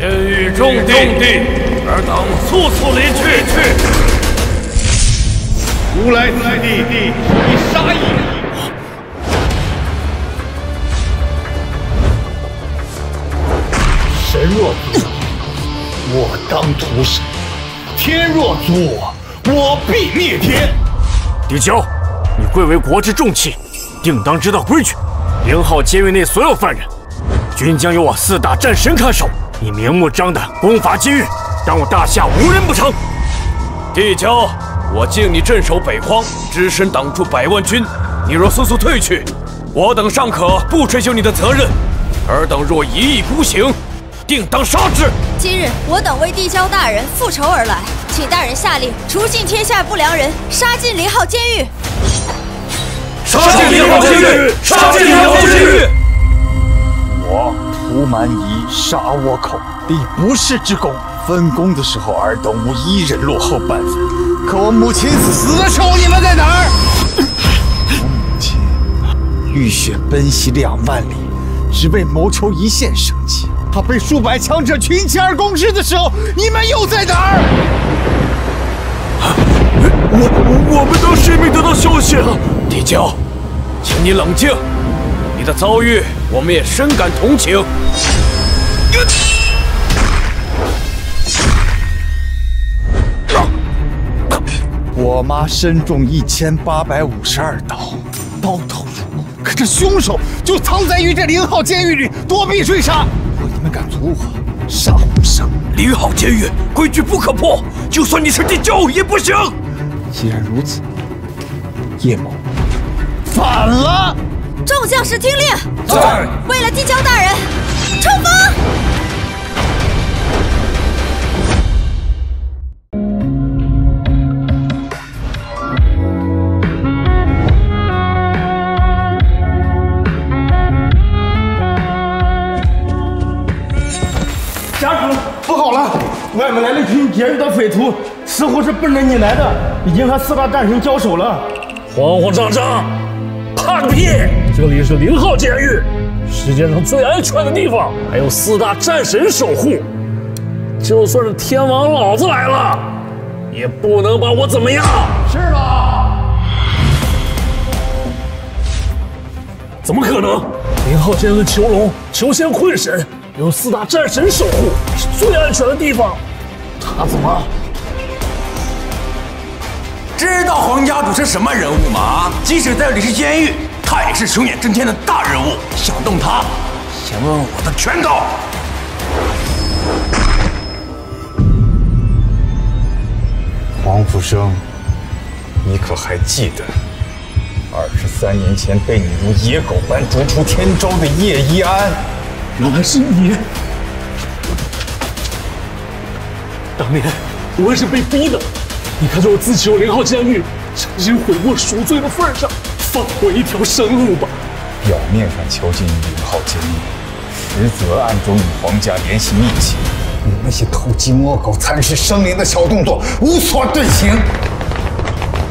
先于重地，尔等速离去。吾来此地，以杀也。 人若阻，我当屠神；天若阻我，我必灭天。李蛟，你贵为国之重器，定当知道规矩。凌浩监狱内所有犯人，均将由我4大战神看守。你明目张胆攻伐监狱，当我大夏无人不成？地蛟，我敬你镇守北荒，只身挡住100万军。你若速速退去，我等尚可不追究你的责任；尔等若一意孤行， 定当杀之！今日我等为地蛟大人复仇而来，请大人下令除尽天下不良人，杀进凌浩监狱！杀进凌浩监狱！杀进凌浩监狱！我涂蛮夷杀倭寇，立不世之功。分工的时候，尔等无一人落后半分。可我母亲死的时候，你们在哪儿？我母亲浴血奔袭2万里，只为谋求一线生机。 他被数百强者群起而攻之的时候，你们又在哪儿？我们当时也没得到消息啊！地蛟，请你冷静，你的遭遇我们也深感同情。我妈身中1852刀，刀头入目，可这凶手就藏在于这凌浩监狱里，躲避追杀。 你们敢阻我，杀无赦！凌浩监狱规矩不可破，就算你是地蛟也不行。既然如此，叶某反了！众将士听令，在。为了地蛟大人，冲锋！ 外面来了群劫狱的匪徒，似乎是奔着你来的，已经和4大战神交手了。慌慌张张，怕个屁！这里是凌浩监狱，世界上最安全的地方，还有4大战神守护。就算是天王老子来了，也不能把我怎么样，是吧？怎么可能？凌浩监狱的囚笼、囚仙困神。 有4大战神守护，是最安全的地方。他怎么知道黄家主是什么人物吗？即使在里氏监狱，他也是雄眼震天的大人物。想动他，先问问我的拳头。黄复生，你可还记得23年前被你如野狗般逐出天朝的叶一安？ 原来是你！当年我也是被逼的。你看在我自求凌浩监狱、诚心悔过赎罪的份上，放我一条生路吧。表面上囚禁于凌浩监狱，实则暗中与皇家联系密切。你那些偷鸡摸狗、蚕食生灵的小动作，无所遁形。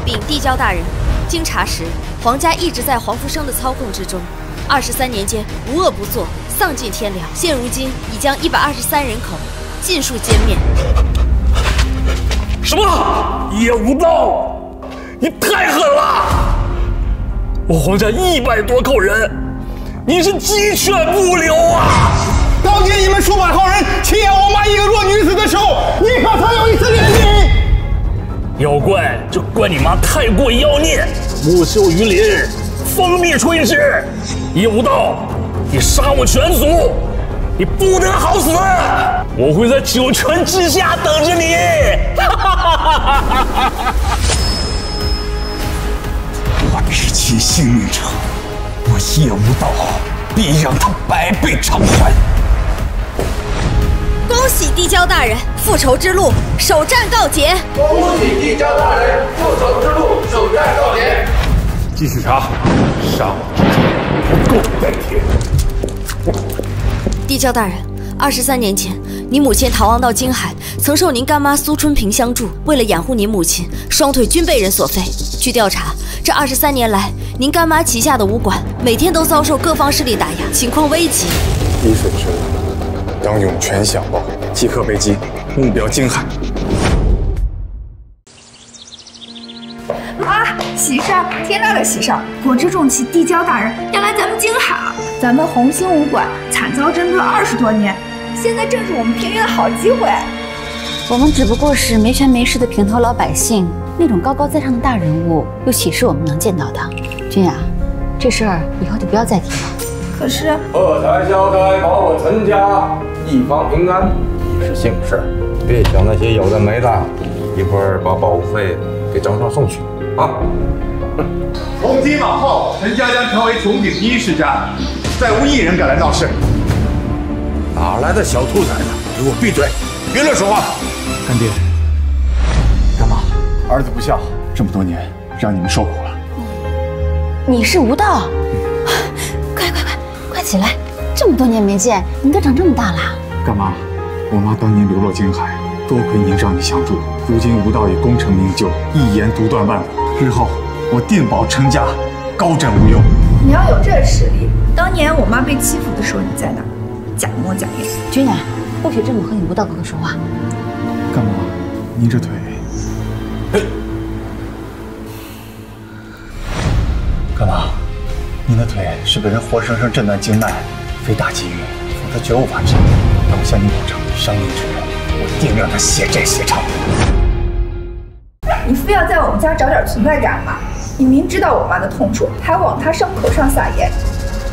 禀地蛟大人，经查实，皇家一直在黄福生的操控之中。23年间，无恶不作。 丧尽天良，现如今已将123人口尽数歼灭。什么？野无道，你太狠了！我皇家100多口人，你是鸡犬不留啊！当年你们数百号人欺压我妈一个弱女子的时候，你可曾有一丝怜悯？要怪就怪你妈太过妖孽，木秀于林，风必摧之。野无道！ 你杀我全族，你不得好死！我会在9泉之下等着你！还是其性命者，我叶无道必让他100倍偿还！恭喜地蛟大人，复仇之路首战告捷！恭喜地蛟大人，复仇之路首战告捷！继续查，杀我之仇，不共戴天！ 地蛟大人，23年前，您母亲逃亡到京海，曾受您干妈苏春萍相助。为了掩护您母亲，双腿均被人所废。据调查，这23年来，您干妈旗下的武馆每天都遭受各方势力打压，情况危急。李水生，当涌泉响报，即刻备机，目标京海。啊！喜上，天大的喜上！国之重器，地蛟大人要来咱们京海了。咱们红星武馆惨遭针对20多年，现在正是我们平民的好机会。我们只不过是没权没势的平头老百姓，那种高高在上的大人物，又岂是我们能见到的？君雅，这事儿以后就不要再提了。 可是，贺财消灾，保我岑家一方平安是幸事，别想那些有的没的，一会儿把保护费给张壮送去啊！从今往后，岑家将成为穹顶第一世家，再无一人敢来闹事。哪来的小兔崽子？给我闭嘴，别乱说话！干爹，干妈，儿子不孝，这么多年让你们受苦了。你是无道。 起来，这么多年没见，你都长这么大了。干妈，我妈当年流落京海，多亏您让你相助。如今吴道也功成名就，一言独断万古。日后我定保成家，高枕无忧。你要有这实力，当年我妈被欺负的时候你在哪？假模假面。君雅，不许这么和你吴道哥哥说话。干妈，您这腿……干妈。 您的腿是被人活生生震断经脉，非大疾运，否则绝无法治。但我向你保证，伤您之人，我定让他血债血偿。你非要在我们家找点存在感吗？你明知道我妈的痛处，还往她伤口上撒盐，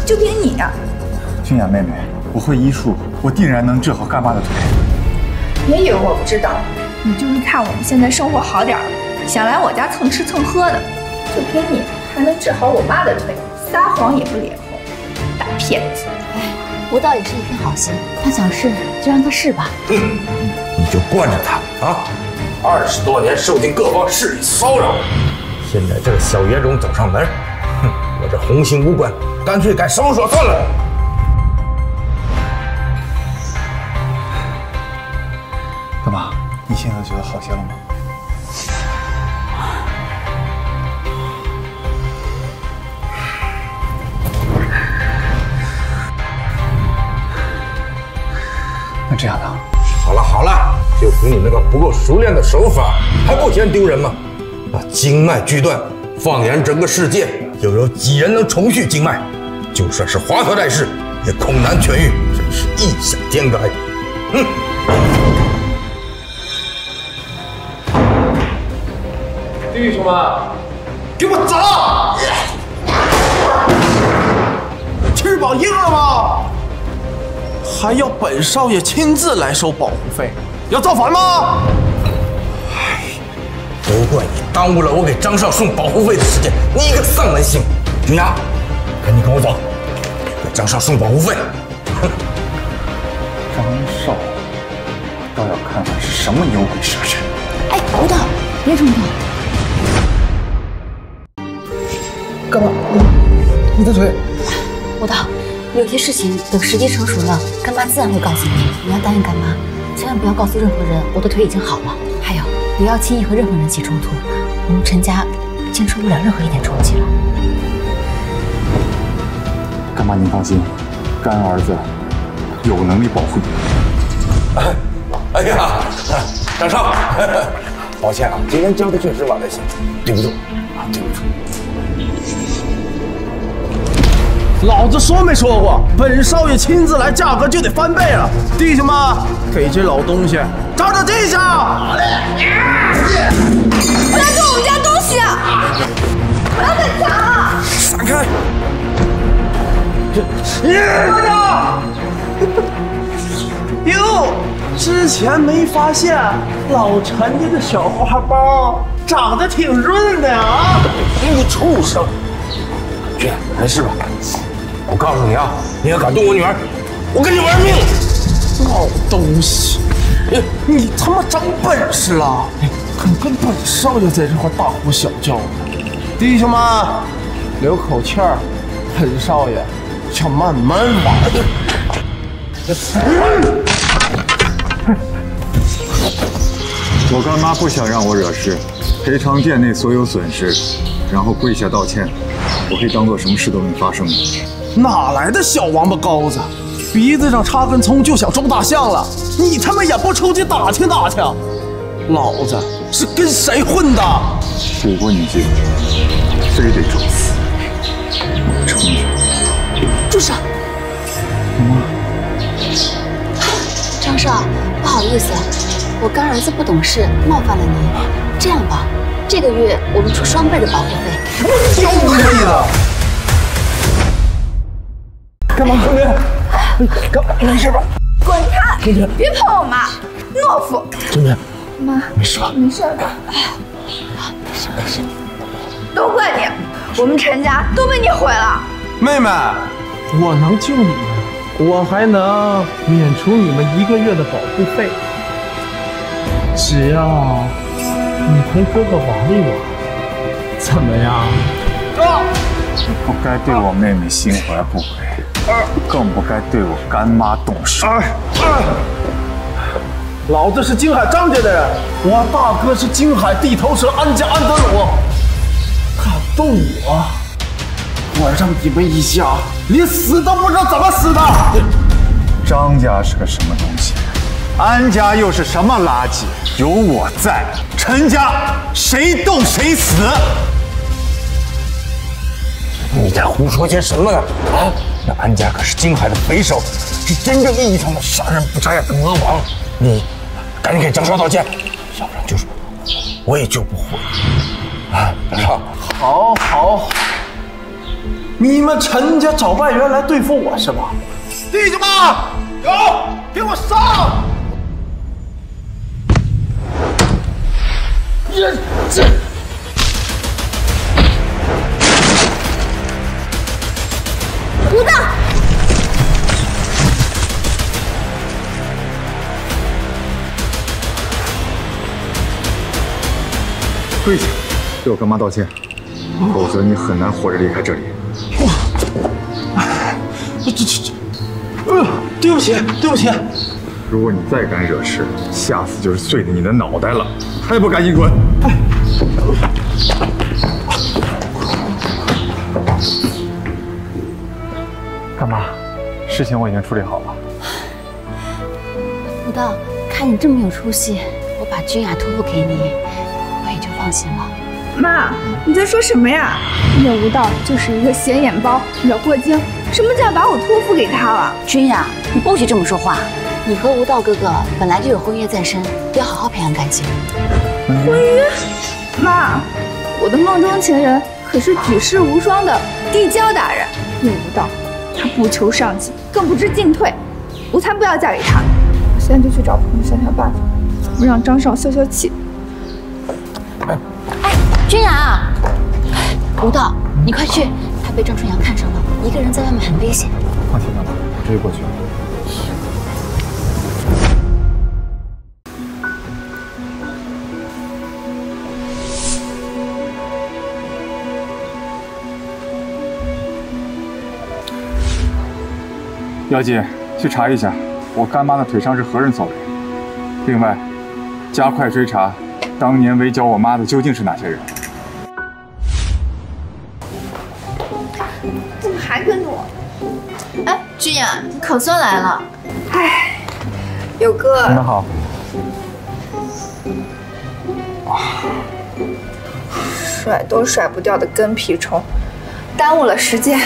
就凭你啊！君雅妹妹，我会医术，我定然能治好干妈的腿。别以为我不知道，你就是看我们现在生活好点儿，想来我家蹭吃蹭喝的，就凭你还能治好我妈的腿？ 撒谎也不脸红，大骗子！哎，吴道也是一片好心，他想试就让他试吧。你就惯着他啊！20多年受尽各方势力骚扰，现在这个小野种走上门，哼！我这红星武馆干脆改收手算了。干妈，你现在觉得好些了吗？ 这样的，好了，就凭你那个不够熟练的手法，还不嫌丢人吗？把经脉锯断，放眼整个世界，又有几人能重续经脉？就算是华佗在世，也恐难痊愈，真是异想天开。嗯。弟兄们，给我砸！吃饱硬了吗？ 还要本少爷亲自来收保护费，要造反吗？哎，都怪你耽误了我给张少送保护费的时间，你个丧门星！君雅，赶紧跟我走，给张少送保护费。哼，张少倒要看看是什么牛鬼蛇神。哎，吴道，别冲动。干嘛？你的腿。吴道。 有些事情等时机成熟了，干妈自然会告诉你。你要答应干妈，千万不要告诉任何人我的腿已经好了。还有，不要轻易和任何人起冲突。我们陈家经受不了任何一点冲击了。干妈，您放心，干儿子有能力保护你。哎呀，张少，抱歉啊，今天教的确实晚了些，对不住啊，对不住。 老子说没说过，本少爷亲自来，价格就得翻倍了。弟兄们，给这老东西长长记性！好嘞！不要动我们家东西！不要再抢了！闪开！这哟，之前没发现老陈家的小花苞长得挺润的啊！你个畜生！君，没事吧？ 我告诉你啊，你要敢动我女儿，我跟你玩命！老东西，你他妈长本事了，肯跟本少爷在这块大呼小叫的。弟兄们，留口气儿，本少爷要慢慢玩。我干妈不想让我惹事，赔偿店内所有损失，然后跪下道歉。我可以当做什么事都没发生的。 哪来的小王八羔子？鼻子上插根葱就想装大象了，你他妈也不出去打听打听，老子是跟谁混的？我问你句，非得装死，我出去！住手！妈，张少，不好意思，我干儿子不懂事，冒犯了您。这样吧，这个月我们出双倍的保护费。我教你的。 干嘛？同学，没事吧？滚开！同学，别碰我妈，懦夫！同学，妈，没事吧？没事吧？哎，没事没事。都怪你，我们陈家都被你毁了。妹妹，我能救你们，我还能免除你们1个月的保护费，只要你陪哥哥玩一玩，怎么样？啊！你不该对我妹妹心怀不轨。 更不该对我干妈动手。老子是京海张家的人，我大哥是京海地头蛇安家安德鲁，敢动我，我让你们一家连死都不知道怎么死的。张家是个什么东西？安家又是什么垃圾？有我在，陈家谁动谁死。你在胡说些什么呢？啊！ 那安家可是京海的匪首，是真正意义上的杀人不眨眼的魔王。你赶紧给张少道歉，要不然就是我也救不活你。啊，张少，好好，你们陈家找外援来对付我是吧？弟兄们，有，给我上！这。 胡子，跪下，对我干妈道歉，否则你很难活着离开这里。对不起，对不起。如果你再敢惹事，下次就是碎了你的脑袋了，还不赶紧滚！哎 干妈，事情我已经处理好了。胡道，看你这么有出息，我把君雅托付给你，我也就放心了。妈，你在说什么呀？那吴道就是一个显眼包，惹过精，什么叫把我托付给他了？君雅，你不许这么说话。你和吴道哥哥本来就有婚约在身，要好好培养感情。婚约？妈，我的梦中情人可是举世无双的地娇大人，那吴道。 他不求上进，更不知进退，我才不要嫁给他！我现在就去找朋友想想办法，我让张少消消气。哎，君雅，吴道，你快去！他被张顺阳看上了，一个人在外面很危险。放心吧，我这就过去了。姚姐，去查一下我干妈的腿伤是何人所为。另外，加快追查当年围剿我妈的究竟是哪些人。怎么还跟着我？哎，君雅，你可算来了。哎，有哥。你们好。甩都甩不掉的跟屁虫，耽误了时间。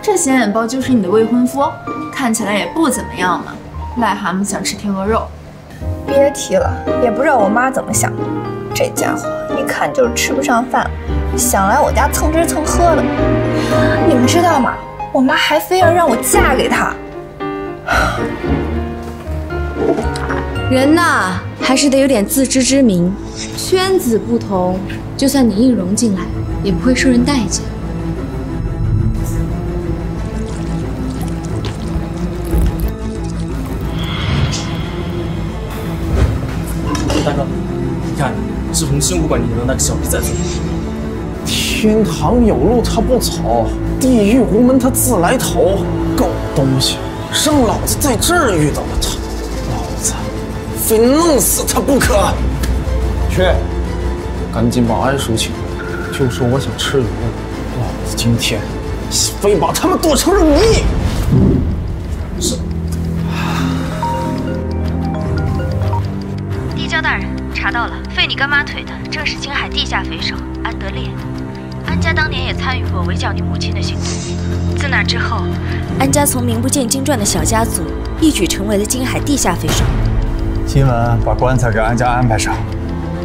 这显眼包就是你的未婚夫，看起来也不怎么样嘛。癞蛤蟆想吃天鹅肉，别提了，也不知道我妈怎么想的。这家伙一看就是吃不上饭，想来我家蹭吃蹭喝的。你们知道吗？我妈还非要让我嫁给他。人呐，还是得有点自知之明。圈子不同，就算你硬融进来，也不会受人待见。 大哥，你看，是红星武馆里的那个小逼崽子。天堂有路他不走，地狱无门他自来投。狗东西，让老子在这儿遇到了他，老子非弄死他不可！去，赶紧把安叔请来，就说我想吃鱼，老子今天非把他们剁成肉泥！查到了，废你干妈腿的正是青海地下匪首安德烈。安家当年也参与过围剿你母亲的行动。自那之后，安家从名不见经传的小家族一举成为了青海地下匪首。今晚把棺材给安家安排上，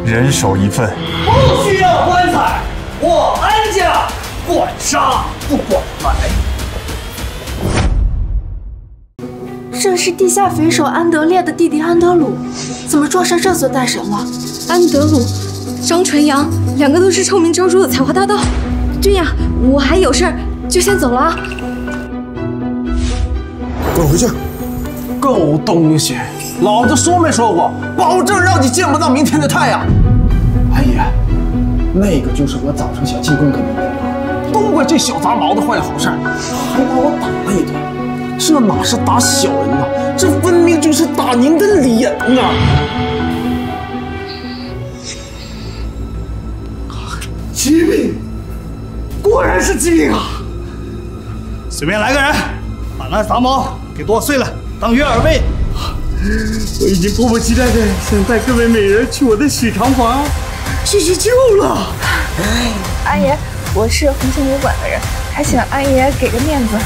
人手一份。不需要棺材，我安家管杀不管埋。 正是地下匪首安德烈的弟弟安德鲁，怎么撞上这座大神了？安德鲁、张纯阳两个都是臭名昭著的采花大盗。君雅，我还有事儿，就先走了啊！滚回去！狗东西，老子说没说过，保证让你见不到明天的太阳。哎呀，那个就是我早上想进贡给你的，都怪这小杂毛子坏了好事，还把我打了一顿。 这哪是打小人呐、啊，这分明就是打您的脸呐、啊！疾病，果然是疾病啊！随便来个人，把那杂毛给剁碎了当鱼饵喂。我已经迫不及待的想带各位美人去我的水长房叙叙旧了。阿爷，我是红星旅馆的人，还请阿爷给个面子。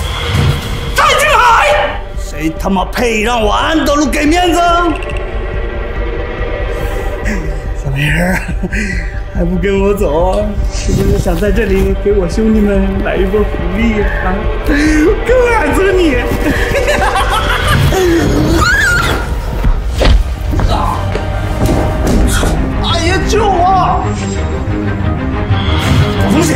谁他妈配让我安德鲁给面子？小美人还不跟我走，是不是想在这里给我兄弟们来一波福利啊？个子你！阿爷救我！狗东西，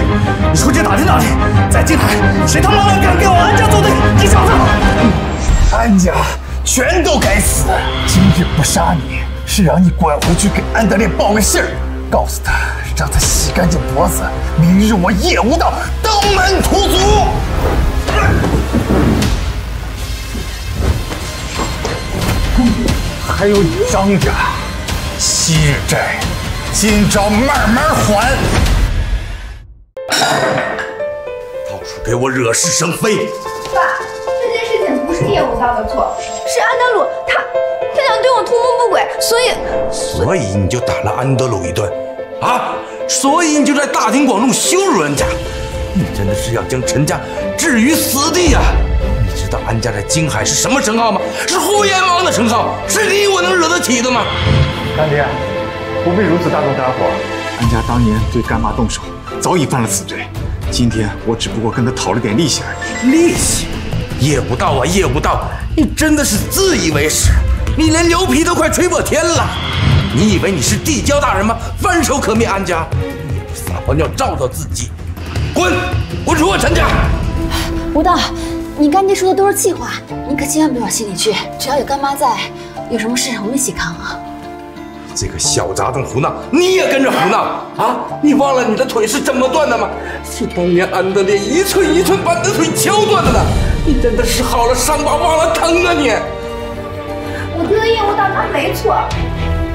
你出去打听打听，在金海谁他妈敢给我安家作对？你小子！ 安家全都该死！今日不杀你，是让你滚回去给安德烈报个信儿，告诉他让他洗干净脖子，明日我叶无道登门屠族。还有张家，昔日债，今朝慢慢还。到处给我惹是生非！爸。 是叶无道的错，是安德鲁他想对我图谋不轨，所以你就打了安德鲁一顿啊！所以你就在大庭广众羞辱人家，你真的是要将陈家置于死地呀、啊！你知道安家在京海是什么称号吗？是呼延王的称号，是你我能惹得起的吗？干爹，不必如此大动肝火。安家当年对干妈动手，早已犯了死罪，今天我只不过跟他讨了点利息而已。利息？ 叶无道啊，叶无道，你真的是自以为是，你连牛皮都快吹破天了。你以为你是地蛟大人吗？翻手可灭安家，你也不撒泡尿照照自己，滚，滚出我陈家！无道，你干爹说的都是气话，你可千万别往心里去。只要有干妈在，有什么事我们一起扛啊！这个小杂种胡闹，你也跟着胡闹啊！你忘了你的腿是怎么断的吗？是当年安德烈一寸一寸把你的腿敲断的呢。 你真的是好了伤疤忘了疼啊！你，我觉得叶无道他没错，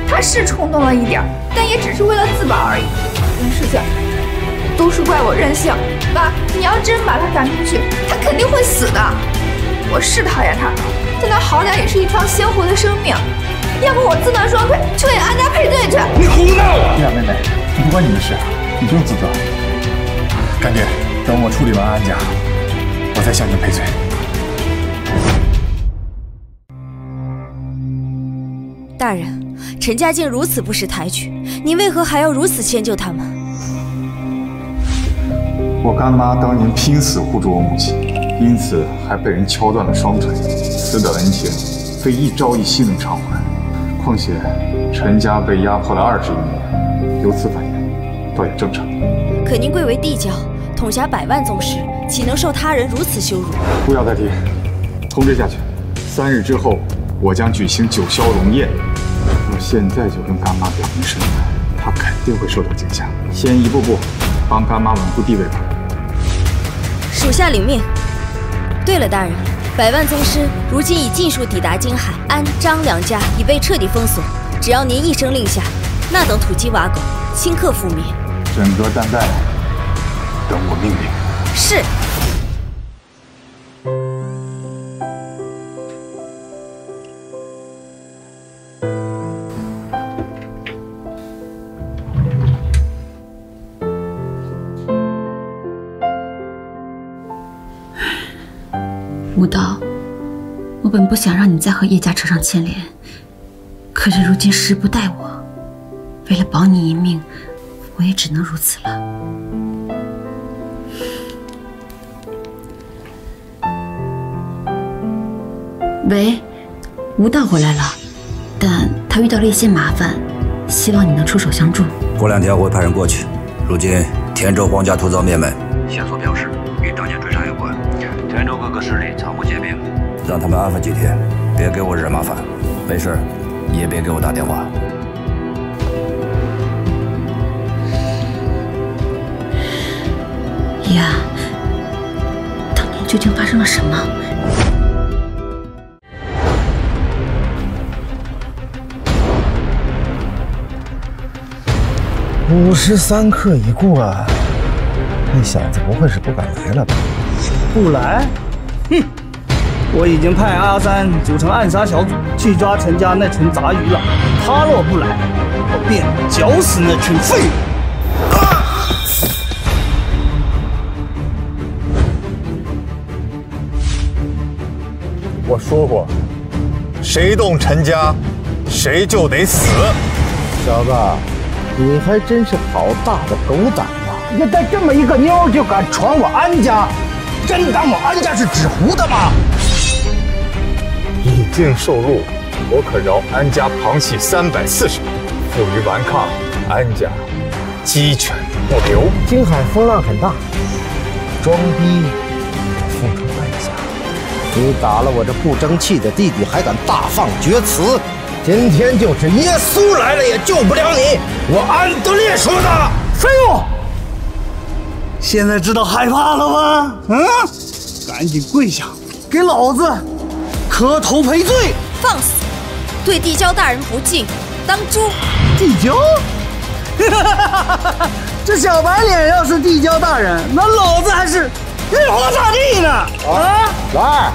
他是冲动了一点，但也只是为了自保而已。事情都是怪我任性，爸，你要真把他赶出去，他肯定会死的。我是讨厌他，但他好歹也是一条鲜活的生命，要不我自断双腿去给安家配对去？你胡闹啊！对啊，妹妹，这不关你的事，你不用自责。干爹，等我处理完安家。 我再向您赔罪。大人，陈家竟如此不识抬举，你为何还要如此迁就他们？我干妈当年拼死护住我母亲，因此还被人敲断了双腿，此等恩情非一朝一夕能偿还。况且陈家被压迫了21年，有此反应，倒也正常。可您贵为地蛟，统辖100万宗室。 岂能受他人如此羞辱？不要再提，通知下去，3日之后我将举行9霄龙宴。我现在就跟干妈表明身份，她肯定会受到惊吓。先一步步帮干妈稳固地位吧。属下领命。对了，大人，100万宗师如今已尽数抵达京海，安、张两家已被彻底封锁。只要您一声令下，那等土鸡瓦狗顷刻覆灭。整个蛋蛋，等我命令。 是。道，我本不想让你再和叶家扯上牵连，可是如今时不待我，为了保你一命，我也只能如此了。喂，吴道回来了，但他遇到了一些麻烦，希望你能出手相助。过两天我会派人过去。如今田州黄家突遭灭门，线索表示与当年追杀有关。田州各个势力仓皇结兵，让他们安分几天，别给我惹麻烦。没事，也别给我打电话。呀，当年究竟发生了什么？ 53刻已过，那小子不会是不敢来了吧？不来？哼！我已经派阿三组成暗杀小组去抓陈家那群杂鱼了。他若不来，我便绞死那群废物！啊！我说过，谁动陈家，谁就得死。小子。 你还真是好大的狗胆呀！你带这么一个妞就敢闯我安家，真当我安家是纸糊的吗？以静受辱，我可饶安家旁系340，负隅顽抗，安家鸡犬不留。京海风浪很大，装逼我奉承了一下，你打了我这不争气的弟弟，还敢大放厥词！ 今天就是耶稣来了也救不了你，我安德烈说的。废物！现在知道害怕了吗？嗯，赶紧跪下，给老子磕头赔罪！放肆！对地蛟大人不敬，当诛！地蛟？这小白脸要是地蛟大人，那老子还是玉皇大帝呢！啊！来，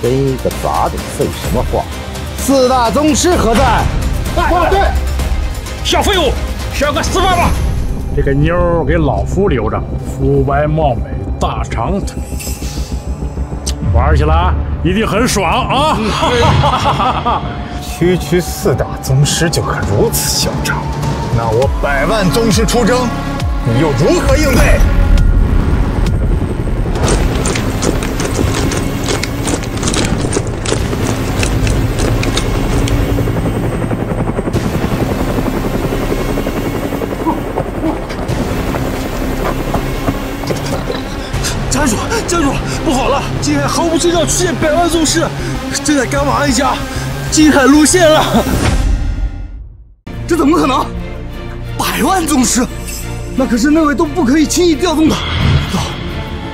跟一个杂种废什么话？ 四大宗师何在？报对，小废物，选个死法吧！这个妞给老夫留着，肤白貌美，大长腿，玩起来一定很爽啊！区区四大宗师就可如此嚣张，那我100万宗师出征，你又如何应对？ 不好了！金海毫不征兆出现100万宗师，正在赶往安家，金海露馅了！这怎么可能？100万宗师，那可是那位都不可以轻易调动的。老，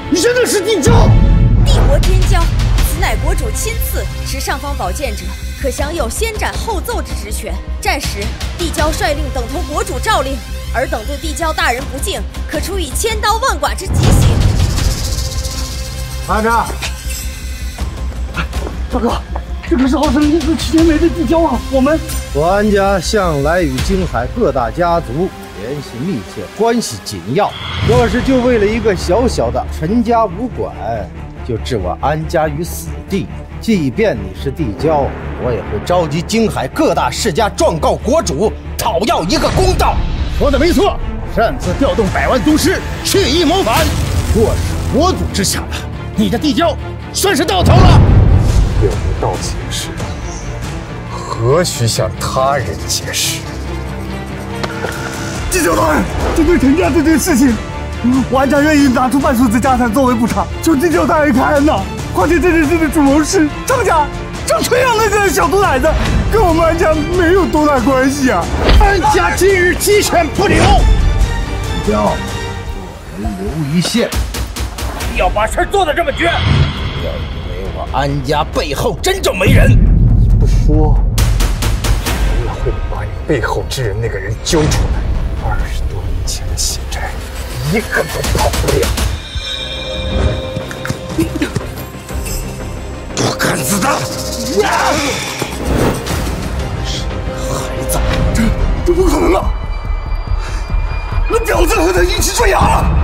你真的是地蛟！帝国天骄，此乃国主亲赐，持上方宝剑者可享有先斩后奏之职权。战时，地蛟率令等同国主诏令，尔等对地蛟大人不敬，可处以1000刀万剐之极刑。 拿着，大哥，这可是号称一四7天没的地蛟啊！我安家向来与京海各大家族联系密切，关系紧要。若是就为了一个小小的陈家武馆，就置我安家于死地，即便你是地蛟，我也会召集京海各大世家状告国主，讨要一个公道。说的没错，擅自调动100万宗师，蓄意谋反，落入国主之下了。 你的地蛟算是到头了。有无到此一时，何须向他人解释？地蛟大人，针对陈家这件事情，我安家愿意拿出半数的家产作为补偿，求地蛟大人开恩呐！况且这件事的主谋是张家，张纯阳那个小毒奶子，跟我们安家没有多大关系啊！安家今日鸡犬不留，地蛟，我们留一线。 要把事做得这么绝，要以为我安家背后真就没人。你不说，我也会把你背后之人那个人揪出来。20多年前的血债，一个都跑不了。不敢自大，是个孩子，这不可能啊！那婊子和他一起坠崖了。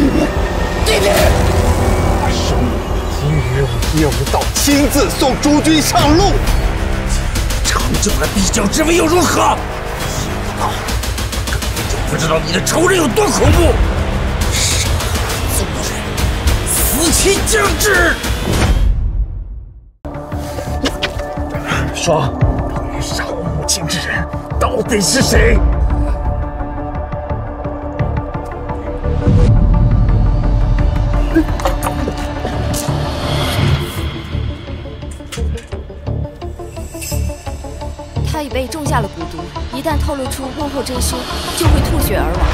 你们。弟弟，我收你的金鱼，我岳不道亲自送诸君上路。成就了必胜之位又如何？想不到，根本就不知道你的仇人有多恐怖。杀族人，死期将至。说，当年杀我母亲之人到底是谁？ 他已被种下了蛊毒，一旦透露出婚后真凶，就会吐血而亡。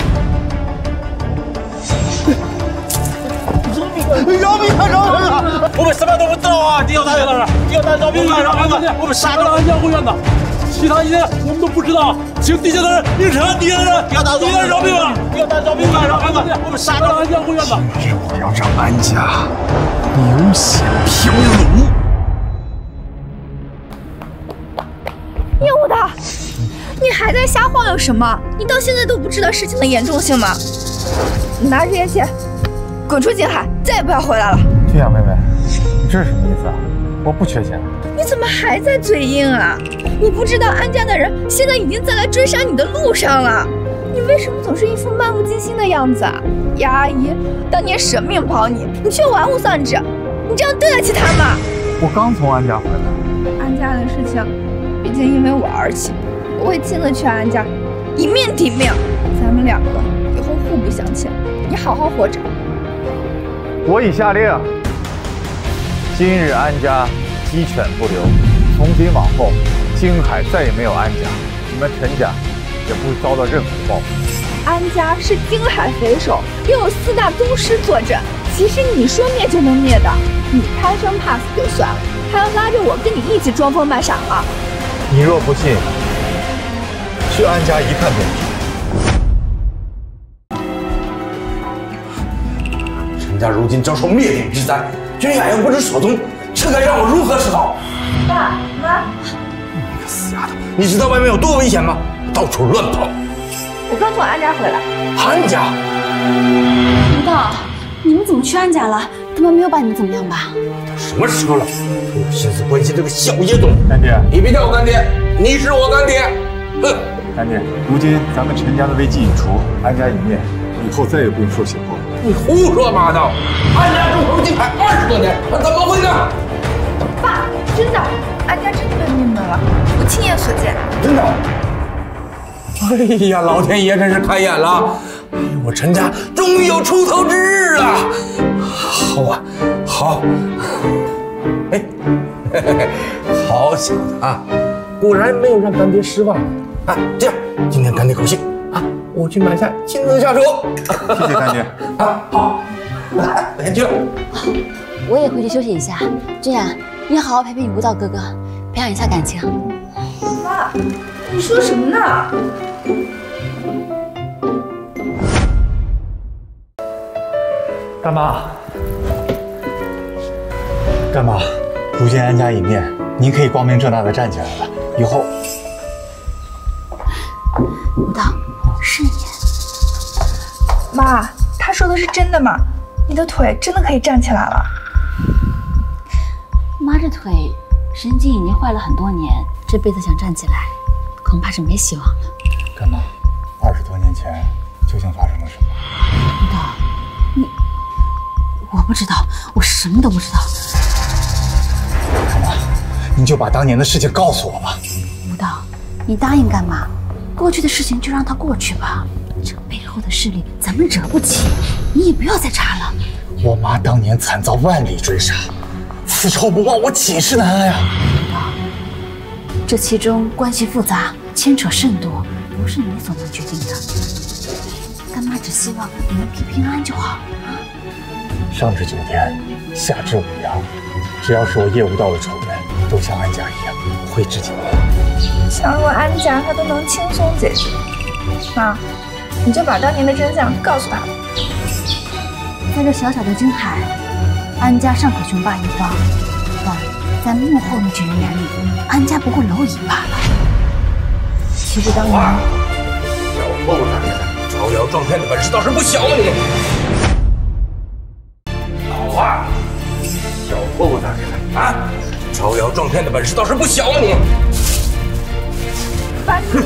饶命啊！饶命啊！我们什么都不知道啊！你有大冤大仇，你有大饶命啊！饶命啊！我们杀了杨护院的，其他一切我们都不知道。请地下的人应查地下的人，地下饶命啊！你有大饶命啊！饶命啊！我们杀了杨护院的。今日我要让安家牛血飘零。 叶无道，你还在瞎晃悠什么？你到现在都不知道事情的严重性吗？你拿着这些钱，滚出京海，再也不要回来了。君雅妹妹，你这是什么意思啊？我不缺钱。你怎么还在嘴硬啊？你不知道安家的人现在已经在来追杀你的路上了。你为什么总是一副漫不经心的样子啊？雅阿姨当年舍命保你，你却玩物丧志，你这样对得起她吗？我刚从安家回来。安家的事情。 毕竟因为我而起，我会亲自去安家，以命抵命。咱们两个以后互不相欠，你好好活着。我已下令，今日安家鸡犬不留。从今往后，京海再也没有安家，你们陈家也不会遭到任何报复。安家是京海匪首，又有四大宗师坐镇，其实你说灭就能灭的，你贪生怕死就算了，还要拉着我跟你一起装疯卖傻了。 你若不信，去安家一看便知。陈家如今遭受灭顶之灾，君雅又不知所踪，这该让我如何是好？爸妈，你个死丫头，你知道外面有多危险吗？到处乱跑。我刚从安家回来。安家？无道，你们怎么去安家了？他们没有把你们怎么样吧？ 什么时候了？还有心思关心这个小叶总？干爹，你别叫我干爹，你是我干爹。哼！干爹，如今咱们陈家的危机已除，安家已灭，以后再也不用受胁迫。你胡说八道！安家驻守京海20多年，他怎么会呢？爸，真的，安家真的被灭门了，我亲眼所见。真的？哎呀，老天爷真是开眼了！哎呦，我陈家终于有出头之日了。好啊。 好，哎，好小子啊，果然没有让干爹失望啊！这样，今天干爹口信啊，我去买菜，亲自下厨。谢谢干爹啊！好，我先去了。我也回去休息一下。君雅，你好好陪陪你无道哥哥，培养一下感情。妈，你说什么呢？ 大妈。 干妈，如今安家已灭，您可以光明正大的站起来了。以后，无道，是你。妈，他说的是真的吗？你的腿真的可以站起来了？妈，这腿神经已经坏了很多年，这辈子想站起来，恐怕是没希望了。干妈，20多年前究竟发生了什么？无道，你，我不知道，我什么都不知道。 干妈，你就把当年的事情告诉我吧。无道，你答应干妈，过去的事情就让它过去吧。这背后的势力咱们惹不起，你也不要再查了。我妈当年惨遭万里追杀，此仇不报，我寝食难安呀。无道，这其中关系复杂，牵扯甚多，不是你所能决定的。干妈只希望你能平平安安就好。上至九天，下至五阳。 只要是我叶无道的仇人，都像安家一样会自己的。想我安家，他都能轻松解决。妈，你就把当年的真相告诉他。在这小小的京海，安家尚可雄霸一方，但在幕后那群人眼里，安家不过蝼蚁罢了。其实当年，小混混，招摇撞骗的本事倒是不小嘛你。啊！小偷大人啊！招摇撞骗的本事倒是不小啊你！发什么？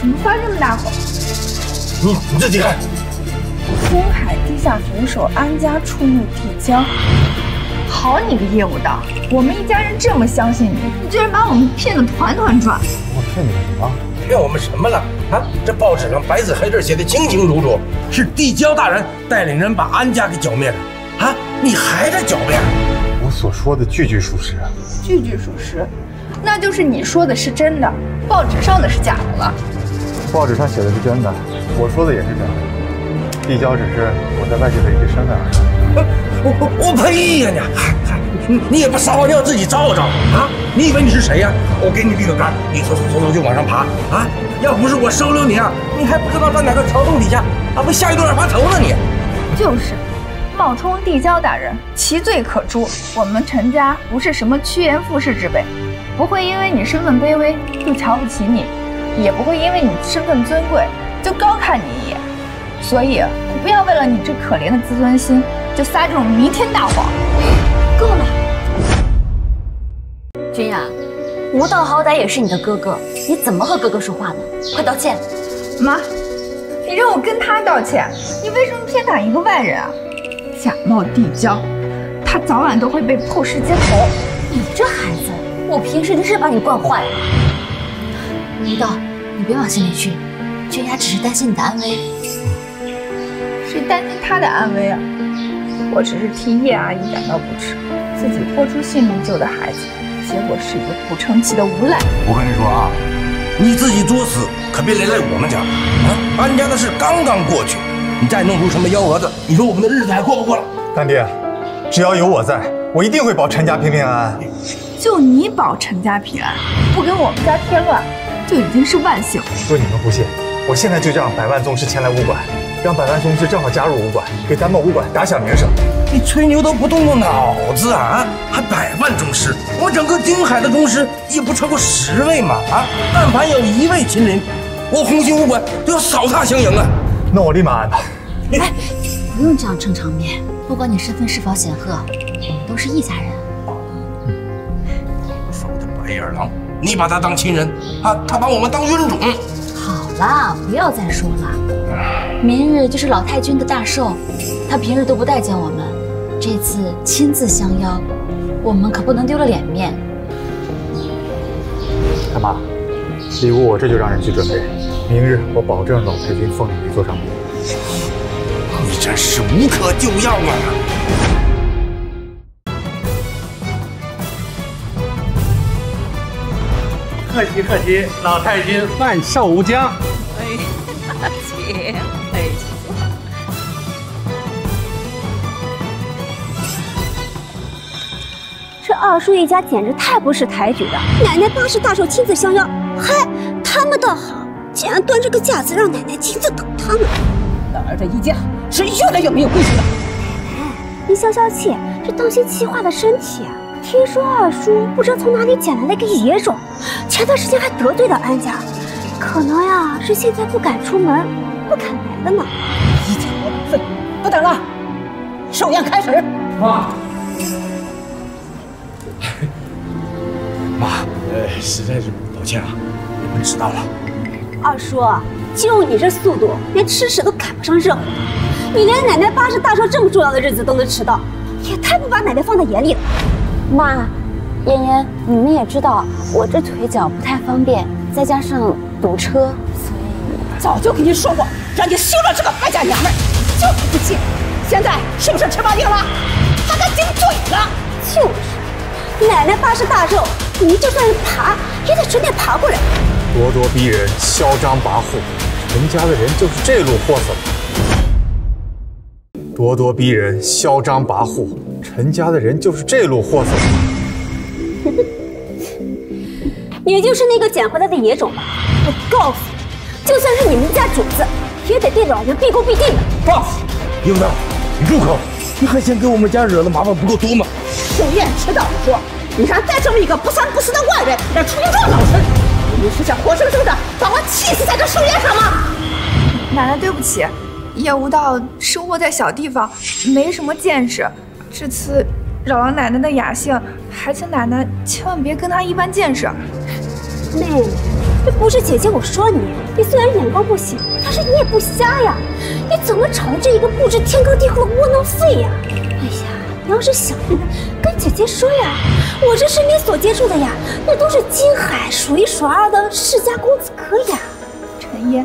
怎么发这么大火？你自己看。东海地下匪首安家触目提交。好你个业务党！我们一家人这么相信你，你居然把我们骗得团团转！我骗你什么？ 骗我们什么了啊！这报纸上白纸黑字写的清清楚楚，是地交大人带领人把安家给剿灭的啊！你还在狡辩？我所说的句句属实啊！句句属实，那就是你说的是真的，报纸上的是假的了。报纸上写的是真的，我说的也是真的，地交只是我在外界的一些身份而已。我呸呀你！你也不撒泡尿自己照照啊！ 你以为你是谁呀？我给你立个杆，你嗖嗖嗖嗖就往上爬啊！要不是我收留你啊，你还不知道在哪个桥洞底下啊被下一顿二麻头呢！你就是，冒充地交大人，其罪可诛。我们陈家不是什么趋炎附势之辈，不会因为你身份卑微就瞧不起你，也不会因为你身份尊贵就高看你一眼。所以，不要为了你这可怜的自尊心，就撒这种弥天大谎。够了。 君雅，吴道好歹也是你的哥哥，你怎么和哥哥说话呢？快道歉！妈，你让我跟他道歉，你为什么偏袒一个外人啊？假冒地交，他早晚都会被曝尸街头。你这孩子，我平时真是把你惯坏了。吴道，你别往心里去，君雅只是担心你的安危。谁担心他的安危啊？我只是替叶阿姨感到不耻，自己豁出性命救的孩子。 结果是一个不成器的无赖。我跟你说啊，你自己作死，可别连累我们家啊！安家的事刚刚过去，你再弄出什么幺蛾子，你说我们的日子还过不过了？干爹，只要有我在，我一定会保陈家平平安安。就你保陈家平安，不给我们家添乱，就已经是万幸了。若你们不信，我现在就让百万宗师前来武馆，让百万宗师正好加入武馆，给咱们武馆打响名声。 你吹牛都不动动脑子啊！还百万宗师，我们整个京海的宗师也不超过10位嘛！啊，但凡有1位秦林，我红星武馆都要扫他相迎啊！那我立马安排。哎，不用这样撑场面，不管你身份是否显赫，我们都是一家人。好个白眼狼！你把他当亲人啊，他把我们当冤种。好了，不要再说了。明日就是老太君的大寿，他平日都不待见我们。 这次亲自相邀，我们可不能丢了脸面。干妈，礼物我这就让人去准备，明日我保证老太君奉你一座上宾。你真是无可救药啊！ 客气客气，老太君万寿无疆。哎，请，哎。 二叔一家简直太不识抬举了！奶奶八十大寿亲自相邀，嗨，他们倒好，竟然端着个架子让奶奶亲自等他们。老儿的意见是越来越没有规矩了。哎，您消消气，这当心气坏了身体啊！听说二叔不知道从哪里捡来了一个野种，前段时间还得罪了安家，可能呀是现在不敢出门，不敢来了呢。一家我老愤，不等了，寿宴开始。妈。 妈，实在是抱歉啊，我们迟到了。二叔，就你这速度，连吃屎都赶不上热乎。你连奶奶八十大寿这么重要的日子都能迟到，也太不把奶奶放在眼里了。妈，妍妍，你们也知道我这腿脚不太方便，再加上堵车，所以早就跟你说过，让你休了这个败家娘们，就是不听。现在是不是吃完定了？还敢顶嘴呢？就是。 奶奶八十大寿，你就算是爬，也得准点爬过来。咄咄逼人，嚣张跋扈，人家的人就是这路货色。咄咄逼人，嚣张跋扈，陈家的人就是这路货色。也就是那个捡回来的野种吧。我告诉你，就算是你们家主子，也得对老娘毕恭毕敬的。爸，英子，你住口！ 你还嫌给我们家惹的麻烦不够多吗？寿宴迟到不说，你还带这么一个不三不四的外人来出去撞老身，你是想活生生的把我气死在这寿宴上吗？奶奶对不起，叶无道生活在小地方，没什么见识，这次扰了奶奶的雅兴，还请奶奶千万别跟她一般见识。妹妹，这不是姐姐我说你，你虽然眼光不行，但是你也不瞎呀，你怎么瞅这一个不知天高地厚的窝囊废呀？哎呀，你要是想着呢，跟姐姐说呀，我这身边所接触的呀，那都是金海数一数二的世家公子哥呀。陈嫣，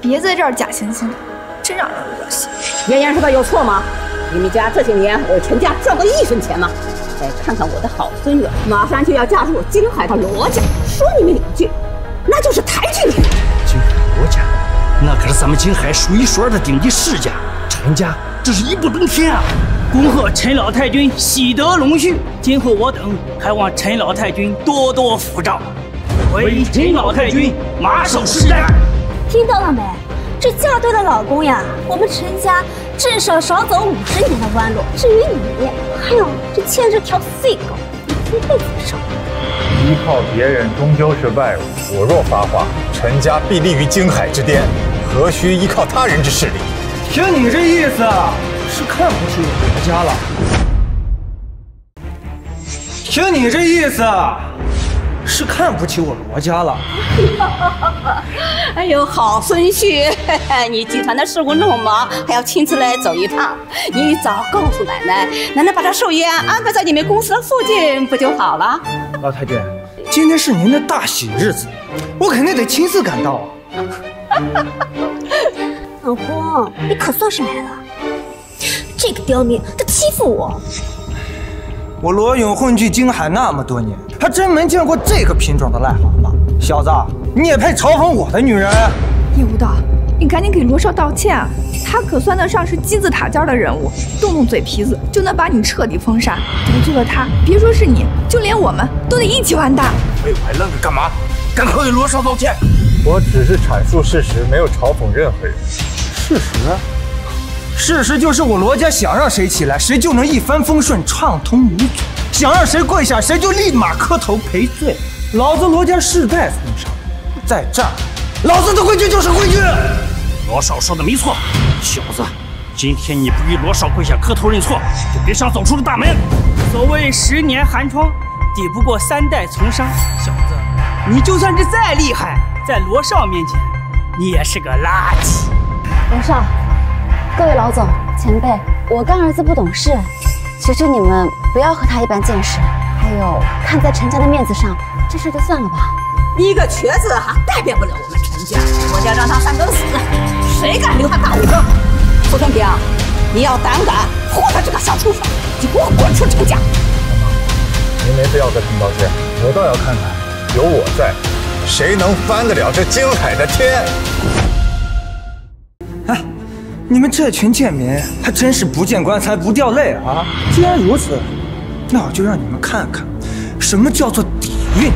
别在这儿假惺惺的，真让人恶心。妍妍说的有错吗？ 你们家这些年我陈家赚过一分钱吗？再看看我的好孙女，马上就要嫁入金海的罗家，说你们两句，那就是抬举你们。金海罗家，那可是咱们金海数一数二的顶级世家，陈家这是一步登天啊！恭贺陈老太君喜得隆绪，今后我等还望陈老太君多多扶照。为陈老太君马首是瞻。听到了没？这嫁对了老公呀，我们陈家。 至少少走50年的弯路。至于你，还有这牵着条废狗，你一辈子少。依靠别人终究是外物，我若发话，陈家必立于京海之巅，何须依靠他人之势力？听你这意思，是看不起我们家了？听你这意思，是看不起我罗家了？哎呦，好孙婿，你集团的事务弄忙，还要亲自来走一趟。你早告诉奶奶，奶奶把这寿宴安排在你们公司的附近，不就好了？老太君，今天是您的大喜日子，我肯定得亲自赶到啊！老公，你可算是来了。这个刁民，他欺负我。我罗勇混迹京海那么多年，还真没见过这个品种的癞蛤蟆。小子！ 你也配嘲讽我的女人？叶无道，你赶紧给罗少道歉啊！他可算得上是金字塔尖的人物，动动嘴皮子就能把你彻底封杀。得罪了他，别说是你，就连我们都得一起完蛋。哎，我还愣着干嘛？赶快给罗少道歉！我只是阐述事实，没有嘲讽任何人。事实？事实就是我罗家想让谁起来，谁就能一帆风顺、畅通无阻；想让谁跪下，谁就立马磕头赔罪。老子罗家世代从商。 在这儿，老子的规矩就是规矩。罗少说的没错，小子，今天你不给罗少跪下磕头认错，就别想走出了大门。所谓10年寒窗，抵不过3代从商。小子，你就算是再厉害，在罗少面前，你也是个垃圾。罗少，各位老总、前辈，我干儿子不懂事，求求你们不要和他一般见识。还有，看在陈家的面子上，这事就算了吧。 一个瘸子还代表不了我们陈家，我家让他三更死，谁敢留他打五更？苏天平，你要胆敢护他这个小畜生，就给我滚出陈家！您没必要再跟抱歉，我倒要看看，有我在，谁能翻得了这京海的天？哎，你们这群贱民还真是不见棺材不掉泪啊！既然如此，那我就让你们看看，什么叫做底蕴。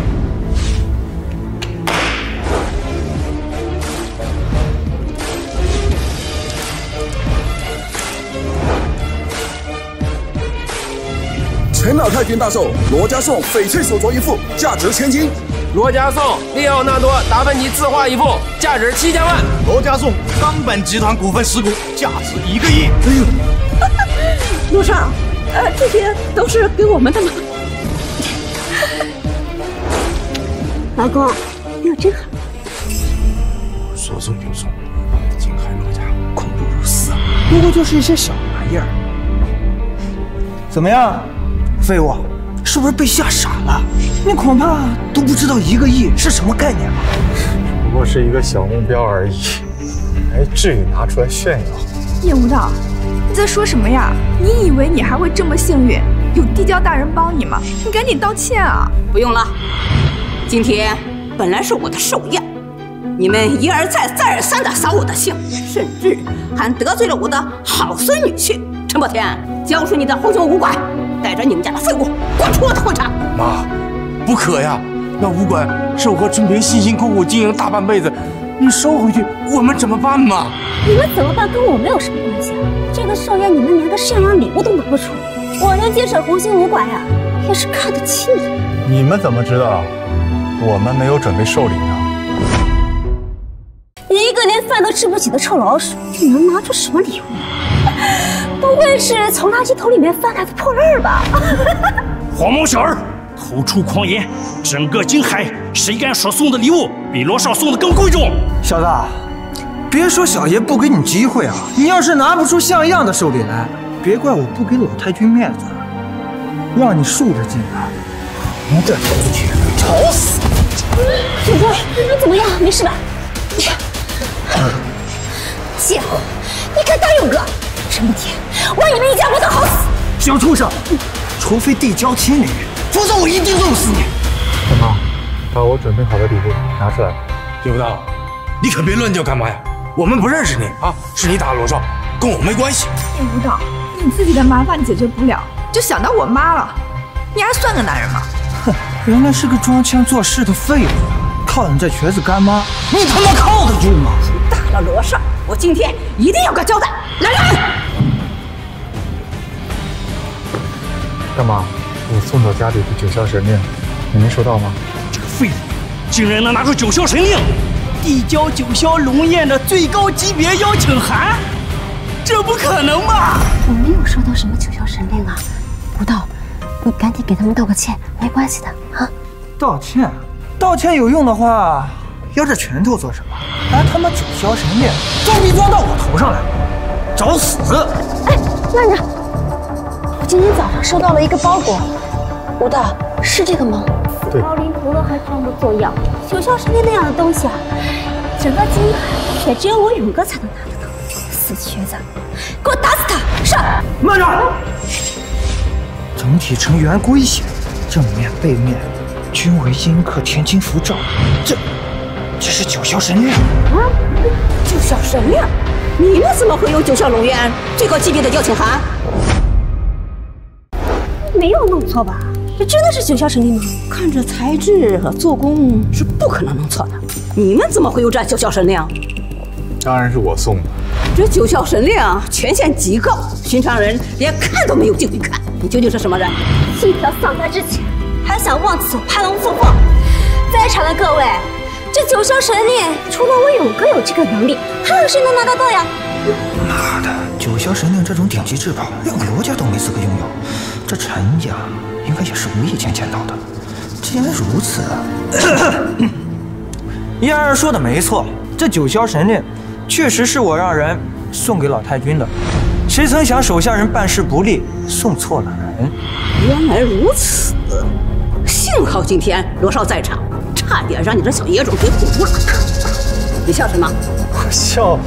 陈老太君大寿，罗家送翡翠手镯一副，价值1000金；罗家送利奥纳多·达芬奇字画一幅，价值7000万；罗家送冈本集团股份10股，价值1个亿。哎呦，罗少，这些都是给我们的吗？老公，你有真好。所送就送，金海罗家恐怖如斯啊！不过就是一些小玩意儿，怎么样？ 废物，是不是被吓傻了？你恐怕都不知道1个亿是什么概念吧？不过是一个小目标而已，还至于拿出来炫耀？叶无道，你在说什么呀？你以为你还会这么幸运，有地窖大人帮你吗？你赶紧道歉啊！不用了，今天本来是我的寿宴，你们一而再、再而三的扫我的兴，甚至还得罪了我的好孙女婿陈破天，交出你的狐熊五拐！ 带着你们家的废物滚出我的婚场！妈，不可呀！那武馆是我和春平辛辛苦苦经营大半辈子，你收回去，我们怎么办嘛？你们怎么办跟我没有什么关系啊！这个寿宴你们连个善良礼物都拿不出，我能接手红星武馆呀，也是看得起你。你们怎么知道我们没有准备寿礼呢？你一个连饭都吃不起的臭老鼠，你能拿出什么礼物？不会是从垃圾桶里面翻来的破烂吧？黄毛小儿口出狂言，整个京海谁敢说送的礼物比罗少送的更贵重？小子，别说小爷不给你机会啊！你要是拿不出像样的手里来，别怪我不给老太君面子，让你竖着进来，你这出去找死！主公，你怎么样？没事吧？贱货，你敢打勇哥！ 这么天，我你们一家不得好死！小畜生，除非地交千里，否则我一定弄死你！干妈，把我准备好的礼物拿出来。叶副大，你可别乱叫干妈呀！我们不认识你啊，是你打了罗少，跟我没关系。叶副大，你自己的麻烦解决不了，就想到我妈了，你还算个男人吗？哼，原来是个装腔作势的废物，靠你这瘸子干妈，你他妈靠得住吗？打了罗少，我今天一定有个交代！来人！ 干嘛？我送到家里的九霄神令，你没收到吗？这个废物，竟然能拿出九霄神令！递交九霄龙宴的最高级别邀请函，这不可能吧？我没有收到什么九霄神令啊！吴道，你赶紧给他们道个歉，没关系的啊！道歉？道歉有用的话，要这拳头做什么？拿他妈九霄神令装逼装到我头上来，找死！哎，慢着！ 我今天早上收到了一个包裹，吴道，是这个吗？死高林除了还装模作样，九霄神令那样的东西啊，整个京海也只有我勇哥才能拿得到。死瘸子，给我打死他！是。慢着，整体成员归降，正面背面均为阴客天金符咒。这是九霄神令啊！九霄神令，你们怎么会有九霄龙渊最高级别的邀请函？ 没有弄错吧？这真的是九霄神令吗？看这材质和做工，是不可能弄错的。你们怎么会有这九霄神令？当然是我送的。这九霄神令权限极高，寻常人连看都没有机会看。你究竟是什么人？一条丧灾之前，还想妄自攀龙附凤？在场的各位，这九霄神令除了我勇哥有这个能力，还有谁能拿得到呀？妈的，九霄神令这种顶级至宝，连罗家都没资格拥有。 这陈家应该也是无意间见到的，竟然如此啊！燕儿说的没错，这九霄神令确实是我让人送给老太君的。谁曾想手下人办事不力，送错了人。原来如此，幸好今天罗少在场，差点让你这小野种给糊了。你笑什么？我笑。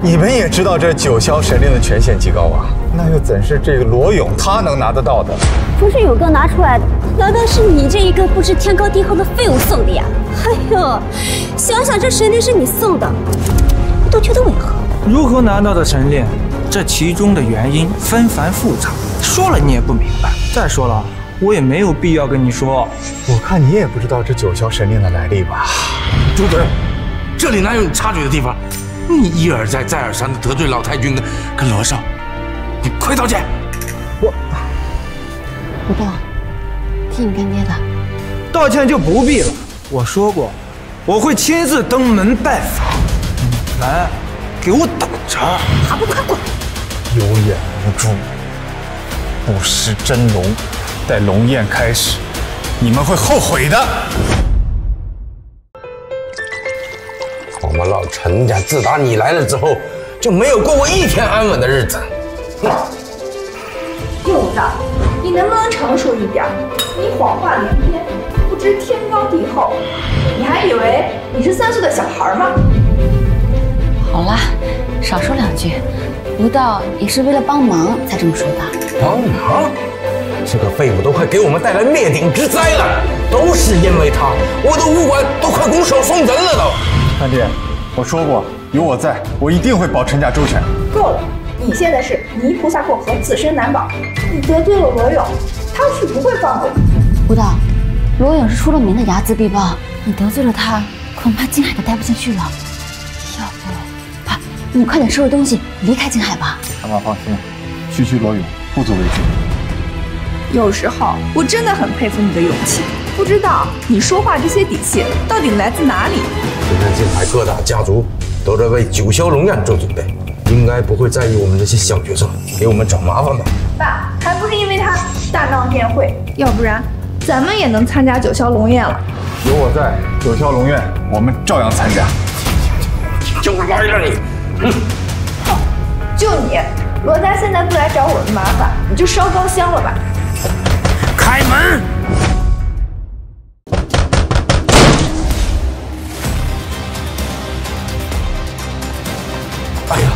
你们也知道这九霄神令的权限极高啊，那又怎是这个罗勇他能拿得到的？不是勇哥拿出来的，难道是你这一个不知天高地厚的废物送的呀？哎呦，想想这神令是你送的，我都觉得违和。如何拿到的神令？这其中的原因纷繁复杂，说了你也不明白。再说了，我也没有必要跟你说。我看你也不知道这九霄神令的来历吧？住嘴！这里哪有你插嘴的地方？ 你一而再、再而三的得罪老太君跟罗少，你快道歉！我不道，替你干爹的，道歉就不必了。我说过，我会亲自登门拜访，你们给我等着！还不快滚！有眼无珠，不识真龙，待龙宴开始，你们会后悔的。 我们老陈家自打你来了之后，就没有过过一天安稳的日子。六大，你能不能成熟一点？你谎话连篇，不知天高地厚，你还以为你是3岁的小孩吗？好了，少说两句。吴道也是为了帮忙才这么说的。帮忙？这个废物都快给我们带来灭顶之灾了，都是因为他，我的武馆都快拱手送人了都。 干爹，我说过，有我在，我一定会保陈家周全。够了，你现在是泥菩萨过河，自身难保。你得罪了罗勇，他是不会放过你。吴导，罗勇是出了名的睚眦必报，你得罪了他，恐怕京海都待不进去了。要不，爸，你快点收拾东西，离开京海吧。干妈放心，区区罗勇，不足为惧。有时候我真的很佩服你的勇气。 不知道你说话这些底气到底来自哪里？现在京海各大家族都在为九霄龙宴做准备，应该不会在意我们这些小角色给我们找麻烦吧？爸，还不是因为他大闹宴会，要不然咱们也能参加九霄龙宴了。有我在，九霄龙宴我们照样参加。就来了你！哼，就你，罗家现在不来找我们麻烦，你就烧高香了吧。开门！ 哎呀，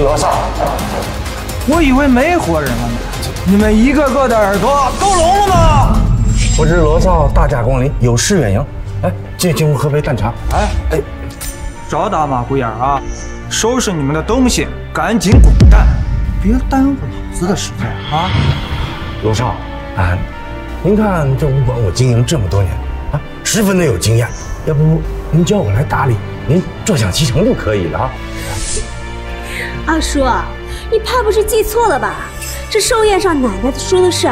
罗少，我以为没活人了呢，你们一个个的耳朵都聋了吗？不知罗少大驾光临，有失远迎。哎，进屋喝杯淡茶。哎，少打马虎眼啊！收拾你们的东西，赶紧滚蛋，别耽误老子的时间啊！罗少，啊，您看这武馆我经营这么多年啊，十分的有经验。要不您叫我来打理？ 您坐享其成就可以了啊！二叔，你怕不是记错了吧？这寿宴上奶奶说的是，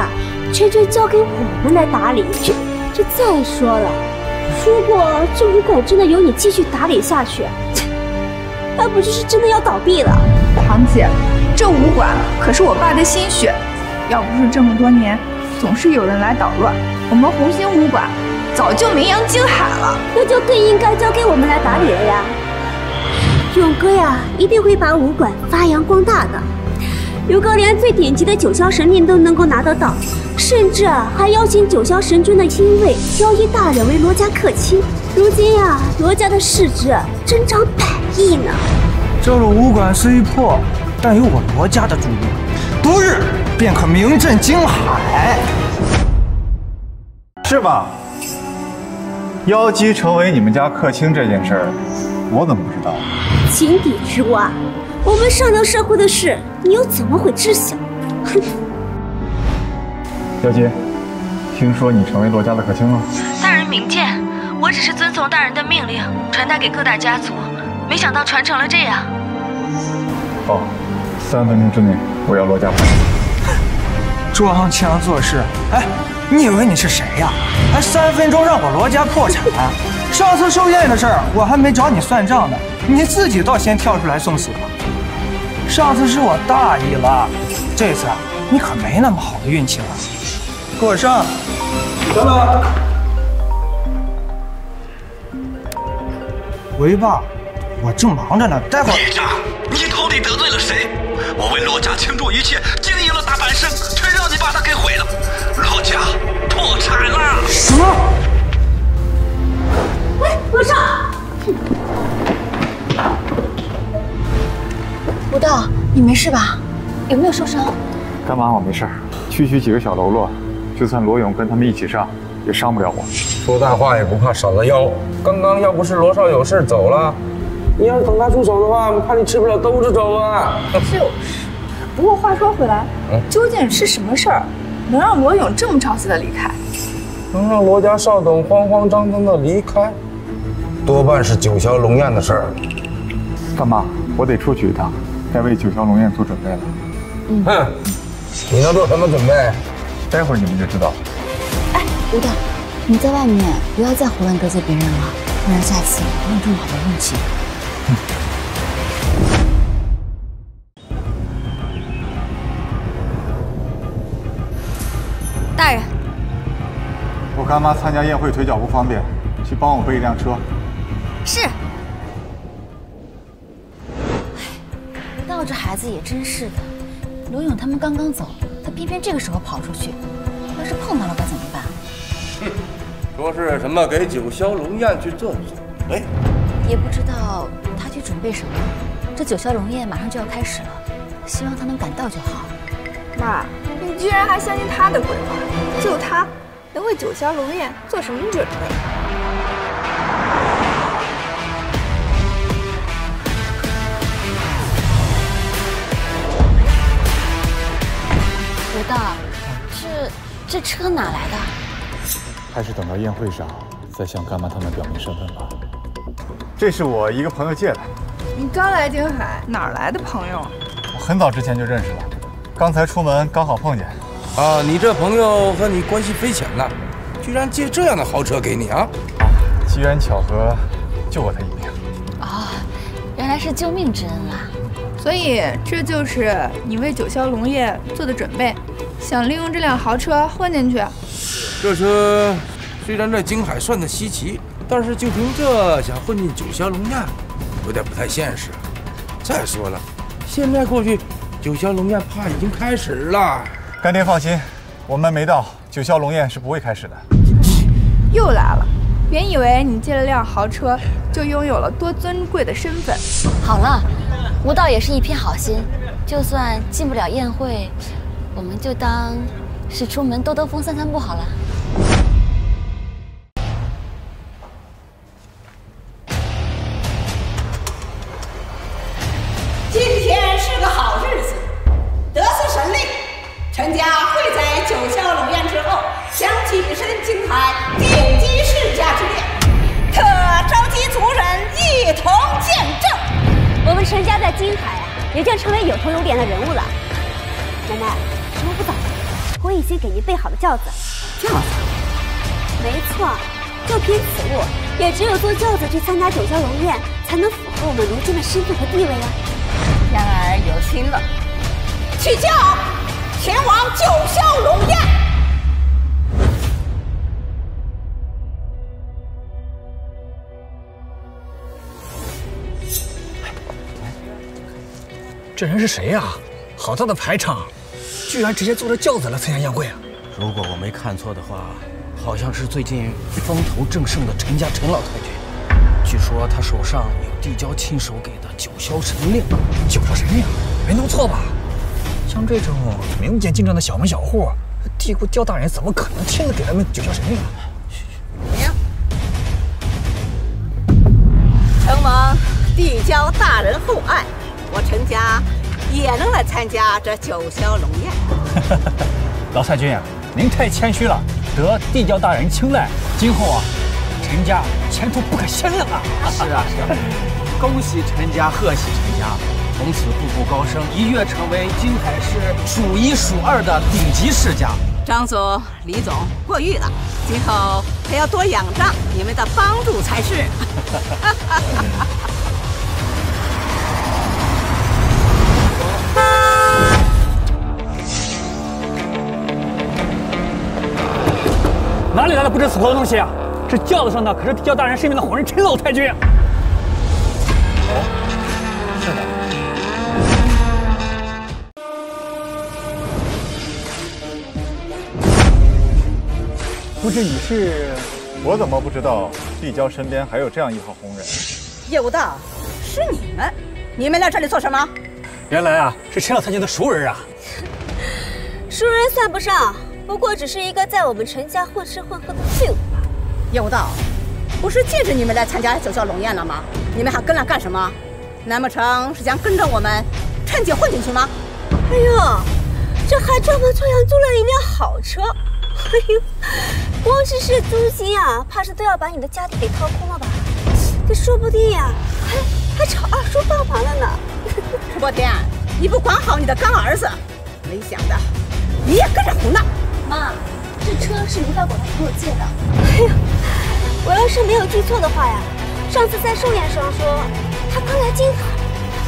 全权交给我们来打理。这再说了，如果真的由你继续打理下去，那不就是真的要倒闭了？堂姐，这武馆可是我爸的心血，要不是这么多年总是有人来捣乱，我们红星武馆。 早就名扬京海了，那就更应该交给我们来打理了呀。勇哥呀，一定会把武馆发扬光大的。如果连最顶级的九霄神令都能够拿得到，甚至还邀请九霄神君的亲卫妖医大人为罗家客卿。如今呀，罗家的市值增长100亿呢。这入武馆虽破，但有我罗家的助力，不日便可名震京海，是吧？ 妖姬成为你们家客卿这件事儿，我怎么不知道？井底之蛙，我们上流社会的事，你又怎么会知晓？哼！妖姬，听说你成为罗家的客卿了？大人明鉴，我只是遵从大人的命令，传达给各大家族，没想到传成了这样。好，3分钟之内我要罗家牌。装腔作势，哎！ 你以为你是谁呀？还3分钟让我罗家破产？上次寿宴的事儿我还没找你算账呢，你自己倒先跳出来送死了。上次是我大意了，这次你可没那么好的运气了。给我上！等等，喂爸，我正忙着呢，待会儿。孽障，你到底得罪了谁？我为罗家倾注一切，经营了大半生，却让你把他给毁了。 罗家破产了！什么？哎，罗少，吴道，你没事吧？有没有受伤？干嘛？我没事，区区几个小喽啰，就算罗勇跟他们一起上，也伤不了我。说大话也不怕少了腰。刚刚要不是罗少有事走了，你要是等他出手的话，我怕你吃不了兜着走啊。就是，不过话说回来，究竟是什么事儿？ 能让罗勇这么着急的离开，能让罗家少董慌慌张张的离开，多半是九霄龙宴的事儿。干嘛？我得出去一趟，该为九霄龙宴做准备了。哼，你能做什么准备？待会儿你们就知道。哎，吴导，你在外面不要再胡乱得罪别人了，不然下次没有这么好的运气。大人，我干妈参加宴会腿脚不方便，去帮我备一辆车。是。哎，道这孩子也真是的，罗勇他们刚刚走，他偏偏这个时候跑出去，要是碰到了该怎么办？哼，说是什么给九霄龙宴去做准备，也不知道他去准备什么。这九霄龙宴马上就要开始了，希望他能赶到就好。妈。 你居然还相信他的鬼话？就他能为九霄龙宴做什么准备？吴道，这车哪来的？还是等到宴会上再向干妈他们表明身份吧。这是我一个朋友借来的。你刚来京海，哪来的朋友啊？我很早之前就认识了。 刚才出门刚好碰见，啊，你这朋友和你关系匪浅呐，居然借这样的豪车给你啊！机缘巧合，救我他一命。哦，原来是救命之恩啊！所以这就是你为九霄龙业做的准备，想利用这辆豪车混进去。这车虽然在京海算得稀奇，但是就凭这想混进九霄龙宴，有点不太现实。再说了，现在过去九霄龙宴怕已经开始了。干爹放心，我们没到，九霄龙宴是不会开始的。又来了。 原以为你借了辆豪车就拥有了多尊贵的身份。好了，我倒也是一片好心，就算进不了宴会，我们就当是出门兜兜风、散散步好了。今天是个好日子，得赐神力，陈家会在九霄龙宴之后想跻身京海顶级市。 特召集族人一同见证，我们陈家在京海啊，也将成为有头有脸的人物了。奶奶，时候不早了，我已经给您备好了轿子。轿子？没错，就凭此物，也只有坐轿子去参加九霄龙宴，才能符合我们如今的身份和地位啊。天儿有心了，起轿，前往九霄龙宴。 这人是谁呀？好大的排场，居然直接坐着轿子来参加宴会啊！如果我没看错的话，好像是最近风头正盛的陈家陈老太君。据说他手上有递交亲手给的九霄神令。九霄神令？没弄错吧？像这种民间进账的小门小户，帝国刁大人怎么可能亲自给他们九霄神令啊？承蒙帝交大人厚爱。 我陈家也能来参加这九霄龙宴。老太君啊，您太谦虚了，得帝教大人青睐，今后啊，陈家前途不可限量啊！是啊是啊，恭喜陈家，贺喜陈家，从此步步高升，一跃成为京海市数一数二的顶级世家。张总、李总过誉了，今后还要多仰仗你们的帮助才是。哪里来的不知所措的东西啊！这轿子上的可是帝大人身边的火人陈老太君。哦，是的。不知你是？我怎么不知道帝娇身边还有这样一号红人？业务大，是你们！你们来这里做什么？原来啊，是陈老太君的熟人啊。熟人算不上。 不过只是一个在我们陈家混吃混喝的废物吧。叶无道，不是禁止你们来参加九霄龙宴了吗？你们还跟来干什么？难不成是想跟着我们趁机混进去吗？哎呦，这还专门托人租了一辆好车，哎呦，光是这租金啊，怕是都要把你的家底给掏空了吧？这说不定呀、啊，还找二叔帮忙了呢。楚伯天，你不管好你的干儿子，没想到你也跟着胡闹。 妈，这车是卢大果来给我借的。哎呦，我要是没有记错的话呀，上次在寿宴上说他刚来京海，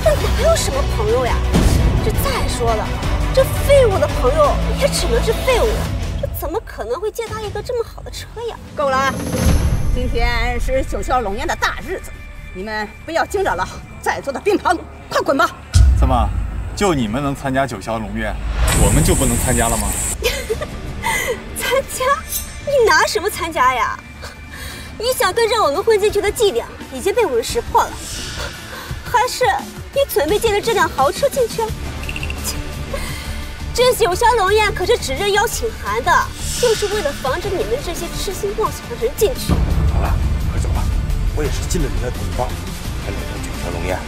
但我还有什么朋友呀？这再说了，这废物的朋友也只能是废物，这怎么可能会借他一个这么好的车呀？够了，今天是九霄龙宴的大日子，你们不要惊着了在座的宾朋，快滚吧！怎么，就你们能参加九霄龙宴，我们就不能参加了吗？参加？你拿什么参加呀？你想跟着我们混进去的伎俩已经被我们识破了，还是你准备借着这辆豪车进去？这九霄龙宴可是只认邀请函的，就是为了防止你们这些痴心妄想的人进去。好了，快走吧！我也是尽了你的捆绑，才来到九霄龙宴。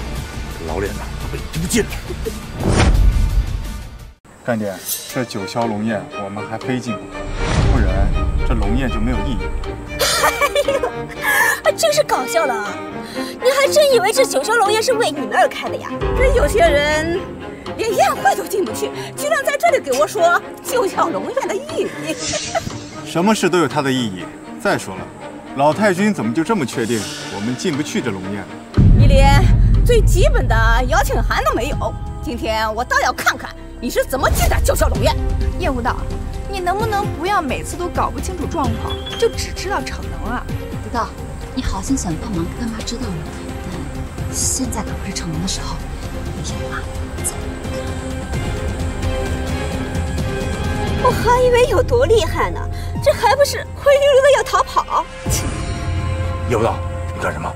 老脸呐，被丢尽了。干爹，这九霄龙宴我们还非进不可，不然这龙宴就没有意义了。哎呦，还真是搞笑了啊！你还真以为这九霄龙宴是为你们而开的呀？这有些人连宴会都进不去，居然在这里给我说九霄龙宴的意义。什么事都有它的意义。再说了，老太君怎么就这么确定我们进不去这龙宴？你连最基本的邀请函都没有。今天我倒要看看你是怎么击打九霄龙宴。叶无道，你能不能不要每次都搞不清楚状况，就只知道逞能啊？无道，你好心想帮忙，干嘛知道呢？但现在可不是逞能的时候，你先吧。走。我还以为有多厉害呢，这还不是灰溜溜的要逃跑？叶无道，你干什么？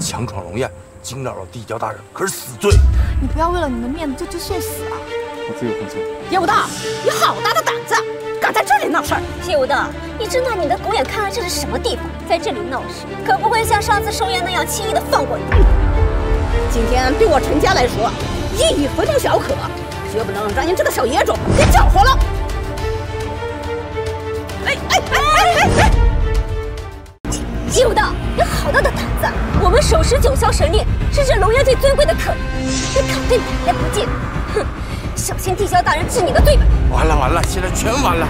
强闯龙宴！ 惊扰了地雕大人，可是死罪。你不要为了你的面子就送死啊！我自有分寸。叶无道，你好大的胆子，敢在这里闹事儿！叶无道，你真拿你的狗眼看看这是什么地方？在这里闹事，可不会像上次寿宴那样轻易的放过你。今天对我陈家来说，一语回头小可，绝不能让您这个小野种给搅和了。哎！叶无道，你好大的胆子！我们手持九霄神力，是这龙渊最尊贵的客，你敢对本爷不敬？哼，小心地霄大人治你的罪吧！完了，现在全完了！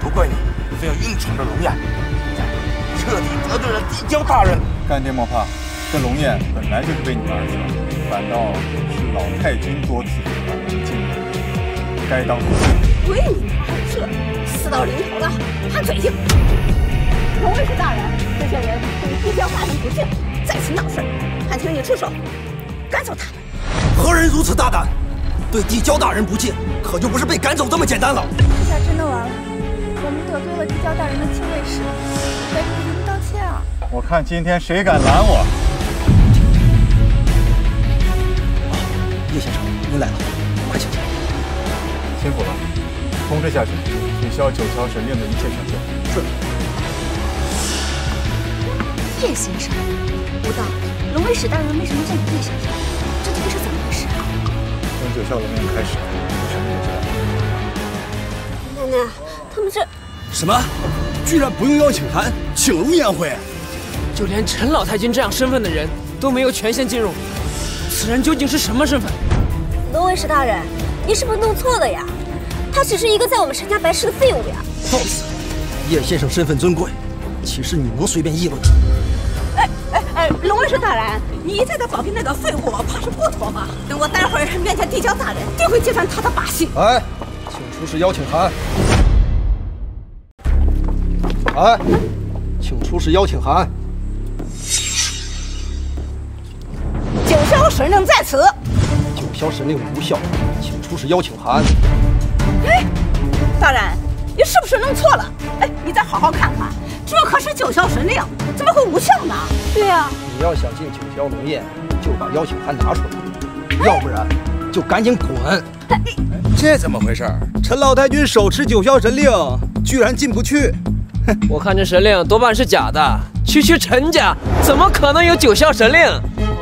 不怪你，非要硬闯这龙宴，彻底得罪了地雕大人。干爹莫怕，这龙宴本来就是为你而设，反倒是老太君多次把你禁锢，该当何罪？为你而设，死到临头了，还嘴硬！龙卫士大人。 这些人对地雕大人不敬，再次闹事，还请你出手赶走他们。何人如此大胆，对地雕大人不敬，可就不是被赶走这么简单了。这下真的完了，我们得罪了地雕大人的亲卫士，得给他们道歉啊！我看今天谁敢拦我！啊，叶先生，您来了，快请。辛苦了，通知下去，取消九霄神令的一切权限。是。 叶先生，无道，龙卫使大人为什么叫你叶先生？这究竟是怎么回事？从九霄龙宴开始，我什么都知道。奶奶，他们这什么？居然不用邀请函，请龙宴会，就连陈老太君这样身份的人都没有权限进入。此人究竟是什么身份？龙卫使大人，你是不是弄错了呀？他只是一个在我们陈家白吃的废物呀！放肆！叶先生身份尊贵，岂是你能随便议论的？ 龙卫士大人，你一再的保庇那个废物，怕是不妥吧？等我待会儿面见地雕大人，定会揭穿他的把戏。哎，请出示邀请函。哎，请出示邀请函。九霄神令在此。九霄神令无效，请出示邀请函。哎，大人，你是不是弄错了？哎，你再好好看看，这可是九霄神令。 怎么会无效呢？对啊，你要想进九霄龙宴，就把邀请函拿出来，要不然就赶紧滚！这怎么回事？陈老太君手持九霄神令，居然进不去！哼，我看这神令多半是假的。区陈家怎么可能有九霄神令？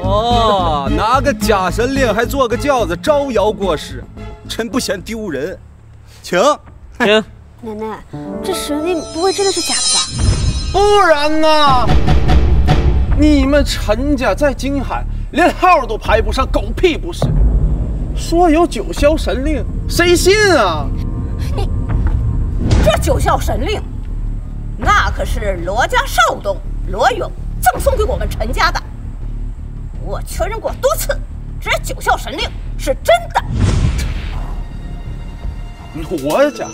哦，拿个假神令还坐个轿子招摇过市，真不嫌丢人。请。奶奶，这神令不会真的是假的吧？ 不然啊，你们陈家在京海连号都排不上，狗屁不是。说有九霄神令，谁信啊？你这九霄神令，那可是罗家少东罗勇赠送给我们陈家的。我确认过多次，这九霄神令是真的。罗家，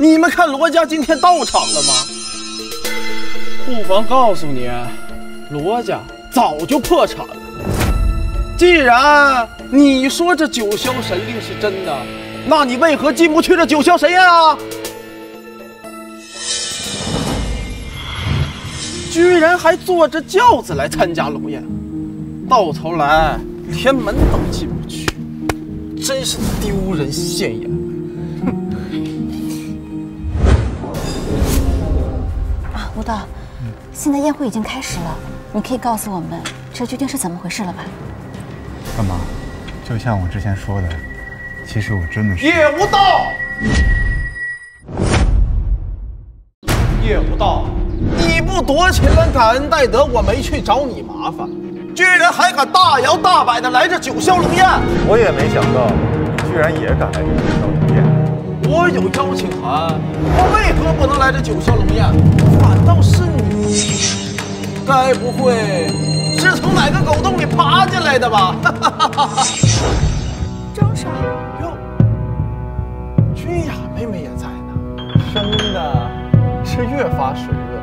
你们看罗家今天到场了吗？ 不妨告诉你，罗家早就破产了。既然你说这九霄神令是真的，那你为何进不去这九霄神宴啊？居然还坐着轿子来参加龙宴，到头来连门都进不去，真是丢人现眼。 无道，现在宴会已经开始了，你可以告诉我们这究竟是怎么回事了吧？干嘛？就像我之前说的，其实我真的是叶无道。叶无道，你不夺秦兰感恩戴德，我没去找你麻烦，居然还敢大摇大摆的来这九霄龙宴！我也没想到，你居然也敢来这九霄龙宴。 我有邀请函，我为何不能来这九霄龙宴？反倒是你，该不会是从从哪个狗洞里爬进来的吧？张少哟，君雅妹妹也在呢，生的是越发水润。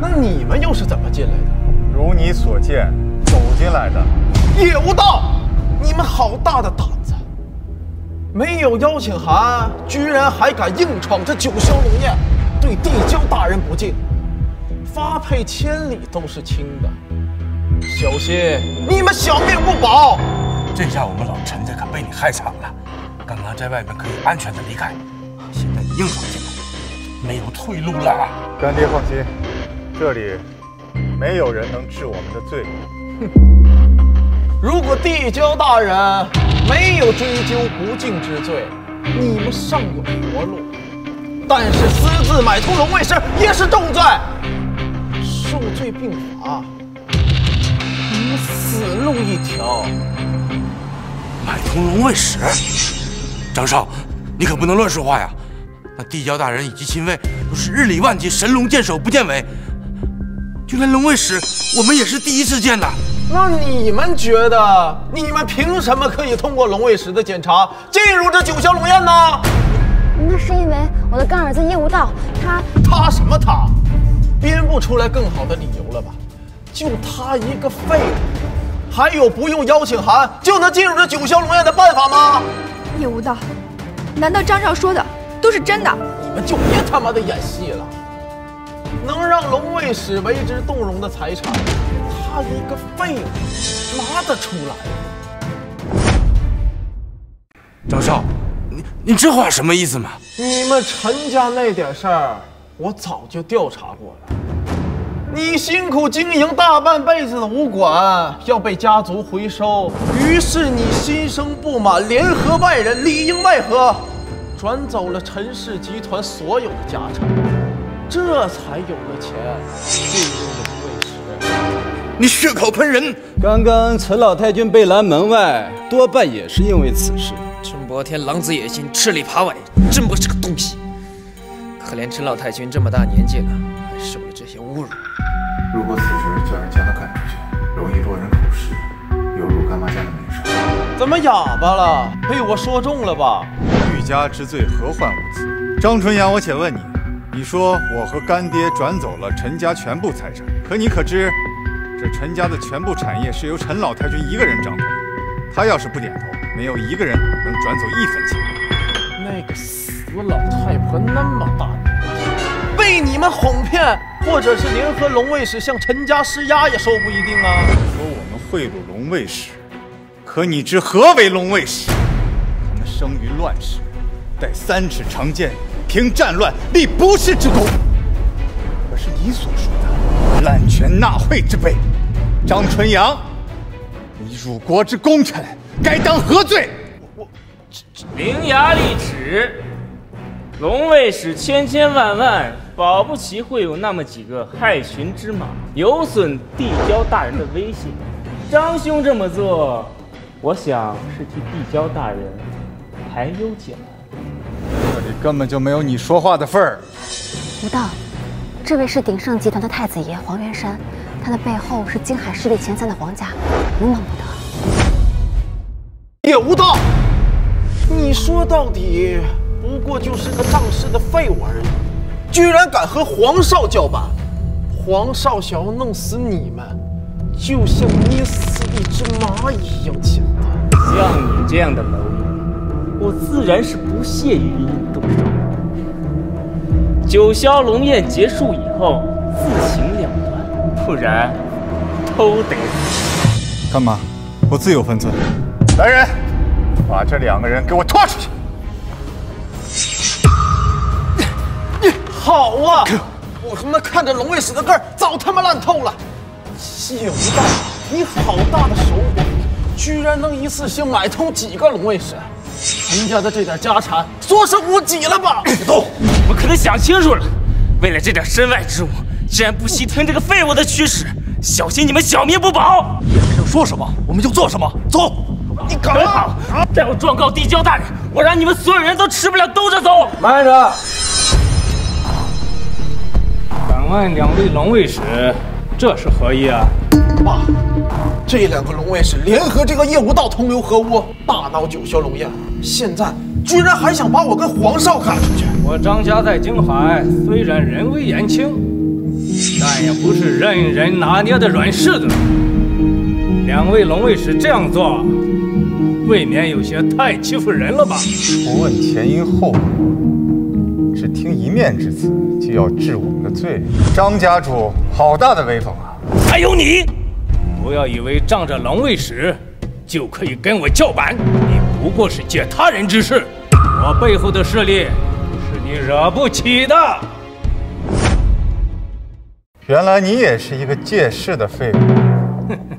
那你们又是怎么进来的？如你所见，走进来的。野无道，你们好大的胆子！没有邀请函，居然还敢硬闯这九霄龙宴，对地精大人不敬。 发配千里都是轻的，小心你们小命不保！这下我们老陈家可被你害惨了。刚刚在外面可以安全的离开，现在你硬闯进来，没有退路了。干爹放心，这里没有人能治我们的罪。哼，如果地交大人没有追究不敬之罪，你们尚有活路；但是私自买通龙卫师也是重罪。 受罪并罚，你们死路一条。买通龙卫使，张少，你可不能乱说话呀！那地蛟大人以及亲卫都是日理万机，神龙见首不见尾，就连龙卫使，我们也是第一次见的。那你们觉得，你们凭什么可以通过龙卫使的检查，进入这九霄龙宴呢？那是因为我的干儿子叶无道，他什么他？ 编不出来更好的理由了吧？就他一个废物，还有不用邀请函就能进入这九霄龙宴的办法吗？叶无道，难道张少说的都是真的？你们就别他妈的演戏了！能让龙卫使为之动容的财产，他一个废物拿得出来？张少，你这话什么意思嘛？你们陈家那点事儿。 我早就调查过了，你辛苦经营大半辈子的武馆要被家族回收，于是你心生不满，联合外人里应外合，转走了陈氏集团所有的家产，这才有了钱进入龙卫室。你血口喷人！刚刚陈老太君被拦门外，多半也是因为此事。陈伯天狼子野心，吃里扒外，真不是个东西。 可怜陈老太君这么大年纪了，还受了这些侮辱。如果此时叫人将他赶出去，容易落人口实，有辱干妈家的名声。怎么哑巴了？被我说中了吧？欲加之罪，何患无辞？张纯阳，我且问你，你说我和干爹转走了陈家全部财产，可你可知，这陈家的全部产业是由陈老太君一个人掌管，他要是不点头，没有一个人能转走一分钱。那个死老太婆那么大。 被你们哄骗，或者是联合龙卫使向陈家施压，也说不一定啊。说我们贿赂龙卫使，可你知何为龙卫使？他们生于乱世，带三尺长剑，平战乱，立不世之功。可是你所说的滥权纳贿之辈，张纯阳，你辱国之功臣，该当何罪？我伶牙俐齿。 龙卫使千千万万，保不齐会有那么几个害群之马，有损地蛟大人的威信。张兄这么做，我想是替地蛟大人排忧解难。这里根本就没有你说话的份儿。无道，这位是鼎盛集团的太子爷黄元山，他的背后是京海势力前三的皇家，无能不得。也无道，你说到底。 不过就是个仗势的废物而已，居然敢和黄少叫板！黄少想要弄死你们，就像捏死一只蚂蚁一样简单。像你这样的蝼蚁，我自然是不屑于与你动手。九霄龙宴结束以后，自行了断，不然都得死。干嘛？我自有分寸。来人，把这两个人给我拖出去！ 好啊！我他妈看着龙卫使的个儿早他妈烂透了。谢无道，你好大的手笔，居然能一次性买通几个龙卫使？陈家的这点家产，所剩无几了吧？别动！我可得想清楚了。为了这点身外之物，竟然不惜听这个废物的驱使，小心你们小命不保！要说什么我们就做什么。走！你敢吗？待我状告地蛟大人，我让你们所有人都吃不了兜着走！慢着！ 敢问两位龙卫使，这是何意啊？爸，这两个龙卫是联合这个叶无道同流合污，大闹九霄龙宴，现在居然还想把我跟黄少赶出去。我张家在京海虽然人微言轻，但也不是任人拿捏的软柿子。两位龙卫使这样做，未免有些太欺负人了吧？不问前因后果。 只听一面之词，就要治我们的罪。张家主，好大的威风啊！还有你，不要以为仗着龙卫使就可以跟我叫板，你不过是借他人之势。我背后的势力是你惹不起的。原来你也是一个借势的废物。哼哼，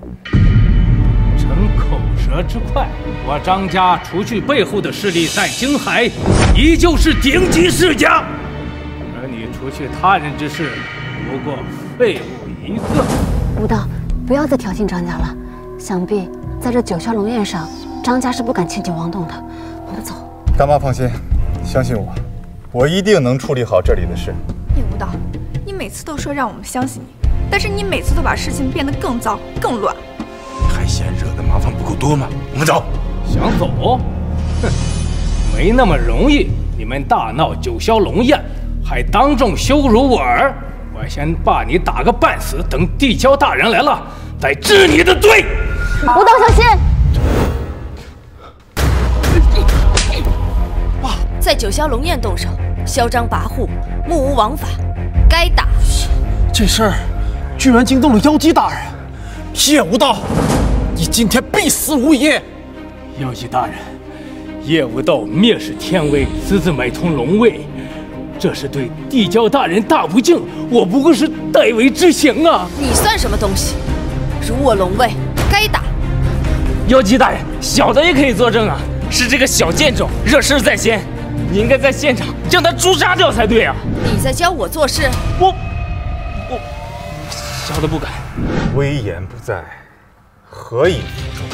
逞口舌之快。 我张家除去背后的势力，在京海依旧是顶级世家，而你除去他人之事，不过废物一个。无道，不要再挑衅张家了。想必在这九霄龙宴上，张家是不敢轻举妄动的。我们走。干妈放心，相信我，我一定能处理好这里的事。叶无道，你每次都说让我们相信你，但是你每次都把事情变得更糟、更乱。你还嫌惹的麻烦不够多吗？我们走。 想走？哼，没那么容易！你们大闹九霄龙宴，还当众羞辱我儿，我先把你打个半死，等地蛟大人来了再治你的罪。无道小心！爸，在九霄龙宴动手，嚣张跋扈，目无王法，该打。这事儿居然惊动了妖姬大人，叶无道，你今天必死无疑！ 妖姬大人，叶无道蔑视天威，私自买通龙卫，这是对地蛟大人大不敬。我不过是代为之行啊！你算什么东西？辱我龙卫，该打！妖姬大人，小的也可以作证啊，是这个小贱种惹事在先，你应该在现场将他诛杀掉才对啊！你在教我做事？我，小的不敢。威严不在，何以服众？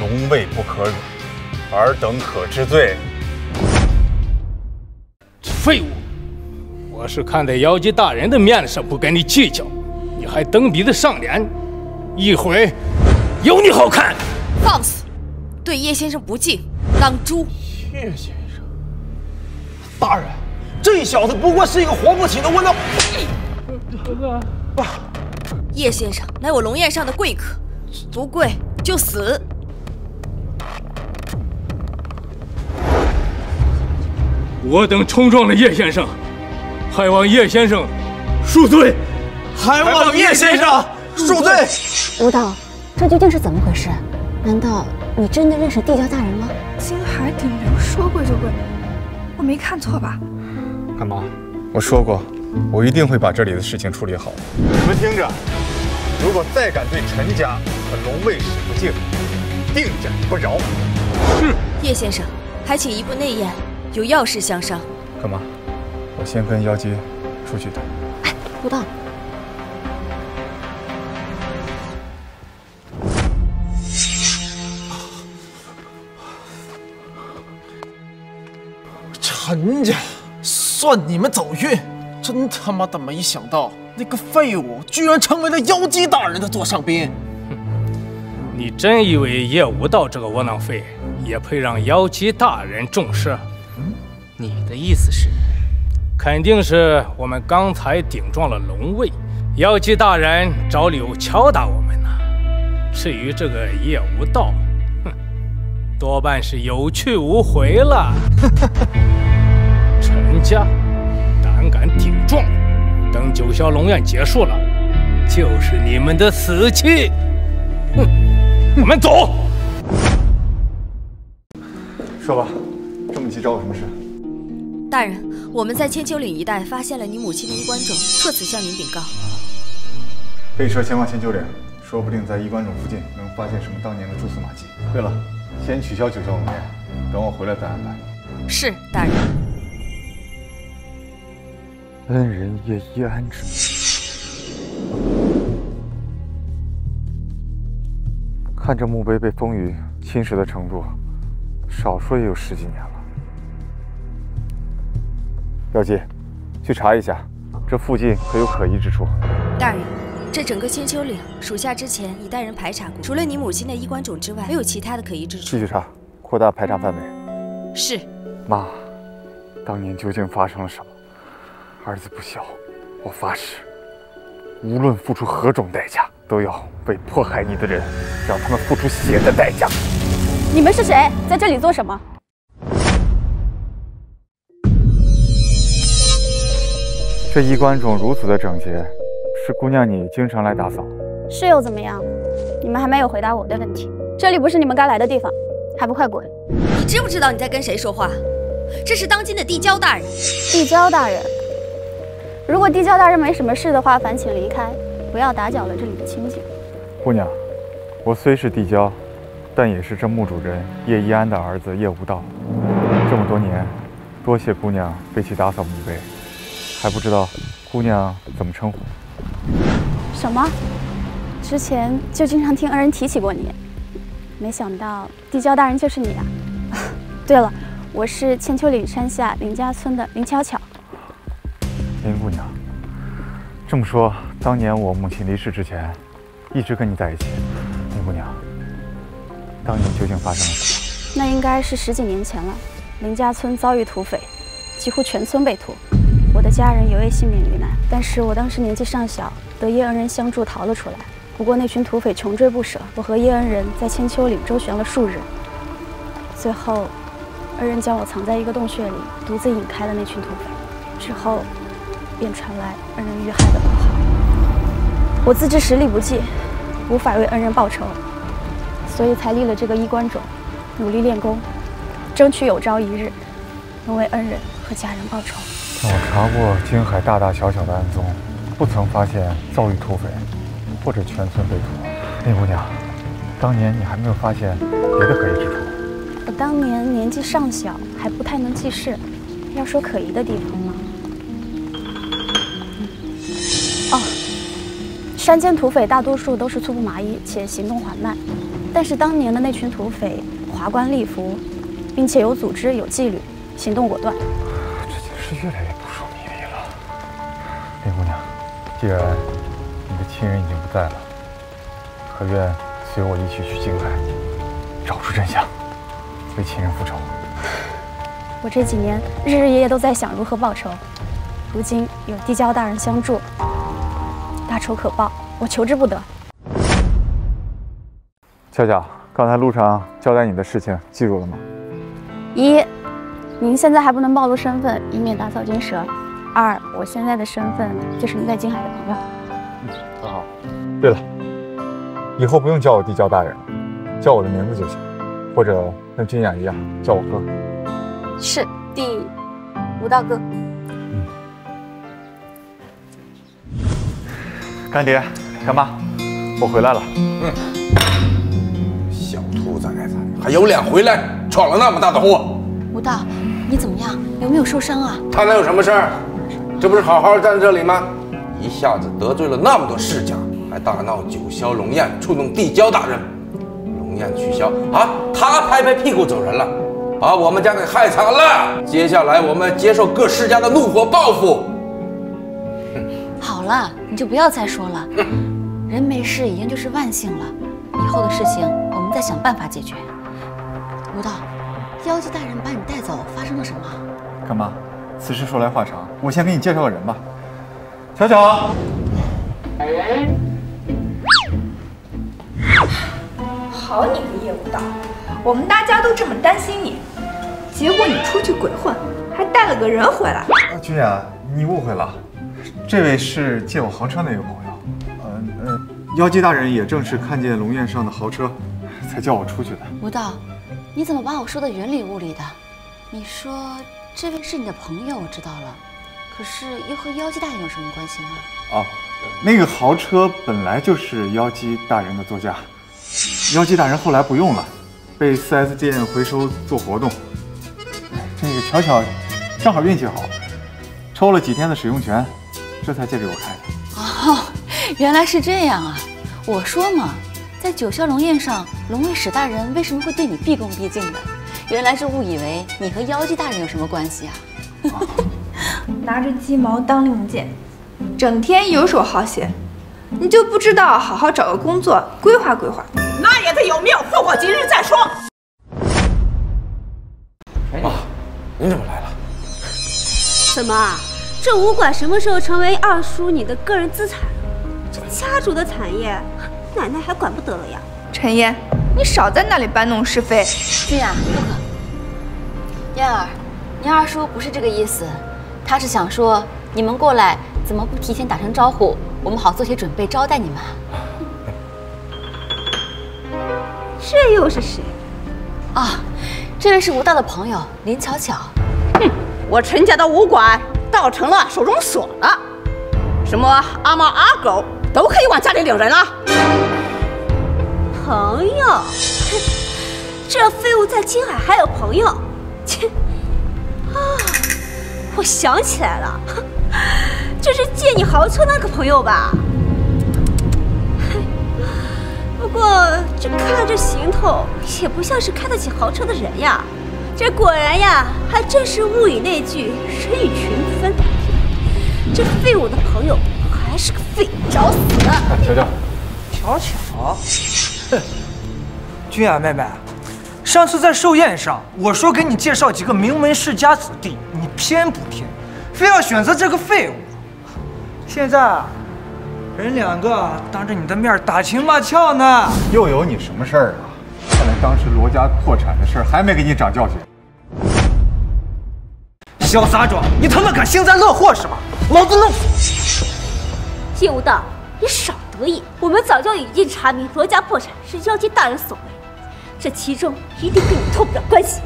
龙卫不可辱，尔等可知罪。废物！我是看在妖姬大人的面子上不跟你计较，你还蹬鼻子上脸，一会有你好看！放肆！对叶先生不敬，当诛！叶先生，大人，这小子不过是一个活不起的窝囊。爸，叶先生乃我龙宴上的贵客，不贵就死。 我等冲撞了叶先生，还望叶先生恕罪，还望叶先生恕罪。无道，这究竟是怎么回事？难道你真的认识地蛟大人吗？金海顶流说贵就贵，我没看错吧？干妈，我说过，我一定会把这里的事情处理好。你们听着，如果再敢对陈家和龙卫使不敬，定斩不饶。是。叶先生，还请移步内宴。 有要事相商，干嘛？我先跟妖姬出去谈。哎，无道。陈家，算你们走运！真他妈的没想到，那个废物居然成为了妖姬大人的座上宾。你真以为叶无道这个窝囊废也配让妖姬大人重视？ 你的意思是，肯定是我们刚才顶撞了龙卫，妖姬大人找理由敲打我们呢、啊。至于这个叶无道，哼，多半是有去无回了。陈家胆敢顶撞，等九霄龙宴结束了，就是你们的死期。哼，我们走。说吧，这么急找我什么事？ 大人，我们在千秋岭一带发现了你母亲的衣冠冢，特此向您禀告。备车前往千秋岭，说不定在衣冠冢附近能发现什么当年的蛛丝马迹。对了，先取消九霄龙宴，等我回来再安排。是，大人。恩人夜依安之墓，看这墓碑被风雨侵蚀的程度，少说也有十几年了。 妖姬，去查一下，这附近可有可疑之处。大人，这整个千秋岭，属下之前一代人排查过，除了你母亲的衣冠冢之外，没有其他的可疑之处。继续查，扩大排查范围。是。妈，当年究竟发生了什么？儿子不孝，我发誓，无论付出何种代价，都要为迫害你的人，让他们付出血的代价。你们是谁？在这里做什么？ 这衣冠冢如此的整洁，是姑娘你经常来打扫。是又怎么样？你们还没有回答我的问题。这里不是你们该来的地方，还不快滚！你知不知道你在跟谁说话？这是当今的地交大人。地交大人，如果地交大人没什么事的话，烦请离开，不要打搅了这里的清静。姑娘，我虽是地交，但也是这墓主人叶一安的儿子叶无道。这么多年，多谢姑娘为其打扫墓碑。 还不知道姑娘怎么称呼？什么？之前就经常听恩人提起过你，没想到地交大人就是你啊！对了，我是千秋岭山下林家村的林巧巧。林姑娘，这么说，当年我母亲离世之前，一直跟你在一起。林姑娘，当年究竟发生了什么？那应该是十几年前了。林家村遭遇土匪，几乎全村被屠。 我的家人也未幸免于难，但是我当时年纪尚小，得叶恩人相助逃了出来。不过那群土匪穷追不舍，我和叶恩人在千秋岭周旋了数日，最后，恩人将我藏在一个洞穴里，独自引开了那群土匪。之后，便传来恩人遇害的噩耗。我自知实力不济，无法为恩人报仇，所以才立了这个衣冠冢，努力练功，争取有朝一日能为恩人和家人报仇。 我查过京海大大小小的案宗，不曾发现遭遇土匪或者全村被屠。林姑娘，当年你还没有发现别的可疑之处？我当年年纪尚小，还不太能记事。要说可疑的地方吗？哦，山间土匪大多数都是粗布麻衣，且行动缓慢。但是当年的那群土匪华冠丽服，并且有组织、有纪律，行动果断。 越来越扑朔迷离了，林姑娘，既然你的亲人已经不在了，何愿随我一起去京海，找出真相，为亲人复仇。我这几年日日夜夜都在想如何报仇，如今有地交大人相助，大仇可报，我求之不得。巧巧，刚才路上交代你的事情记住了吗？一。 您现在还不能暴露身份，以免打草惊蛇。二，我现在的身份就是您在京海的朋友。很好。对了，以后不用叫我地交大人，叫我的名字就行，或者跟君雅一样叫我哥。是地吴大哥。嗯。干爹，干妈，我回来了。嗯。小兔崽子，还有脸回来，闯了那么大的祸！吴大。 你怎么样？有没有受伤啊？他能有什么事儿？这不是好好站在这里吗？一下子得罪了那么多世家，还大闹九霄龙宴，触动地交大人，龙宴取消啊！他拍拍屁股走人了，把我们家给害惨了。接下来我们接受各世家的怒火报复。哼，好了，你就不要再说了。人没事已经就是万幸了，以后的事情我们再想办法解决。吴道。 妖姬大人把你带走，发生了什么？干妈，此事说来话长，我先给你介绍个人吧。巧巧，好你个叶无道，我们大家都这么担心你，结果你出去鬼混，还带了个人回来。君雅，你误会了，这位是借我豪车的一个朋友。妖姬大人也正是看见龙宴上的豪车，才叫我出去的。无道。 你怎么把我说的云里雾里的？你说这位是你的朋友，我知道了，可是又和妖姬大人有什么关系呢？哦，那个豪车本来就是妖姬大人的座驾，妖姬大人后来不用了，被 4S 店回收做活动。这个巧巧正好运气好，抽了几天的使用权，这才借给我开的。哦，原来是这样啊！我说嘛。 在九霄龙宴上，龙卫史大人为什么会对你毕恭毕敬的？原来是误以为你和妖姬大人有什么关系啊！拿着鸡毛当令箭，整天游手好闲，你就不知道好好找个工作规划规划？那也得有命，混过今日再说。妈，您怎么来了？怎么，这武馆什么时候成为二叔你的个人资产了？这家族的产业，奶奶还管不得了呀。陈嫣，你少在那里搬弄是非。君雅，不可。燕儿，您二叔不是这个意思，他是想说你们过来怎么不提前打声招呼？ 我们好做些准备招待你们。这又是谁？啊，这位是吴道的朋友林巧巧。哼，我陈家的武馆倒成了手中锁了，什么阿猫阿狗都可以往家里领人了。朋友，这废物在青海还有朋友？切！啊，我想起来了。 这是借你豪车那个朋友吧？不过这看了这行头，也不像是开得起豪车的人呀。这果然呀，还真是物以类聚，人以群分。这废物的朋友还是个废物，找死！瞧瞧，君雅妹妹，上次在寿宴上，我说给你介绍几个名门世家子弟，你偏不听。 非要选择这个废物，现在啊，人两个当着你的面打情骂俏呢。又有你什么事儿啊？看来当时罗家破产的事儿还没给你长教训。小杂种，你他妈敢幸灾乐祸是吧？老子弄死你！叶无道，你少得意，我们早就已经查明罗家破产是妖姬大人所为，这其中一定跟你脱不了关系。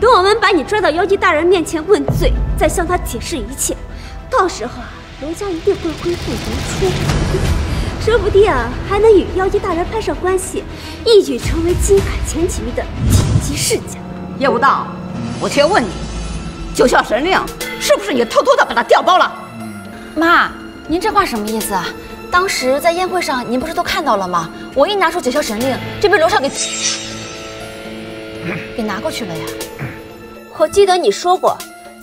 等我们把你抓到妖姬大人面前问罪，再向他解释一切。到时候啊，罗家一定会恢复如初，说不定啊还能与妖姬大人攀上关系，一举成为金海前几名的顶级世家。叶无道，我却问你，九霄神令是不是你偷偷的把他调包了？妈，您这话什么意思啊？当时在宴会上您不是都看到了吗？我一拿出九霄神令，就被罗少给拿过去了呀！我记得你说过，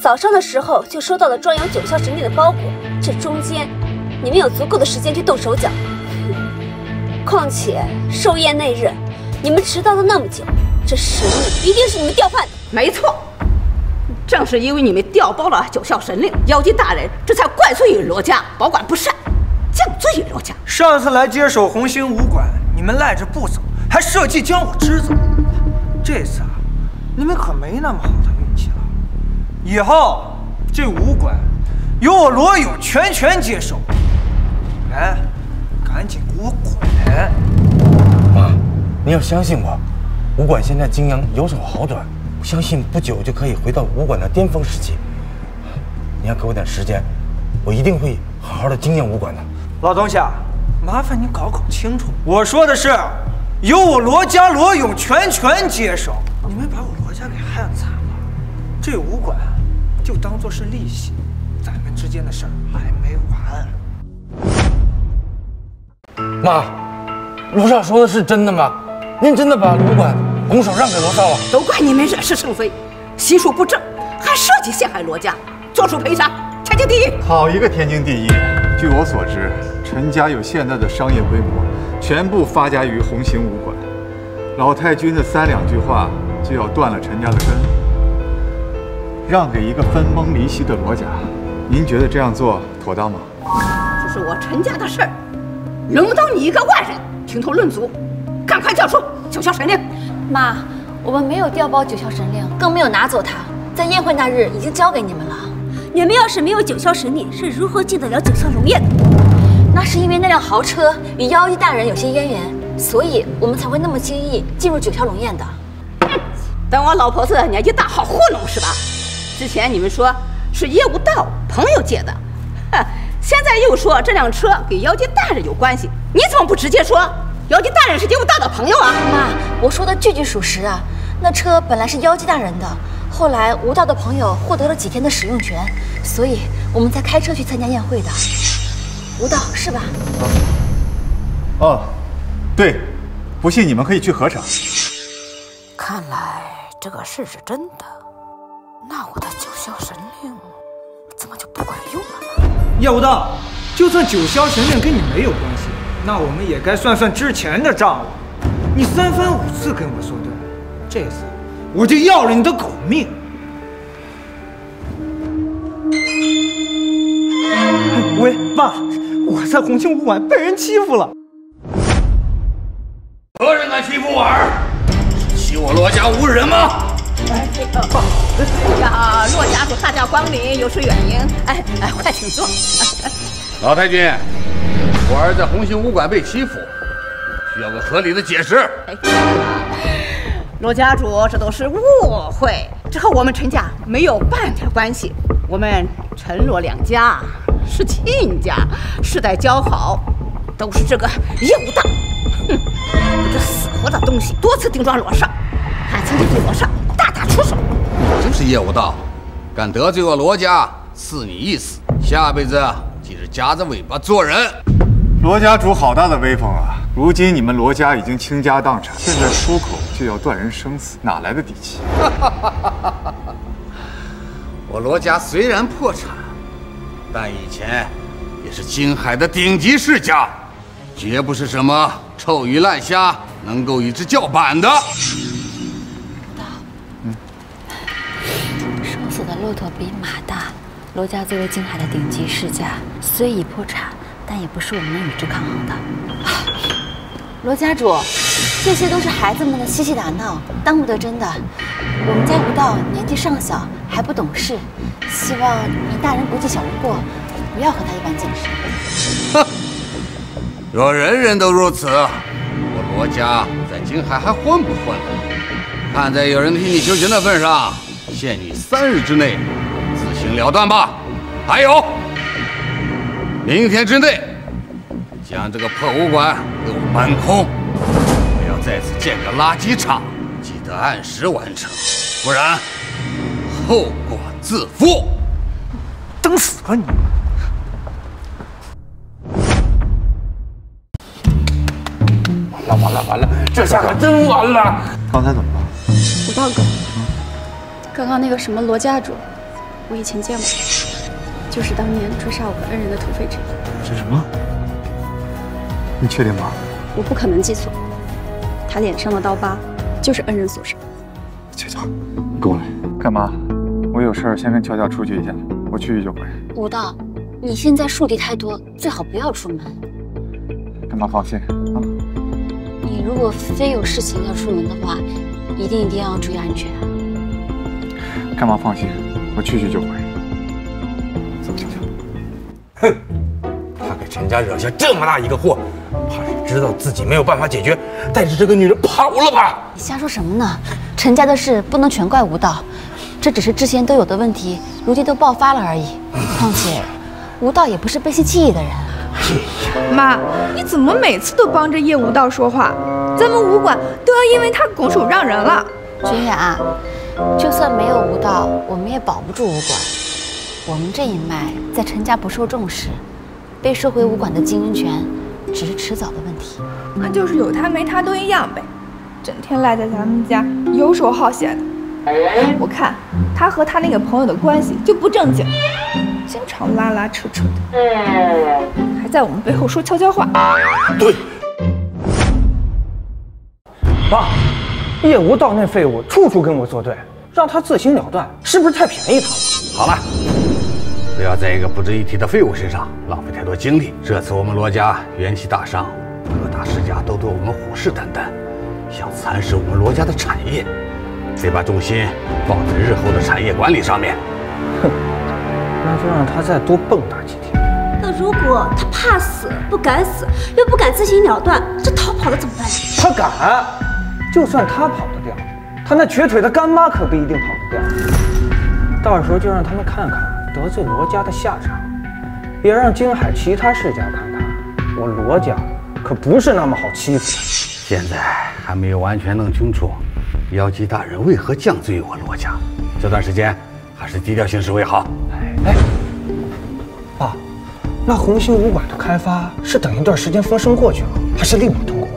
早上的时候就收到了装有九霄神令的包裹，这中间你没有足够的时间去动手脚。况且寿宴那日，你们迟到了那么久，这神令一定是你们调换的。没错，正是因为你们调包了九霄神令，妖姬大人这才怪罪于罗家保管不善，降罪于罗家。上次来接手红星武馆，你们赖着不走，还设计将我支走。 这次啊，你们可没那么好的运气了。以后这武馆由我罗友全接手。哎，赶紧给我滚！妈，你要相信我，武馆现在经营有所好转，我相信不久就可以回到武馆的巅峰时期。你要给我点时间，我一定会好好的经营武馆的。老东西啊，麻烦你搞清楚，我说的是。 由我罗家罗勇全接手，你们把我罗家给害惨了。这武馆就当做是利息，咱们之间的事儿还没完。妈，罗少说的是真的吗？您真的把武馆拱手让给罗少了？都怪你们惹是生非，习术不正，还设计陷害罗家，做出赔偿，天经地义。好一个天经地义！据我所知，陈家有现在的商业规模。 全部发家于红星武馆，老太君的三两句话就要断了陈家的根，让给一个分崩离析的罗家，您觉得这样做妥当吗？这是我陈家的事儿，轮不到你一个外人评头论足，赶快交出九霄神令！妈，我们没有调包九霄神令，更没有拿走它，在宴会那日已经交给你们了。你们要是没有九霄神令，是如何进得了九霄龙宴的？ 那是因为那辆豪车与妖姬大人有些渊源，所以我们才会那么轻易进入九霄龙宴的。等我老婆子年纪大，好糊弄是吧？之前你们说是叶无道朋友借的，现在又说这辆车给妖姬大人有关系，你怎么不直接说妖姬大人是叶无道的朋友啊？妈，我说的句句属实啊。那车本来是妖姬大人的，后来无道的朋友获得了几天的使用权，所以我们才开车去参加宴会的。 无道是吧？哦，对，不信你们可以去核查。看来这个事是真的，那我的九霄神令怎么就不管用了呢？叶无道，就算九霄神令跟你没有关系，那我们也该算算之前的账了。你三番五次跟我说对，这次我就要了你的狗命！喂，爸，我在洪庆武馆被人欺负了。何人敢欺负我儿？欺我罗家无人吗？ 哎，这个爸，骆家主大驾光临，有失远迎。哎，快请坐。老太君，我儿在红星武馆被欺负，需要个合理的解释。骆家主，这都是误会，这和我们陈家没有半点关系。我们陈罗两家是亲家，世代交好，都是这个业务大。哼，这死活的东西，多次顶撞罗少，还曾经对罗少。 出手，你真是业务大，敢得罪我罗家，赐你一死。下辈子记着夹着尾巴做人。罗家主好大的威风啊！如今你们罗家已经倾家荡产，现在出口就要断人生死，哪来的底气？我罗家虽然破产，但以前也是京海的顶级世家，绝不是什么臭鱼烂虾能够与之叫板的。 瘦的骆驼比马大。罗家作为京海的顶级世家，虽已破产，但也不是我们能与之抗衡的。罗家主，这些都是孩子们的嬉戏打闹，当不得真的。我们家无道，年纪尚小，还不懂事，希望您大人不计小人过，不要和他一般见识。哼！若人人都如此，我罗家在京海还混不混？看在有人替你求情的份上。 限你3日之内自行了断吧。还有，明天之内将这个破武馆给我搬空，不要在此建个垃圾场。记得按时完成，不然后果自负。等死吧你！完了，这下可真完了！刚才怎么了？我报告。 刚刚那个什么罗家主，我以前见过，就是当年追杀我和恩人的土匪之一。是什么？你确定吗？我不可能记错，他脸上的刀疤就是恩人所杀。乔乔，你跟我来。干嘛？我有事儿先跟乔乔出去一下，我去去就回。武道，你现在树敌太多，最好不要出门。干嘛放心啊？你如果非有事情要出门的话，一定要注意安全啊。 干嘛放心？我去去就回。走，小强。哼，他给陈家惹下这么大一个祸，怕是知道自己没有办法解决，带着这个女人跑了吧？你瞎说什么呢？陈家的事不能全怪吴道，这只是之前都有的问题，如今都爆发了而已。况且，吴道也不是背信弃义的人。妈，你怎么每次都帮着叶无道说话？咱们武馆都要因为他拱手让人了。君远啊。 就算没有吴道，我们也保不住武馆。我们这一脉在陈家不受重视，被收回武馆的经营权，只是迟早的问题。那就是有他没他都一样呗，整天赖在咱们家游手好闲的。我看他和他那个朋友的关系就不正经，经常拉拉扯扯的，还在我们背后说悄悄话。对，爸。 叶无道那废物处处跟我作对，让他自行了断，是不是太便宜他了？好了，不要在一个不值一提的废物身上浪费太多精力。这次我们罗家元气大伤，各大世家都对我们虎视眈眈，想蚕食我们罗家的产业，得把重心放在日后的产业管理上面。哼，那就让他再多蹦跶几天。那如果他怕死、不敢死，又不敢自行了断，这逃跑了怎么办？他敢。 就算他跑得掉，他那瘸腿的干妈可不一定跑得掉。到时候就让他们看看得罪罗家的下场，也让京海其他世家看看，我罗家可不是那么好欺负。现在还没有完全弄清楚，妖姬大人为何降罪于我罗家。这段时间还是低调行事为好。哎，爸，那红星武馆的开发是等一段时间风声过去了，还是立马通过？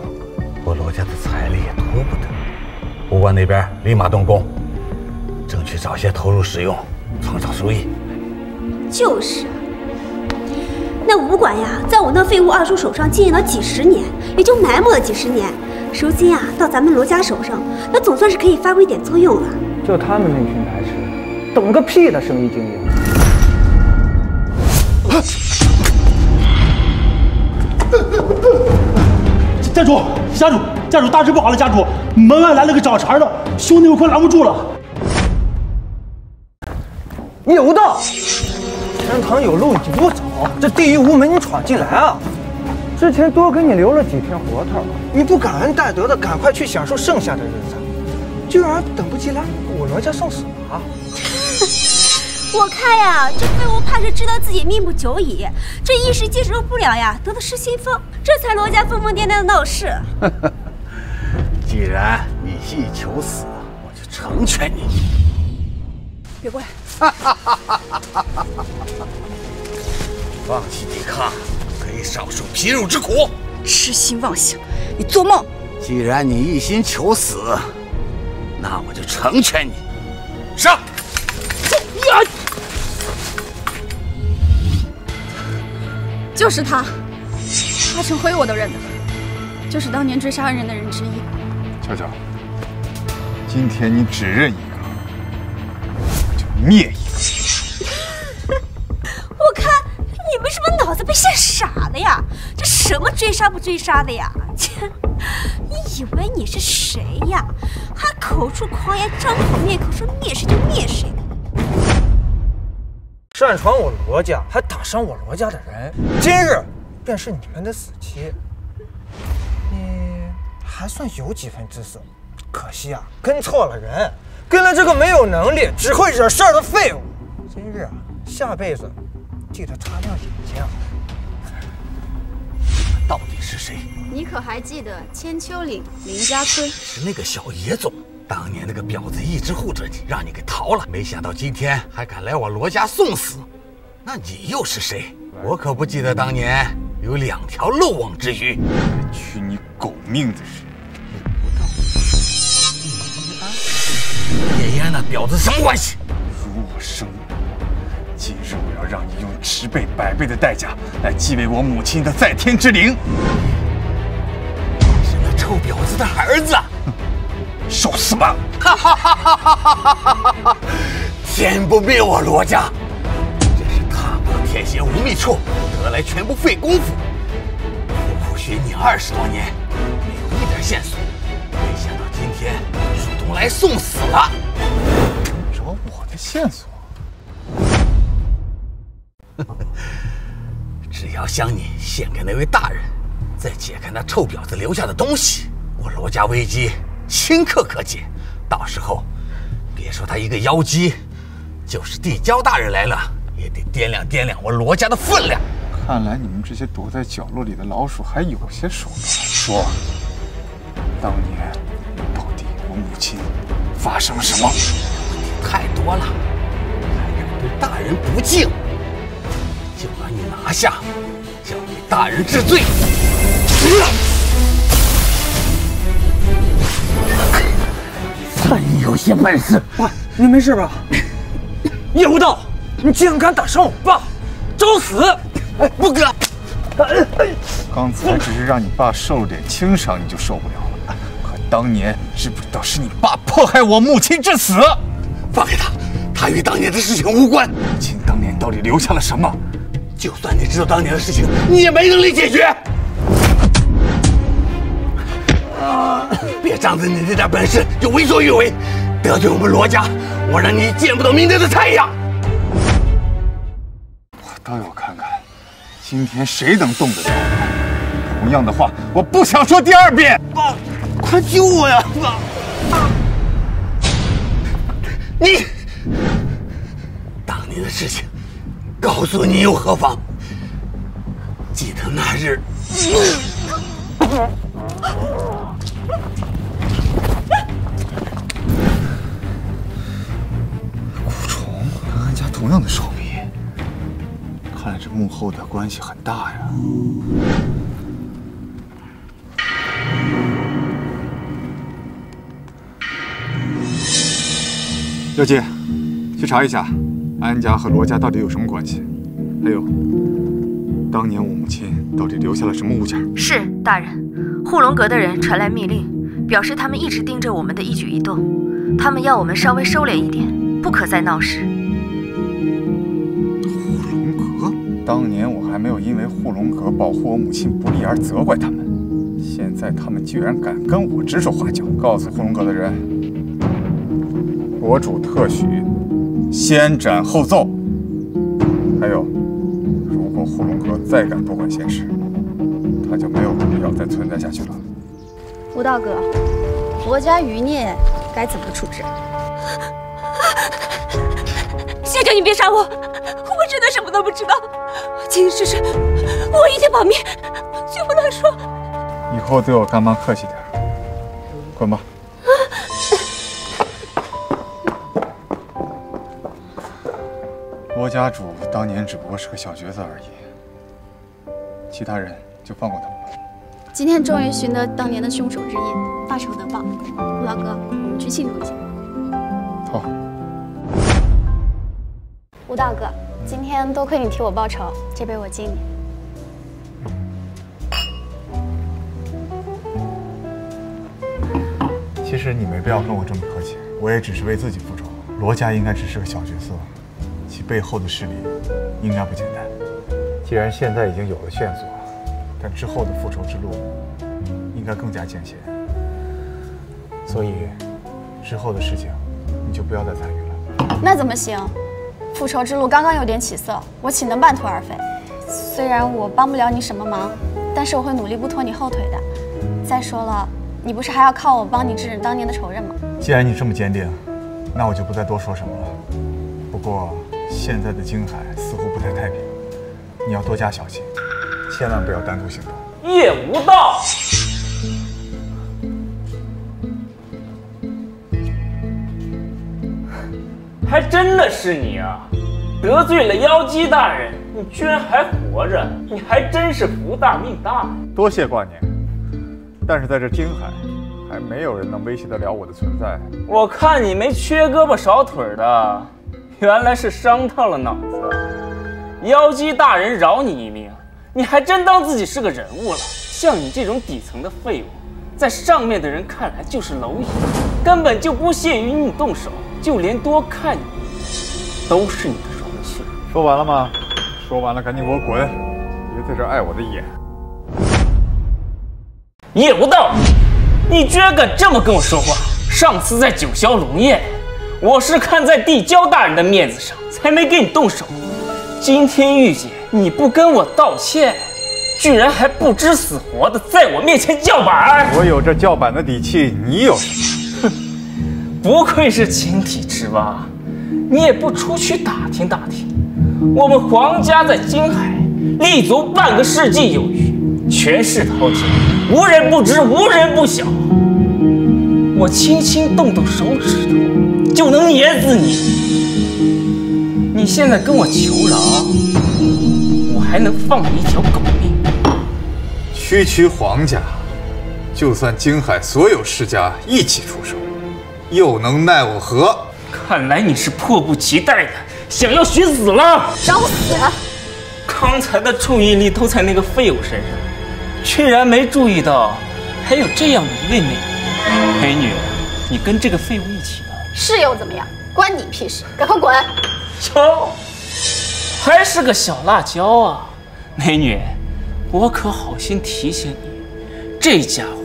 我罗家的财力。 由不得，武馆那边立马动工，争取早些投入使用，创造收益。就是，那武馆呀，在我那废物二叔手上经营了几十年，也就埋没了几十年。如今啊，到咱们罗家手上，那总算是可以发挥点作用了。就他们那群白痴，懂个屁的生意经营！家主，家主，家主，大事不好了！家主，门外来了个找茬的，兄弟们快拦不住了！有道。 天堂有路你不走，这地狱无门你闯进来啊！之前多给你留了几天活头，你不感恩戴德的，赶快去享受剩下的日子，居然等不及来我罗家送死啊！我看呀，这废物怕是知道自己命不久矣，这一时接受不了呀，得了失心疯，这才罗家疯疯癫癫的闹事。既然你意求死，我就成全你。别过来！ 放弃抵抗，可以少受皮肉之苦。痴心妄想，你做梦！既然你一心求死，那我就成全你。上！走呀！就是他，他成灰我都认得，就是当年追杀恩人的人之一。巧巧，今天你只认一个。 灭一个！我看你们是不是脑子被吓傻了呀？这什么追杀不追杀的呀？切！你以为你是谁呀？还口出狂言，张口灭口，说灭谁就灭谁。擅闯我罗家，还打伤我罗家的人，今日便是你们的死期。你还算有几分姿色，可惜啊，跟错了人。 跟了这个没有能力、只会惹事儿的废物，今日啊，下辈子记得擦亮眼睛。到底是谁？你可还记得千秋岭林家村？是那个小野总，当年那个婊子一直护着你，让你给逃了。没想到今天还敢来我罗家送死，那你又是谁？我可不记得当年有两条漏网之鱼。去你狗命的事！ 叶嫣那婊子什么关系？辱我生母，今日我要让你用10倍、100倍的代价来继位我母亲的在天之灵。你是那臭婊子的儿子，受死吧！哈哈哈哈哈哈哈！天不灭我罗家，真是踏破铁鞋无觅处，得来全不费工夫。我苦寻你20多年，没有一点线索，没想到今天。 我来送死了！找我的线索，只要将你献给那位大人，再解开那臭婊子留下的东西，我罗家危机顷刻可解。到时候，别说他一个妖姬，就是地蛟大人来了，也得掂量掂量我罗家的分量。看来你们这些躲在角落里的老鼠还有些手段。说，当年。 母亲，发生了什么？太多了，还敢对大人不敬，就把你拿下，交给大人治罪。看你有些本事，喂，你没事吧？叶无道，你竟然敢打伤我爸，找死！哎，不哥，刚才只是让你爸受了点轻伤，你就受不了了。 当年知不知道是你爸迫害我母亲致死？放开他，他与当年的事情无关。母亲当年到底留下了什么？就算你知道当年的事情，你也没能力解决。别仗着你这点本事就为所欲为，得罪我们罗家，我让你见不到明天的太阳。我倒要看看，今天谁能动得了我。同样的话，我不想说第二遍。爸。 快救我呀！爸，你当年的事情，告诉你又何妨？记得那日，蛊虫跟安家同样的手笔，看来这幕后的关系很大呀。 妖姬，去查一下安家和罗家到底有什么关系。还有，当年我母亲到底留下了什么物件？是大人，护龙阁的人传来密令，表示他们一直盯着我们的一举一动，他们要我们稍微收敛一点，不可再闹事。护龙阁，当年我还没有因为护龙阁保护我母亲不利而责怪他们，现在他们居然敢跟我指手画脚！告诉护龙阁的人，国主特许先斩后奏。还有，如果护龙阁再敢多管闲事，他就没有必要再存在下去了。 吴大哥，国家余孽该怎么处置？校长，你别杀我！我真的什么都不知道。谨言慎行，我一定保密，绝不乱说。以后对我干妈客气点，滚吧。罗家主当年只不过是个小角色而已，其他人就放过他们吧。 今天终于寻得当年的凶手之一，大仇得报。吴老哥，我们去庆祝一下。好。吴大哥，今天多亏你替我报仇，这杯我敬你。其实你没必要跟我这么客气，我也只是为自己复仇。罗家应该只是个小角色，其背后的势力应该不简单。既然现在已经有了线索。 但之后的复仇之路应该更加艰险，所以之后的事情你就不要再参与了。那怎么行？复仇之路刚刚有点起色，我岂能半途而废？虽然我帮不了你什么忙，但是我会努力不拖你后腿的。再说了，你不是还要靠我帮你制止当年的仇人吗？既然你这么坚定，那我就不再多说什么了。不过现在的京海似乎不太太平，你要多加小心。 千万不要单独行动。叶无道，还真的是你啊！得罪了妖姬大人，你居然还活着，你还真是福大命大。多谢挂念，但是在这京海，还没有人能威胁得了我的存在。我看你没缺胳膊少腿的，原来是伤到了脑子。妖姬大人饶你一命。 你还真当自己是个人物了？像你这种底层的废物，在上面的人看来就是蝼蚁，根本就不屑于你动手，就连多看你都是你的荣幸。说完了吗？说完了，赶紧给我滚，别在这碍我的眼。叶无道，你居然敢这么跟我说话！上次在九霄龙宴，我是看在地蛟大人的面子上，才没跟你动手。今天遇见。 你不跟我道歉，居然还不知死活的在我面前叫板！我有这叫板的底气，你有什么？哼，不愧是井底之蛙，你也不出去打听打听。我们黄家在京海立足半个世纪有余，权势滔天，无人不知，无人不晓。我轻轻动动手指头，就能碾死你。你现在跟我求饶？ 还能放你一条狗命！区区皇家，就算京海所有世家一起出手，又能奈我何？看来你是迫不及待的想要寻死了！找死！刚才的注意力都在那个废物身上，居然没注意到还有这样的一位美女。美女，你跟这个废物一起了？是又怎么样？关你屁事！赶快滚！走。 还是个小辣椒啊，美女，我可好心提醒你，这家伙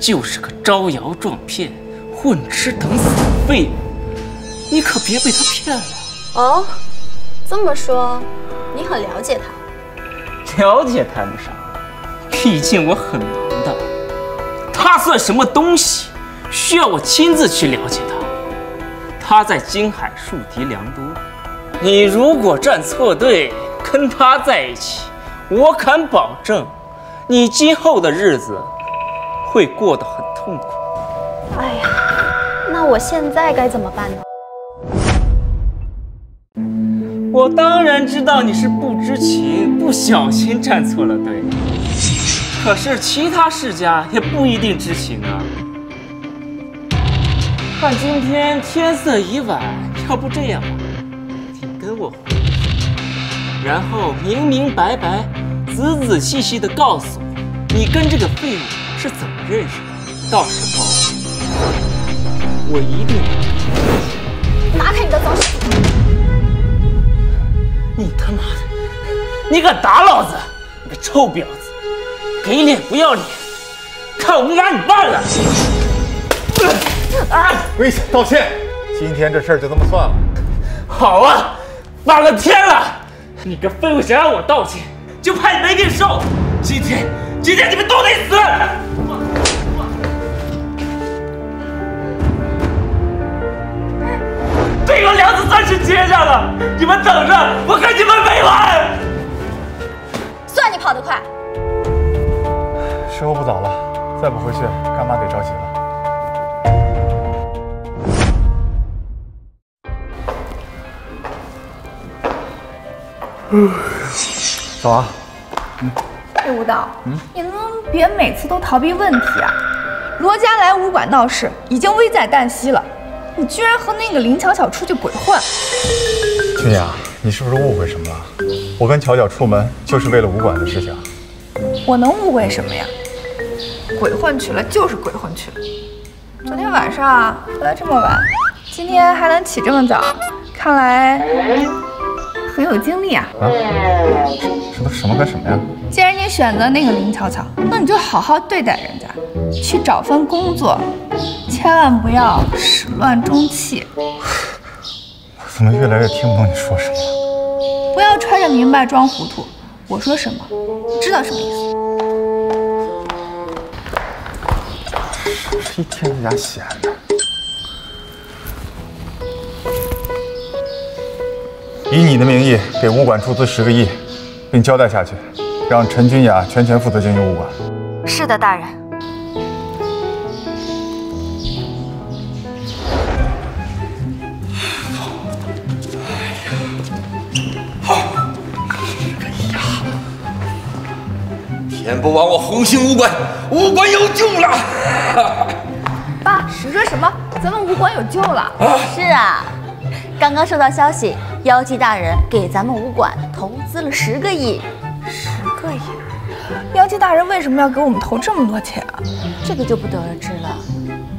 就是个招摇撞骗、混吃等死的废物，你可别被他骗了。哦，这么说，你很了解他？了解谈不上，毕竟我很忙的。他算什么东西，需要我亲自去了解他？他在京海树敌良多。 你如果站错队，跟他在一起，我敢保证，你今后的日子会过得很痛苦。哎呀，那我现在该怎么办呢？我当然知道你是不知情，不小心站错了队，可是其他世家也不一定知情啊。看今天天色已晚，要不这样吧。 跟我回去，然后明明白白仔仔细细的告诉我，你跟这个废物是怎么认识的。到时候我一定会拿开你的脏手！你他妈的，你敢打老子！你个臭婊子，给脸不要脸，看我不拿你办了！啊！跪下道歉，今天这事儿就这么算了。好啊，骂了天了！ 你个废物，想让我道歉，就怕你没命受！今天你们都得死！这个梁子算是结下了，你们等着，我跟你们没完！算你跑得快。时候不早了，再不回去，干妈给着急了。 走啊！哎，舞蹈，你能不能别每次都逃避问题啊？罗家来武馆闹事已经危在旦夕了，你居然和那个林巧巧出去鬼混！君雅，你是不是误会什么了？我跟巧巧出门就是为了武馆的事情。我能误会什么呀？鬼混去了就是鬼混去了。昨天晚上啊，回来这么晚，今天还能起这么早，看来。 很有精力啊！啊，这都什么跟什么呀？既然你选择那个林巧巧，那你就好好对待人家，去找份工作，千万不要始乱终弃。我怎么越来越听不懂你说什么了？不要揣着明白装糊涂，我说什么，你知道什么意思？这一天你俩闲的。 以你的名义给武馆出资10个亿，并交代下去，让陈君雅全权负责经营武馆。是的，大人。好，哎呀，天不亡我红星武馆，武馆有救了！爸，你说什么？咱们武馆有救了？啊是啊，刚刚收到消息。 妖姬大人给咱们武馆投资了10个亿，10个亿！妖姬大人为什么要给我们投这么多钱啊？这个就不得而知了。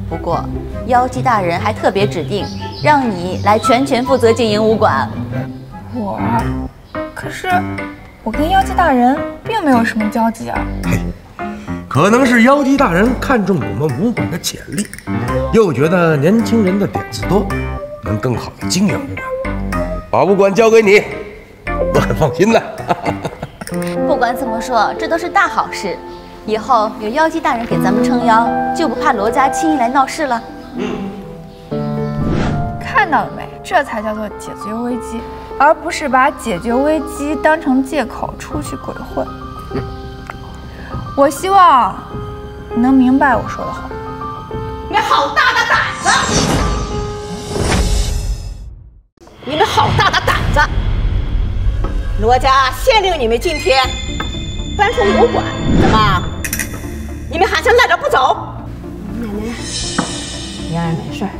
不过，妖姬大人还特别指定让你来全权负责经营武馆。我，可是我跟妖姬大人并没有什么交集啊。可能是妖姬大人看中我们武馆的潜力，又觉得年轻人的点子多，能更好的经营武馆。 把武馆交给你，我很放心的。不管怎么说，这都是大好事。以后有妖姬大人给咱们撑腰，就不怕罗家轻易来闹事了。看到了没？这才叫做解决危机，而不是把解决危机当成借口出去鬼混。我希望你能明白我说的话。你好大的胆子！ 你们好大的胆子！罗家限定你们今天搬出武馆，怎么？你们还想赖着不走？奶奶，你让人没事儿。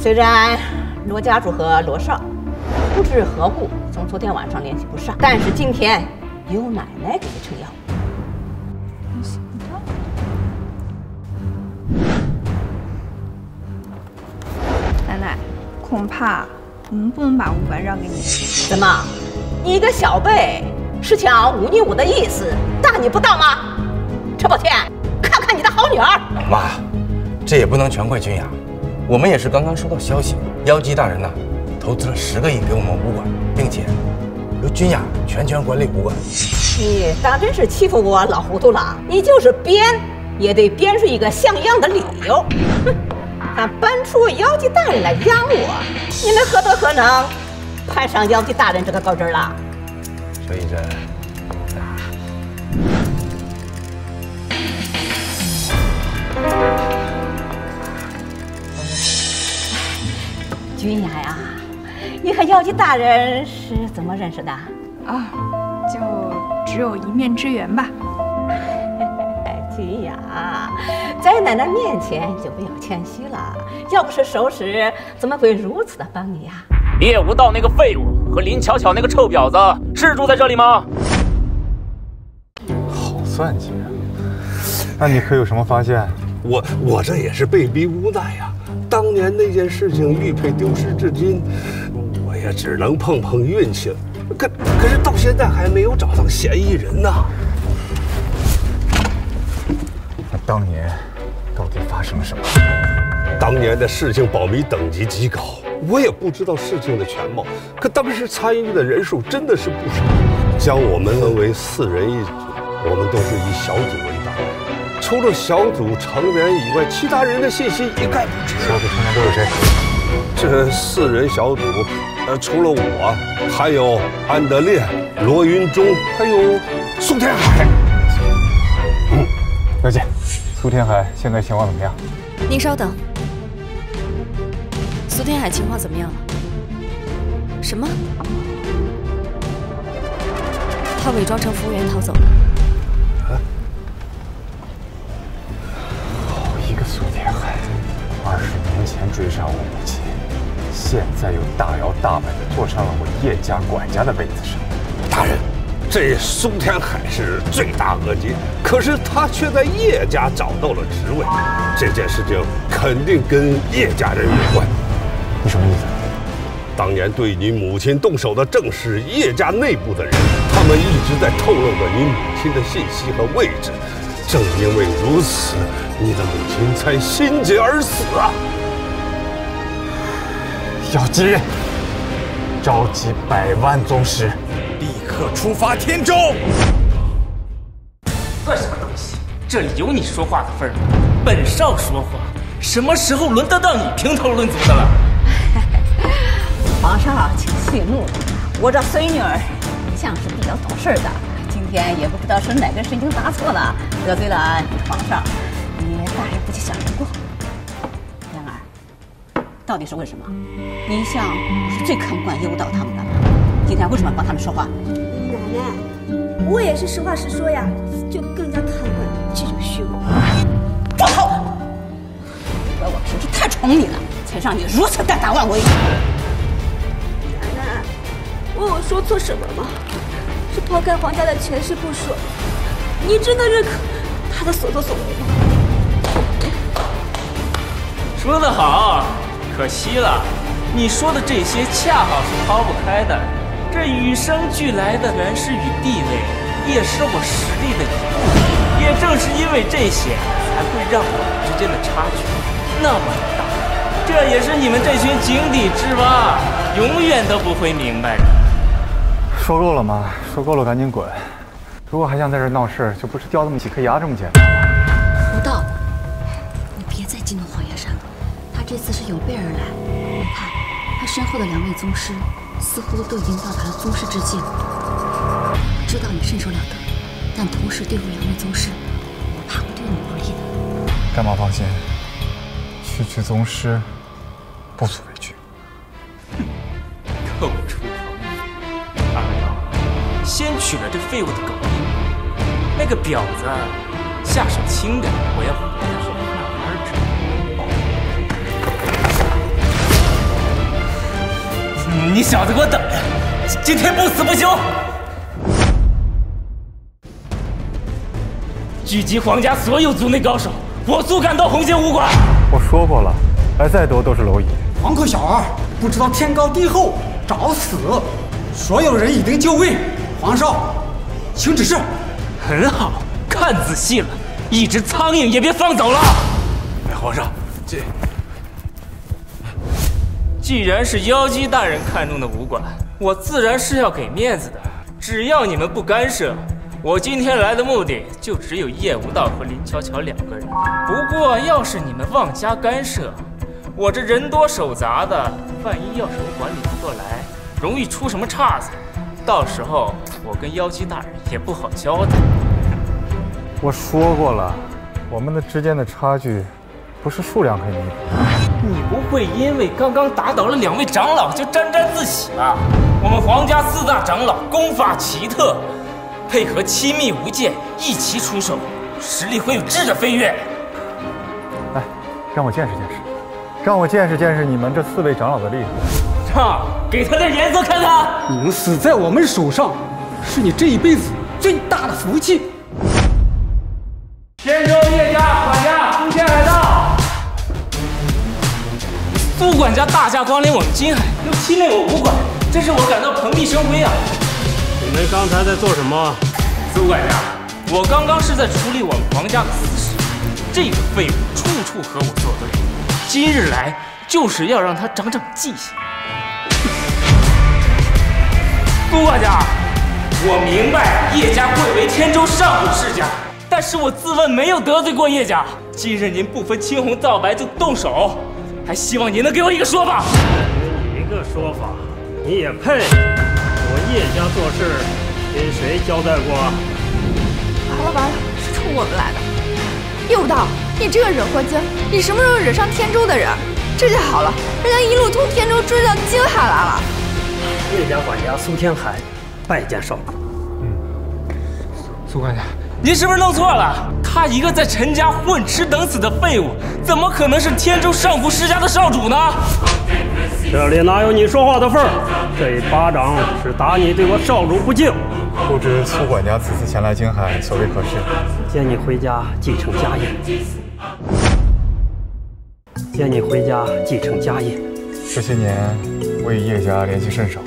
虽然罗家主和罗少不知何故从昨天晚上联系不上，但是今天有奶奶给你撑腰。没想到。奶奶，恐怕。 我们不能把武馆让给你。怎么，你一个小辈是想忤逆我的意思，大逆不道吗？陈宝天，看看你的好女儿。妈，这也不能全怪君雅，我们也是刚刚收到消息，妖姬大人呢，投资了10个亿给我们武馆，并且由君雅全权管理武馆。你当真是欺负我老糊涂了？你就是编，也得编出一个像样的理由。哼。 敢搬出妖姬大人来压我，你们何德何能，攀上妖姬大人这个高枝儿了？所以这，君雅呀，你和妖姬大人是怎么认识的？啊，就只有一面之缘吧。 君雅，在奶奶面前就不要谦虚了。要不是熟识，怎么会如此的帮你呀？叶无道那个废物和林巧巧那个臭婊子是住在这里吗？算计啊？那你可有什么发现？我这也是被逼无奈呀。当年那件事情玉佩丢失至今，我也只能碰碰运气了。可是到现在还没有找到嫌疑人呐。那当年到底发生了什么？当年的事情保密等级极高。 我也不知道事情的全貌，可当时参与的人数真的是不少。将我们分为4人一组，我们都是以小组为单位。除了小组成员以外，其他人的信息一概不知。小组成员都有谁？这4人小组，除了我，还有安德烈、罗云中，还有苏天海。小姐，苏天海现在情况怎么样？您稍等。 苏天海情况怎么样了？什么？他伪装成服务员逃走了。啊！好一个苏天海！20年前追杀我母亲，现在又大摇大摆地坐上了我叶家管家的位子上。大人，这苏天海是罪大恶极，可是他却在叶家找到了职位，这件事情肯定跟叶家人有关。 你什么意思？当年对你母亲动手的正是叶家内部的人，他们一直在透露着你母亲的信息和位置。正因为如此，你的母亲才心结而死啊！要急，召集100万宗师，立刻出发天州。算什么东西？这里有你说话的份儿吗？本少说话，什么时候轮得到你评头论足的了？ 皇上，请息怒。我这孙女儿一向是比较懂事的，今天也不知道是哪根神经搭错了，得罪了你皇上。你大人不计小人过。然而，到底是为什么？你一向是最看不惯诱导他们的，今天为什么帮他们说话？奶奶，我也是实话实说呀，就更加看不惯这种虚伪。住口！怪我平时太宠你了，才让你如此胆大妄为。 我说错什么吗？是抛开皇家的权势不说，你真的认可他的所作所为吗？说得好，可惜了，你说的这些恰好是抛不开的。这与生俱来的权势与地位，也是我实力的一部分。也正是因为这些，才会让我们之间的差距那么大。这也是你们这群井底之蛙永远都不会明白的。 说够了吗？说够了，赶紧滚！如果还想在这闹事，就不是掉那么几颗牙这么简单。胡道，你别再激怒黄爷山了，他这次是有备而来。你看，他身后的2位宗师似乎都已经到达了宗师之境。我知道你身手了得，但同时对付2位宗师，我怕会对你不利的。干嘛放心？区区宗师，不足为惧。哼，可不出。 先取了这废物的狗命，那个婊子下手轻点，我要不带回哪儿去？你小子给我等着，今天不死不休！聚集皇家所有族内高手，火速赶到红星武馆。我说过了，来再多都是蝼蚁。皇后小儿不知道天高地厚，找死！所有人已经就位。 皇少，请指示。很好，看仔细了，一只苍蝇也别放走了。哎，皇上，这既然是妖姬大人看中的武馆，我自然是要给面子的。只要你们不干涉，我今天来的目的就只有叶无道和林乔乔2个人。不过，要是你们妄加干涉，我这人多手杂的，万一要是我管理不过来，容易出什么岔子。 到时候我跟妖姬大人也不好交代。我说过了，我们之间的差距不是数量可以弥补。你不会因为刚刚打倒了2位长老就沾沾自喜吧？我们皇家4大长老功法奇特，配合七秘无间一齐出手，实力会有质的飞跃。来，让我见识见识，让我见识见识你们这4位长老的厉害。 啊！给他点颜色看看！你能死在我们手上，是你这一辈子最大的福气。泉州叶家管家诬陷海盗，副管家大驾光临我们金海，又欺累我武馆，真是我感到蓬荜生辉啊！你们刚才在做什么？副管家，我刚刚是在处理我们黄家的私事，这个废物处处和我作对，今日来就是要让他长长记性。副管家，我明白叶家贵为天州上古世家。 但是我自问没有得罪过叶家，今日您不分青红皂白就动手，还希望您能给我一个说法。给你一个说法，你也配？我叶家做事跟谁交代过？完了完了，是冲我们来的。右道，你这个惹祸精，你什么时候惹上天州的人？这就好了，人家一路从天州追到京海来了。叶家管家苏天海，拜见少主。嗯，苏管家。 您是不是弄错了？他一个在陈家混吃等死的废物，怎么可能是天州上古世家的少主呢？这里哪有你说话的份儿？这一巴掌是打你对我少主不敬。不知苏管家此次前来京海，所为何事？接你回家继承家业。这些年为叶家联系甚少，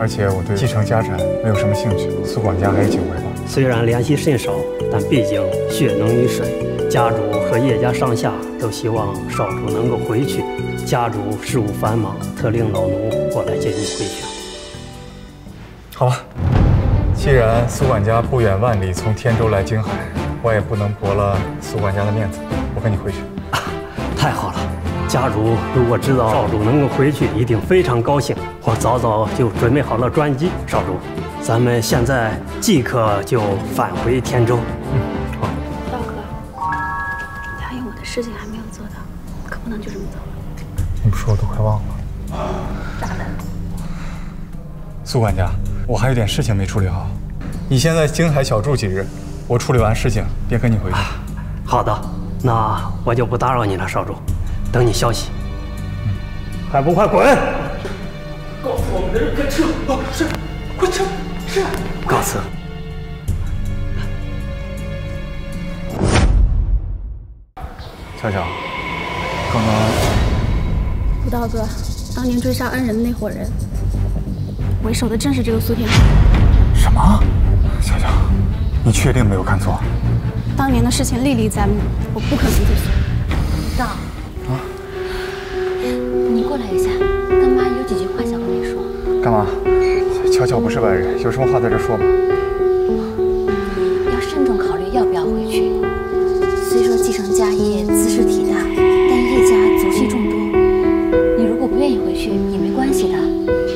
而且我对继承家产没有什么兴趣。苏管家还是请回吧。 虽然联系甚少，但毕竟血浓于水，家主和叶家上下都希望少主能够回去。家主事务繁忙，特令老奴过来接你回家。好吧，既然苏管家不远万里从天州来京海，我也不能驳了苏管家的面子。我跟你回去。啊，太好了！家主如果知道少主能够回去，一定非常高兴。我早早就准备好了专机，少主。 咱们现在即刻就返回天州。好。道哥，答应我的事情还没有做到，可不能就这么走了。你不说我都快忘了。咋的？苏管家，我还有点事情没处理好，你先在京海小住几日，我处理完事情便跟你回去。好的，那我就不打扰你了，少主，等你消息。嗯，还不快滚！告诉我们的人快撤！哦，是，快撤！ 是，告辞。小小，刚刚胡道哥，当年追杀恩人的那伙人，为首的正是这个苏天海。什么？小小，你确定没有看错？当年的事情历历在目，我不可能追溯。道，啊，你过来一下，跟妈有几句话想和你说。干嘛？ 小小不是外人，有什么话在这说吧。要慎重考虑要不要回去。虽说继承家业兹事体大，但叶家族系众多，你如果不愿意回去也没关系的。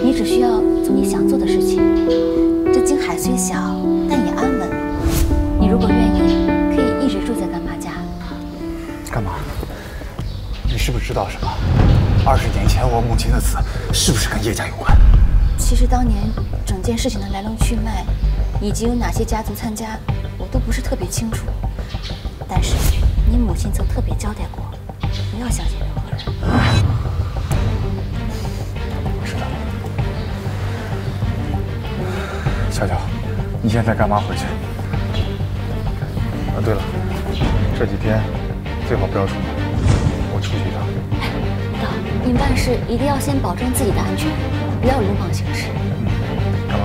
你只需要做你想做的事情。这京海虽小，但也安稳。你如果愿意，可以一直住在干妈家。干妈，你是不是知道什么？20年前我母亲的死，是不是跟叶家有关？ 其实当年整件事情的来龙去脉，以及有哪些家族参加，我都不是特别清楚。但是你母亲曾特别交代过，不要相信任何人。我知道了。小小，你现在干嘛回去？啊，对了，这几天最好不要出门，我出去一趟。道，你办事一定要先保证自己的安全。 不要鲁莽行事。干嘛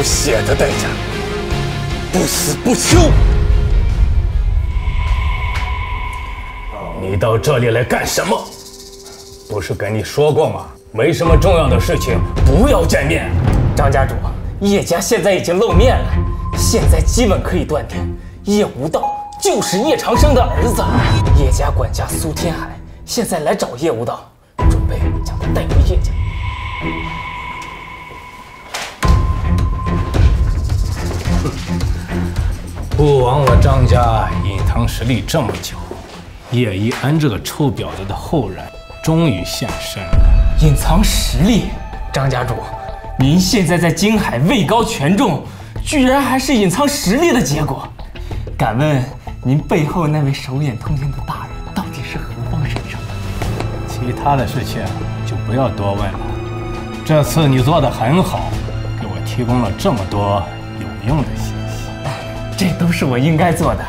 血的代价，不死不休。你到这里来干什么？不是跟你说过吗？没什么重要的事情，不要见面。张家主，叶家现在已经露面了，现在基本可以断定，叶无道就是叶长生的儿子。叶家管家苏天海现在来找叶无道，准备将他带回叶家。 孤王，我张家隐藏实力这么久，叶一安这个臭婊子的后人终于现身了。隐藏实力，张家主，您现在在京海位高权重，居然还是隐藏实力的结果。敢问您背后那位手眼通天的大人到底是何方神圣？其他的事情就不要多问了。这次你做得很好，给我提供了这么多有用的信息。 这都是我应该做的，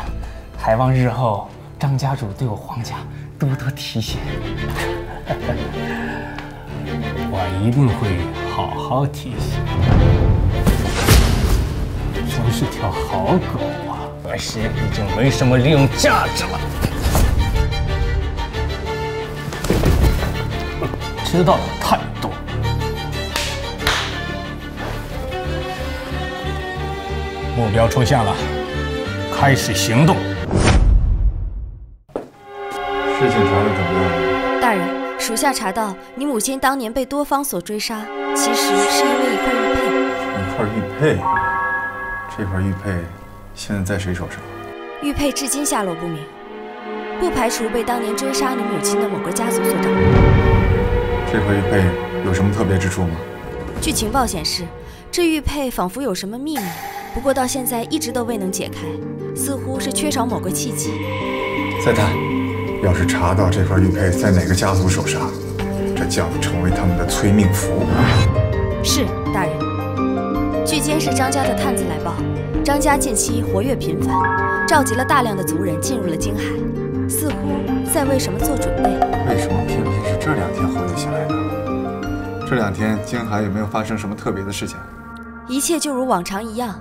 还望日后张家主对我黄家多多提携。我一定会好好提携。真是条好狗啊！可惜已经没什么利用价值了。知道的太多。 目标出现了，开始行动。事情查得怎么样？大人，属下查到你母亲当年被多方所追杀，其实是因为一块玉佩。一块玉佩？这块玉佩现在在谁手上？玉佩至今下落不明，不排除被当年追杀你母亲的某个家族所掌握。这块玉佩有什么特别之处吗？据情报显示，这玉佩仿佛有什么秘密。 不过到现在一直都未能解开，似乎是缺少某个契机。再探，要是查到这块玉佩在哪个家族手上，这将成为他们的催命符。是大人。据监视张家的探子来报，张家近期活跃频繁，召集了大量的族人进入了京海，似乎在为什么做准备。为什么偏偏是这两天活跃起来的？这两天京海有没有发生什么特别的事情？一切就如往常一样。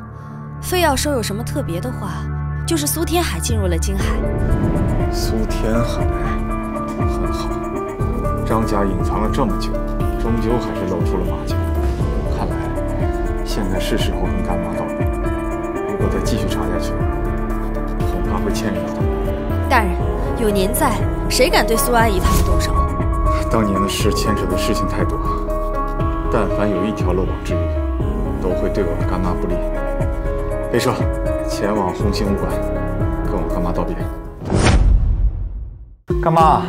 非要说有什么特别的话，就是苏天海进入了京海。苏天海，很好。张家隐藏了这么久，终究还是露出了马脚。看来，现在是时候跟干妈道别。如果再继续查下去，恐怕会牵连到。大人，有您在，谁敢对苏阿姨他们动手？当年的事牵扯的事情太多，但凡有一条漏网之鱼，都会对我们干妈不利。 裴硕，前往红星武馆，跟我干妈道别。干妈，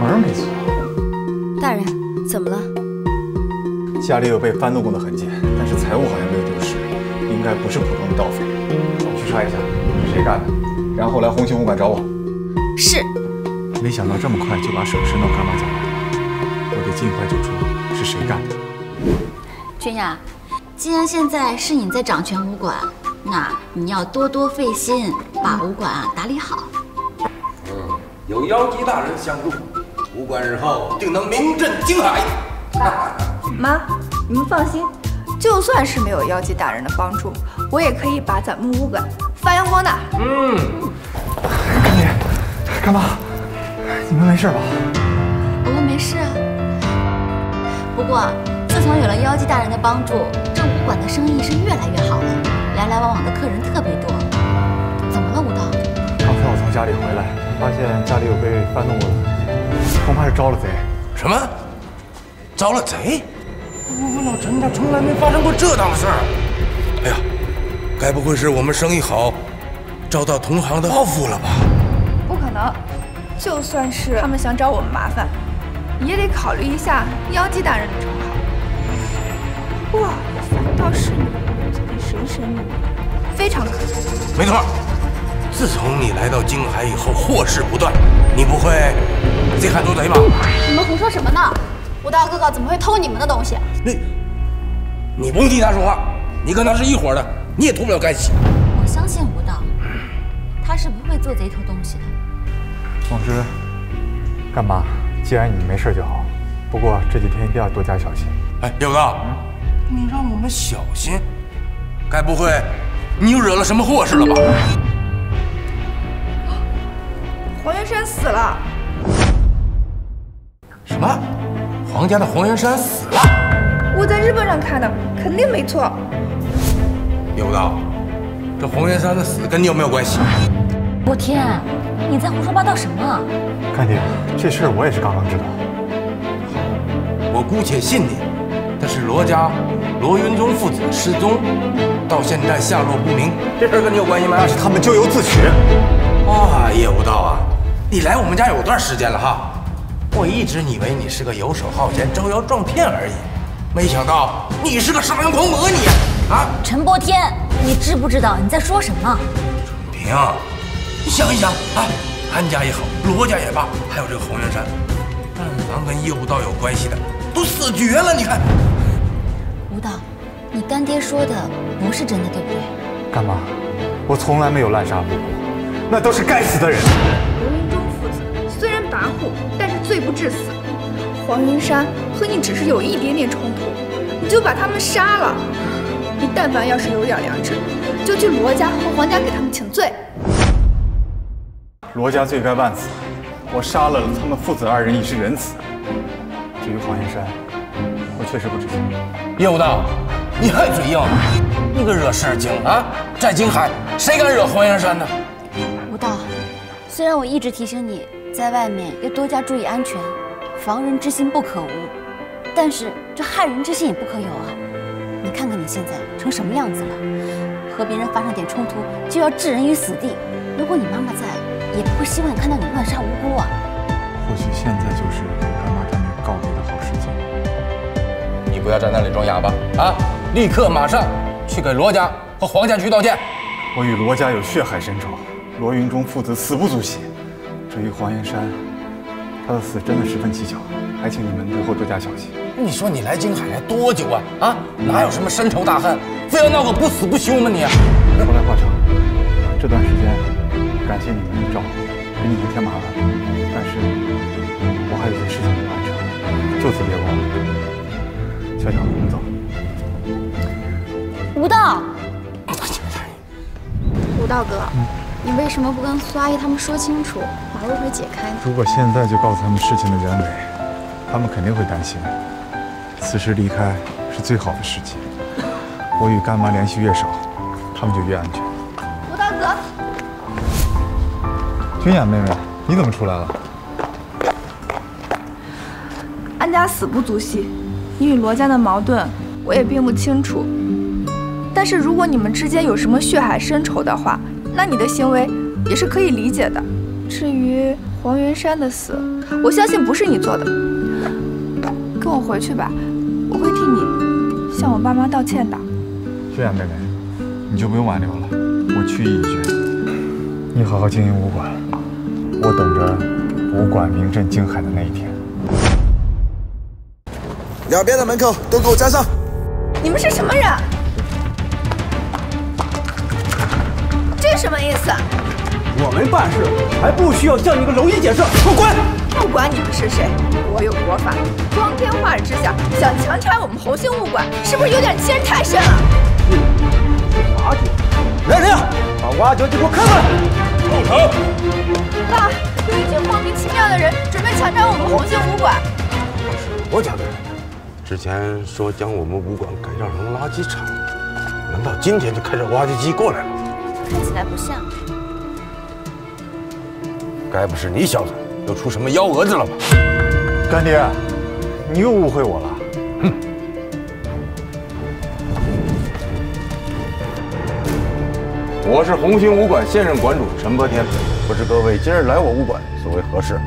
门没锁。大人，怎么了？家里有被翻动过的痕迹，但是财物好像没有丢失，应该不是普通的盗匪。我去查一下是谁干的，然后来红星武馆找我。是。 没想到这么快就把手伸到干妈家来，我得尽快找出是谁干的。君雅，既然现在是你在掌权武馆，那你要多多费心，把武馆打理好。嗯，有妖姬大人相助，武馆日后定能名震京海。爸妈，你们放心，就算是没有妖姬大人的帮助，我也可以把咱们武馆发扬光大。嗯，干爹，干妈。 你们没事吧？我们没事啊。不过，自从有了妖姬大人的帮助，这武馆的生意是越来越好了，来来往往的客人特别多。怎么了，武道？刚才我从家里回来，发现家里有被翻动过的痕迹，恐怕是招了贼。什么？招了贼？我老陈家从来没发生过这档事儿。哎呀，该不会是我们生意好，遭到同行的报复了吧？不可能。 就算是他们想找我们麻烦，也得考虑一下妖姬大人的称号。不过反倒是你神神秘秘，非常可疑。没错，自从你来到京海以后，祸事不断。你不会贼喊捉贼吧？你们胡说什么呢？我大哥哥怎么会偷你们的东西？你不用替他说话，你跟他是一伙的，你也脱不了干系。我相信吴道，他是不会做贼偷东西的。 总之，干嘛？既然你没事就好。不过这几天一定要多加小心。哎，叶无道，你让我们小心？该不会你又惹了什么祸事了吧？黄元山死了。是什么？皇家的黄元山死了？我在日本上看的，肯定没错。有道，这黄元山的死跟你有没有关系？我天，你在胡说八道什么？干爹，这事儿我也是刚刚知道。我姑且信你，但是罗家罗云中父子失踪，到现在下落不明，这事儿跟你有关系吗？那是他们咎由自取。啊，叶无道啊，你来我们家有段时间了哈。 我一直以为你是个游手好闲、招摇撞骗而已，没想到你是个杀人狂魔！你啊，陈伯天，你知不知道你在说什么？春平，你想一想啊，安家也好，罗家也罢，还有这个红元山，但凡跟叶无道有关系的，都死绝了。你看，无道，你干爹说的不是真的，对不对？干妈，我从来没有滥杀无辜，那都是该死的人。 虽然跋扈，但是罪不至死。黄云山和你只是有一点点冲突，你就把他们杀了。你但凡要是有点良知，就去罗家和黄家给他们请罪。罗家罪该万死，我杀了他们父子二人已是仁慈。至于黄云山，我确实不知情。叶无道，你还嘴硬，你个惹事儿精啊！在京海，谁敢惹黄云山呢？无道，虽然我一直提醒你。 在外面要多加注意安全，防人之心不可无，但是这害人之心也不可有啊！你看看你现在成什么样子了，和别人发生点冲突就要置人于死地。如果你妈妈在，也不会希望你看到你乱杀无辜啊。或许现在就是干妈跟你告别的好时机。你不要在那里装哑巴啊！立刻马上去给罗家和黄家去道歉。我与罗家有血海深仇，罗云中父子死不足惜。 至于黄元山，他的死真的十分蹊跷，还请你们日后多加小心。你说你来京海来多久啊？啊，哪有什么深仇大恨，非要闹个不死不休吗你？说来话长，这段时间感谢你们一招，给你们添麻烦，但是我还有些事情没完成，就此别过了。校长，我们走。无道，无道哥。嗯 你为什么不跟苏阿姨他们说清楚，把误会解开呢？如果现在就告诉他们事情的原委，他们肯定会担心。此时离开是最好的时机。我与干妈联系越少，他们就越安全。吴大哥，君雅妹妹，你怎么出来了？安家死不足惜，你与罗家的矛盾我也并不清楚。但是如果你们之间有什么血海深仇的话， 那你的行为也是可以理解的。至于黄元山的死，我相信不是你做的。跟我回去吧，我会替你向我爸妈道歉的。君雅妹妹，你就不用挽留了，我去意已决。你好好经营武馆，我等着武馆名震京海的那一天。两边的门口都给我粘上！你们是什么人？ 什么意思？我们办事还不需要叫你个蝼蚁解释，给我滚！不管你们是谁，我有国法。光天化日之下想强拆我们红星物馆，是不是有点欺人太甚了？挖掘！来人呀，把挖掘机给我开开！住手！爸，有一群莫名其妙的人准备强占我们红星武馆。我家的人，之前说将我们武馆改造成垃圾场，难道今天就开着挖掘机过来了？ 看起来不像，该不是你小子又出什么幺蛾子了吧？干爹，你又误会我了。哼！我是红星武馆现任馆主陈伯天，不知各位今日来我武馆所为何事？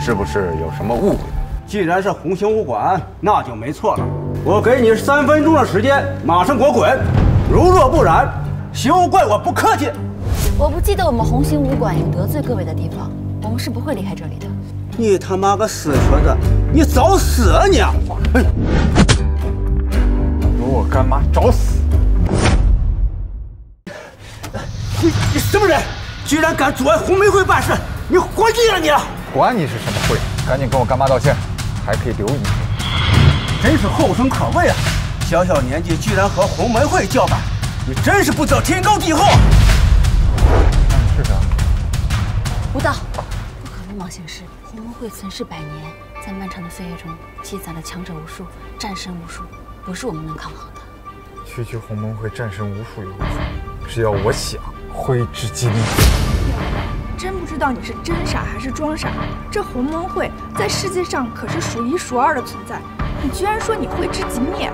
是不是有什么误会？既然是红星武馆，那就没错了。我给你3分钟的时间，马上给我滚！如若不然。 休怪我不客气！我不记得我们红星武馆有得罪各位的地方，我们是不会离开这里的。你他妈个死瘸子，你找死啊你！哎，有我干妈找死！你什么人？居然敢阻碍红玫瑰办事！你活腻了你！管你是什么会，赶紧跟我干妈道歉，还可以留你。真是后生可畏啊！小小年纪居然和红玫瑰叫板！ 你真是不知道天高地厚！那你试试啊！无道，不可鲁莽行事，红玫瑰存世百年，在漫长的岁月中，积攒了强者无数，战神无数，不是我们能抗衡的。区区鸿蒙会战神无数又如何？只要我想，挥之即毙。真不知道你是真傻还是装傻。这鸿蒙会在世界上可是数一数二的存在，你居然说你挥之即灭！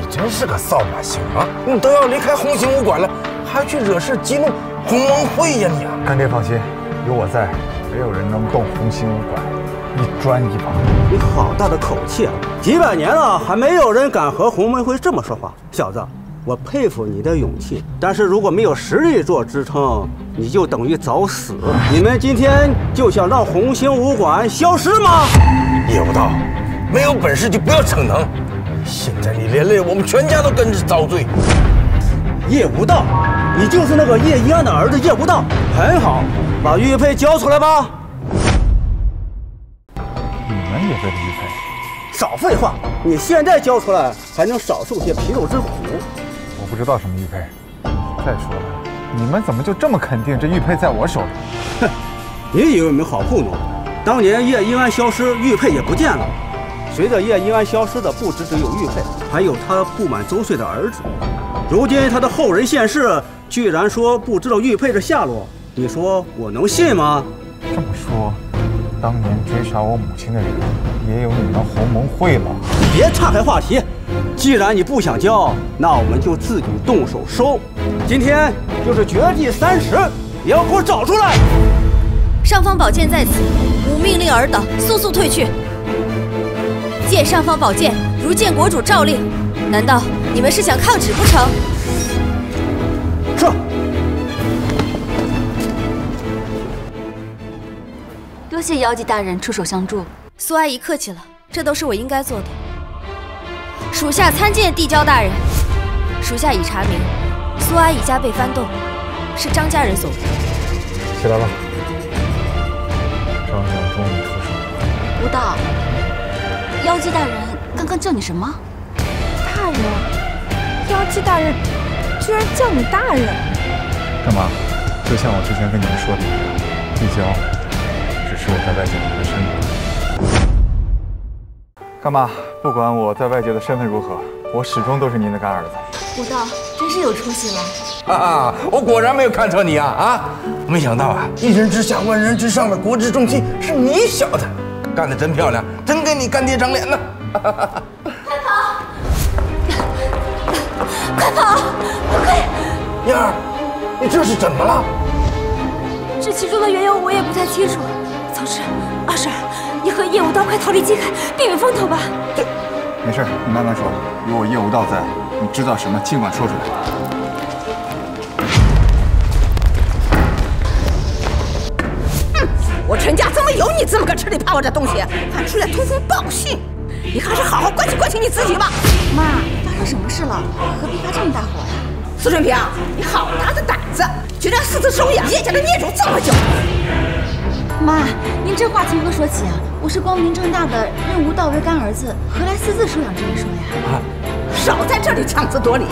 你真是个扫把星啊！你都要离开红星武馆了，还去惹事激怒鸿蒙会呀你！干爹放心，有我在，没有人能动红星武馆。 一砖一瓦，你好大的口气啊！几百年了，还没有人敢和鸿蒙会这么说话。小子，我佩服你的勇气，但是如果没有实力做支撑，你就等于找死。你们今天就想让红星武馆消失吗？叶无道，没有本事就不要逞能。现在你连累我们全家都跟着遭罪。叶无道，你就是那个叶一安的儿子叶无道，很好，把玉佩交出来吧。 也被理赔，少废话！你现在交出来，还能少受些皮肉之苦。我不知道什么玉佩。再说了，你们怎么就这么肯定这玉佩在我手里？哼，你以为我们好糊弄？当年叶一安消失，玉佩也不见了。随着叶一安消失的，不只有玉佩，还有他不满周岁的儿子。如今他的后人现世，居然说不知道玉佩的下落，你说我能信吗？这么说。 当年追杀我母亲的人，也有你们鸿蒙会吗？别岔开话题。既然你不想交，那我们就自己动手收。今天就是绝地30，也要给我找出来！尚方宝剑在此，吾命令尔等速速退去。借尚方宝剑，如见国主诏令。难道你们是想抗旨不成？撤！ 多谢姚记大人出手相助，苏阿姨客气了，这都是我应该做的。属下参见地娇大人。属下已查明，苏阿姨家被翻动，是张家人所为。起来吧，张家终于出手了。无道，姚记大人刚刚叫你什么？大人？姚记大人居然叫你大人？干嘛？就像我之前跟你们说的，地娇。 是我在外界的身份，干嘛？不管我在外界的身份如何，我始终都是您的干儿子。武道真是有出息了啊！我果然没有看错你啊！没想到啊，一人之下万人之上的国之重器是你小子，干得真漂亮，真给你干爹长脸呢！快跑！快跑！快！燕儿，你这是怎么了？这其中的缘由我也不太清楚。 总之，二婶，你和叶无道快逃离金海，避免风头吧。这没事，你慢慢说。有我叶无道在，你知道什么尽管说出来。我陈家怎么有你这么个吃里扒外的东西，还出来通风报信？你还是好好关心关心你自己吧。妈，发生什么事了？何必发这么大火呀？苏春平，你好大的胆子，居然私自收养叶家的孽种这么久！ 妈，您这话从何说起啊？我是光明正大的认无道为干儿子，何来私自收养这一说呀？啊！少在这里强词夺理！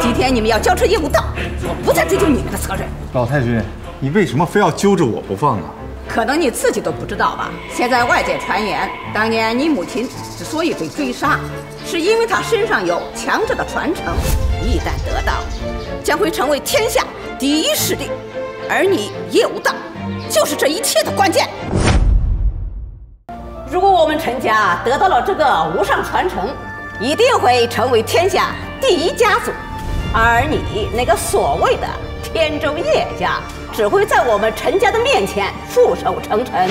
今天你们要交出叶无道，我不再追究你们的责任。老太君，你为什么非要揪着我不放呢？可能你自己都不知道吧。现在外界传言，当年你母亲之所以被追杀，是因为她身上有强者的传承，一旦得到，将会成为天下第一实力。而你叶无道。 就是这一切的关键。如果我们陈家得到了这个无上传承，一定会成为天下第一家族。而你那个所谓的天州叶家，只会在我们陈家的面前束手成尘。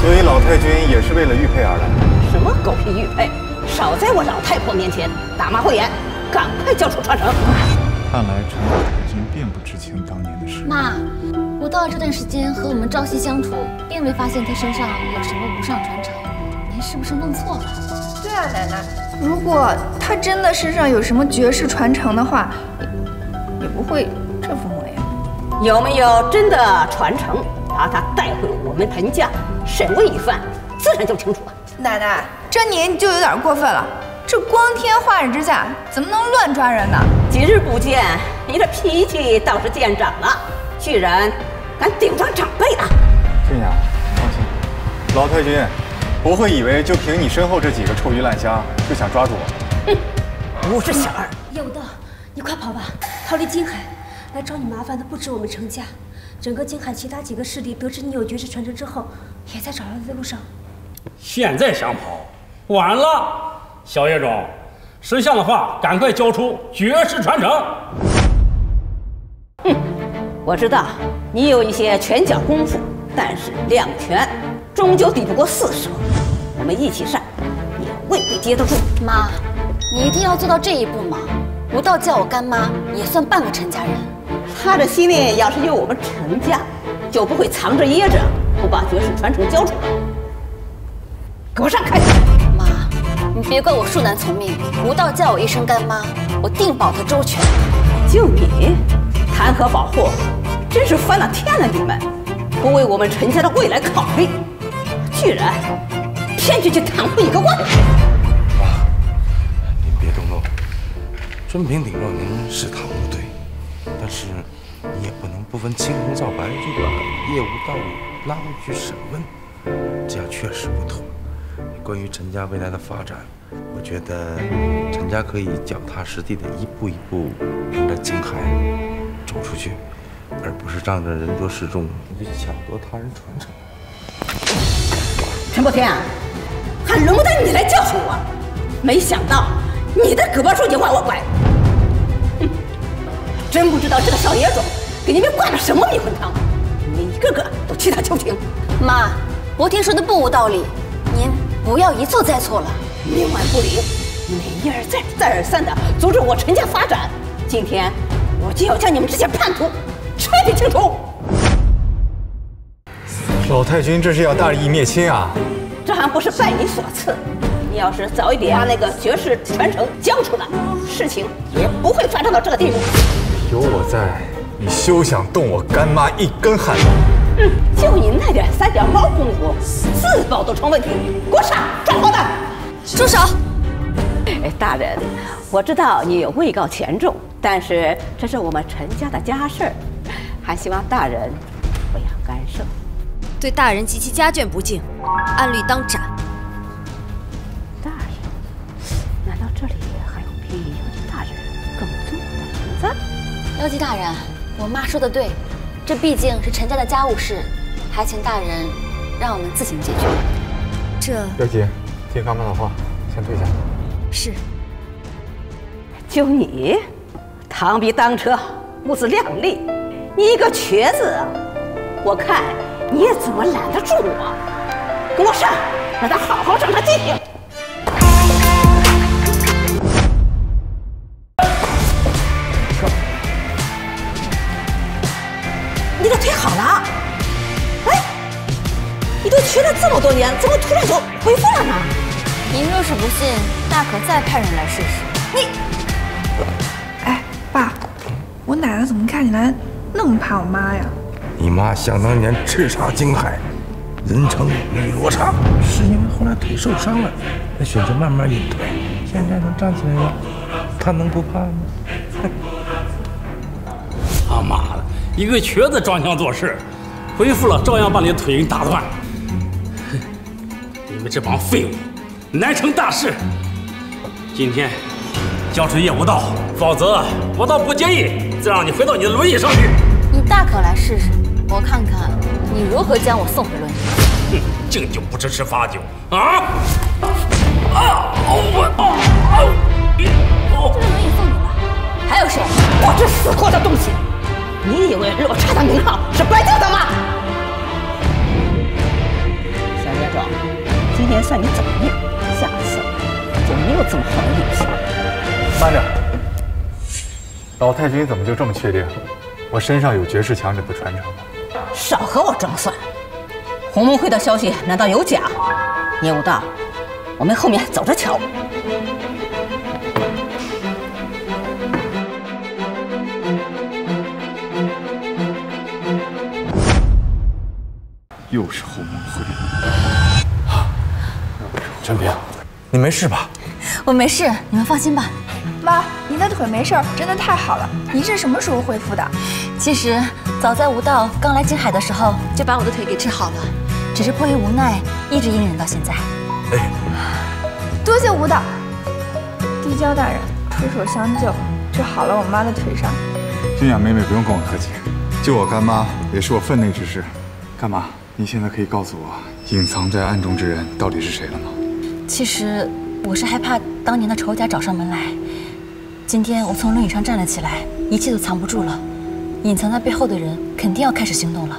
所以老太君也是为了玉佩而来。什么狗屁玉佩！少在我老太婆面前打骂慧眼，赶快交出传承。看来陈老太君并不知情当年的事。妈。 无道这段时间和我们朝夕相处，并未发现他身上有什么无上传承，您是不是弄错了？对啊，奶奶，如果他真的身上有什么绝世传承的话，也不会这副模样。有没有真的传承？把他带回我们滕家审问一番，自然就清楚了。奶奶，这您就有点过分了，这光天化日之下怎么能乱抓人呢？几日不见，你的脾气倒是见长了。 居然敢顶撞长辈啊！俊雅，放心，老太君，不会以为就凭你身后这几个臭鱼烂虾就想抓住我？哼，我是小二。叶无道，你快跑吧，逃离金海。来找你麻烦的不止我们程家，整个金海其他几个势力得知你有绝世传承之后，也在找人的路上。现在想跑，晚了。小叶种，识相的话，赶快交出绝世传承。哼，我知道你有一些拳脚功夫，但是两拳。 终究抵不过四手，我们一起上，也未必接得住。妈，你一定要做到这一步吗？无道叫我干妈，也算半个陈家人。他的心里要是有我们陈家，就不会藏着掖着，不把绝世传承交出来。给我上开！妈，你别怪我恕难从命。无道叫我一声干妈，我定保他周全。就你，弹劾保护，真是翻了天了！你们不为我们陈家的未来考虑。 居然偏去袒护一个外人！妈，您别动怒，尊平顶撞您是他不对，但是你也不能不分青红皂白就把叶无道拉回去审问，这样确实不妥。关于陈家未来的发展，我觉得陈家可以脚踏实地的一步一步沿着金海走出去，而不是仗着人多势众你就抢夺他人传承。 陈破天，还轮不到你来教训我！没想到你的胳膊说你话我拐，哼！真不知道这个小野种给你们灌了什么迷魂汤，你们一个个都替他求情。妈，伯天说的不无道理，您不要一错再错了。冥顽不灵，你一而再再而三的阻止我陈家发展，今天我就要将你们这些叛徒彻底清除。 老太君这是要大义灭亲啊！这还不是拜你所赐，你要是早一点把那个绝世传承交出来，事情也不会发展到这个地步。有我在，你休想动我干妈一根汗毛！嗯，就你那点三脚猫功夫，自保都成问题，给我上抓黄蛋！住手！哎，大人，我知道你有位高权重，但是这是我们陈家的家事儿，还希望大人不要干涉。 对大人及其家眷不敬，按律当斩。大人，难道这里还有比姚记大人更重的案子？姚记大人，我妈说的对，这毕竟是陈家的家务事，还请大人让我们自行解决。这姚记，听干妈的话，先退下。是。就你，螳臂当车，不自量力，你一个瘸子，我看。 你也怎么拦得住我？跟我上，让他好好长长记性。你的腿好了？哎，你都瘸了这么多年，怎么突然就恢复了呢？您若是不信，大可再派人来试试。你，哎，爸，我奶奶怎么看起来那么怕我妈呀？ 你妈想当年叱咤金海，人称女罗刹，是因为后来腿受伤了，她选择慢慢隐退。现在能站起来了，她能不怕吗？他妈的，一个瘸子装腔作势，恢复了照样把你腿给你打断。你们这帮废物，难成大事。今天交出叶无道，否则我倒不介意再让你回到你的轮椅上去。你大可来试试。 我看看你如何将我送回轮椅！哼，敬酒不吃吃罚酒啊！啊！我这轮椅送你了，还有谁？我这死货的东西！你以为罗刹的名号是白叫的吗？小野种，今天算你走运，下次就没有这么好的运气了。慢着，老太君怎么就这么确定我身上有绝世强者的传承呢？ 少和我装蒜！鸿蒙会的消息难道有假？叶无道，我们后面走着瞧。又是鸿蒙会！陈平，你没事吧？我没事，你们放心吧。妈，您的腿没事，真的太好了。您是什么时候恢复的？其实。 早在无道刚来金海的时候，就把我的腿给治好了，只是迫于无奈，一直隐忍到现在。哎，多谢吴导，地娇大人出手相救，治好了我妈的腿伤。君雅妹妹不用跟我客气，救我干妈也是我分内之事。干妈，你现在可以告诉我，隐藏在暗中之人到底是谁了吗？其实我是害怕当年的仇家找上门来。 今天我从轮椅上站了起来，一切都藏不住了。隐藏在背后的人肯定要开始行动了。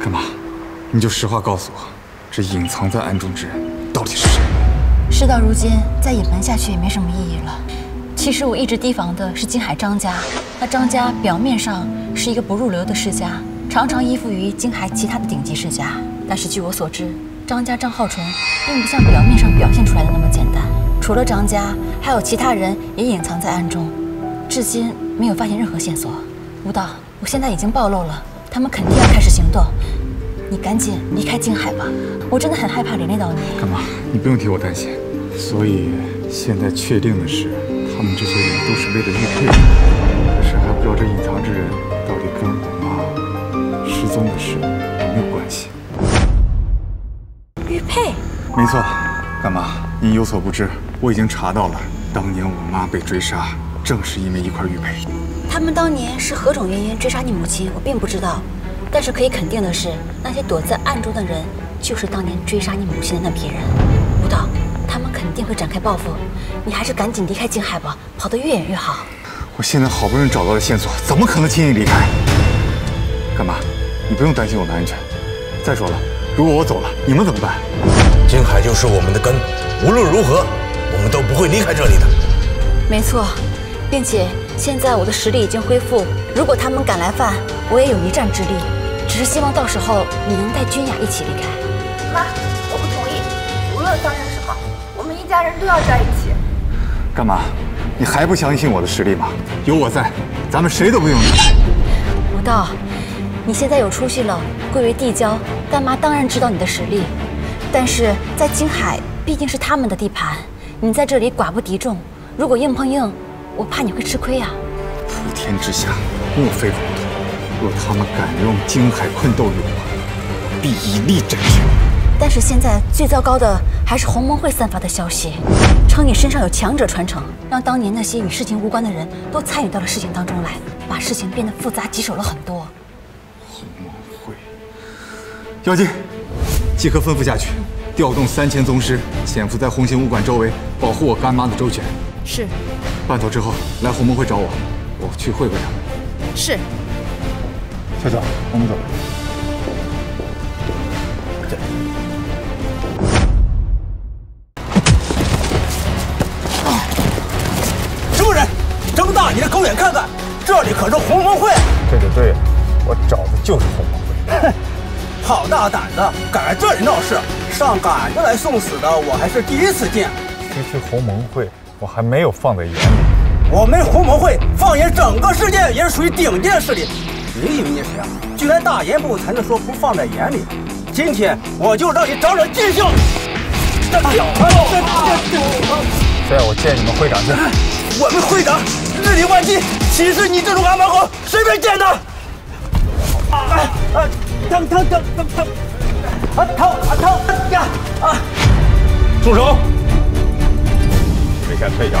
干妈，你就实话告诉我，这隐藏在暗中之人到底是谁？事到如今，再隐瞒下去也没什么意义了。其实我一直提防的是金海张家，那张家表面上是一个不入流的世家，常常依附于金海其他的顶级世家。但是据我所知，张家张浩纯并不像表面上表现出来的那么简单。 除了张家，还有其他人也隐藏在暗中，至今没有发现任何线索。吴导，我现在已经暴露了，他们肯定要开始行动，你赶紧离开金海吧！我真的很害怕连累到你。干嘛？你不用替我担心。所以现在确定的是，他们这些人都是为了玉佩，可是还不知道这隐藏之人到底跟我妈失踪的事有没有关系。玉佩？没错，干嘛？你有所不知。 我已经查到了，当年我妈被追杀，正是因为一块玉佩。他们当年是何种原因追杀你母亲，我并不知道。但是可以肯定的是，那些躲在暗中的人，就是当年追杀你母亲的那批人。吴导，他们肯定会展开报复，你还是赶紧离开金海吧，跑得越远越好。我现在好不容易找到了线索，怎么可能轻易离开？干嘛？你不用担心我的安全。再说了，如果我走了，你们怎么办？金海就是我们的根，无论如何。 我们都不会离开这里的。没错，并且现在我的实力已经恢复，如果他们敢来犯，我也有一战之力。只是希望到时候你能带君雅一起离开。妈，我不同意。无论发生什么，我们一家人都要在一起。干嘛？你还不相信我的实力吗？有我在，咱们谁都不用你。吴道，你现在有出息了，贵为地娇，干妈当然知道你的实力，但是在金海毕竟是他们的地盘。 你在这里寡不敌众，如果硬碰硬，我怕你会吃亏啊！普天之下，莫非王土。若他们敢用惊海困斗于我，必以力战之。但是现在最糟糕的还是鸿蒙会散发的消息，称你身上有强者传承，让当年那些与事情无关的人都参与到了事情当中来，把事情变得复杂棘手了很多。鸿蒙会，妖姬，即刻吩咐下去。 调动3000宗师，潜伏在红星武馆周围，保护我干妈的周全。是。半头之后来鸿蒙会找我，我去会会他们。是。小小，我们走。对。什么人？睁大你的狗眼看看，这里可是鸿蒙会。这就对了，我找的就是鸿蒙会。好大胆的，敢来这里闹事！ 上赶着来送死的，我还是第一次见。区区鸿蒙会，我还没有放在眼里。我们鸿蒙会放眼整个世界，也是属于顶尖势力。你以为你谁啊？居然大言不惭的说不放在眼里。今天我就让你长长记性！这屌啊！这让我见你们会长去。我们会长日理万机，岂是你这种阿猫狗随便见的？疼！ 啊！疼呀！啊！住手！退下，退下！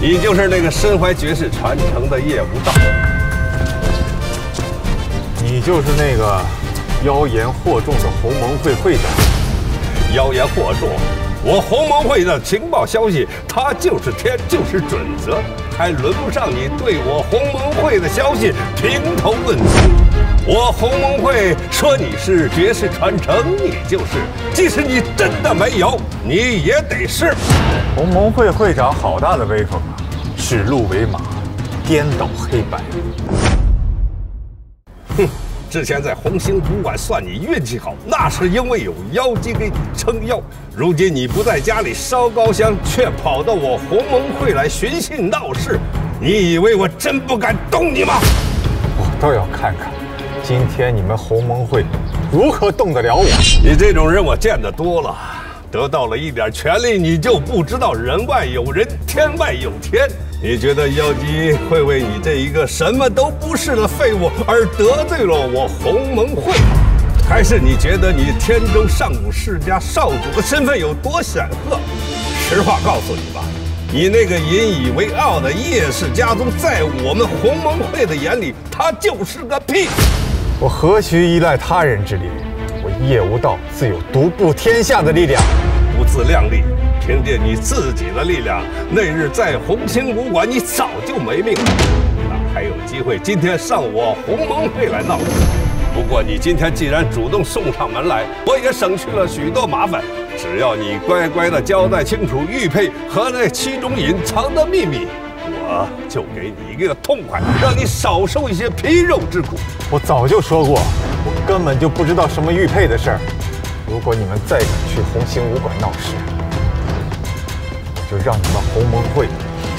你就是那个身怀绝世传承的叶无道，你就是那个妖言惑众的鸿蒙会会长。妖言惑众，我鸿蒙会的情报消息，它就是天，就是准则，还轮不上你对我鸿蒙会的消息评头论足。 我鸿蒙会说你是绝世传承，你就是；即使你真的没有，你也得是。鸿蒙会会长好大的威风啊！指鹿为马，颠倒黑白。哼，之前在红星武馆算你运气好，那是因为有妖姬给你撑腰。如今你不在家里烧高香，却跑到我鸿蒙会来寻衅闹事，你以为我真不敢动你吗？我倒要看看。 今天你们鸿蒙会如何动得了我？你这种人我见得多了，得到了一点权力，你就不知道人外有人，天外有天。你觉得妖姬会为你这一个什么都不是的废物而得罪了我鸿蒙会？还是你觉得你天州上古世家少主的身份有多显赫？实话告诉你吧，你那个引以为傲的叶氏家宗，在我们鸿蒙会的眼里，他就是个屁。我何须依赖他人之力？我叶无道自有独步天下的力量。不自量力，凭借你自己的力量，那日在红青武馆，你早就没命了。 还有机会，今天上我鸿蒙会来闹。不过你今天既然主动送上门来，我也省去了许多麻烦。只要你乖乖的交代清楚玉佩和那其中隐藏的秘密，我就给你一个痛快，让你少受一些皮肉之苦。我早就说过，我根本就不知道什么玉佩的事儿。如果你们再敢去红星武馆闹事，我就让你们鸿蒙会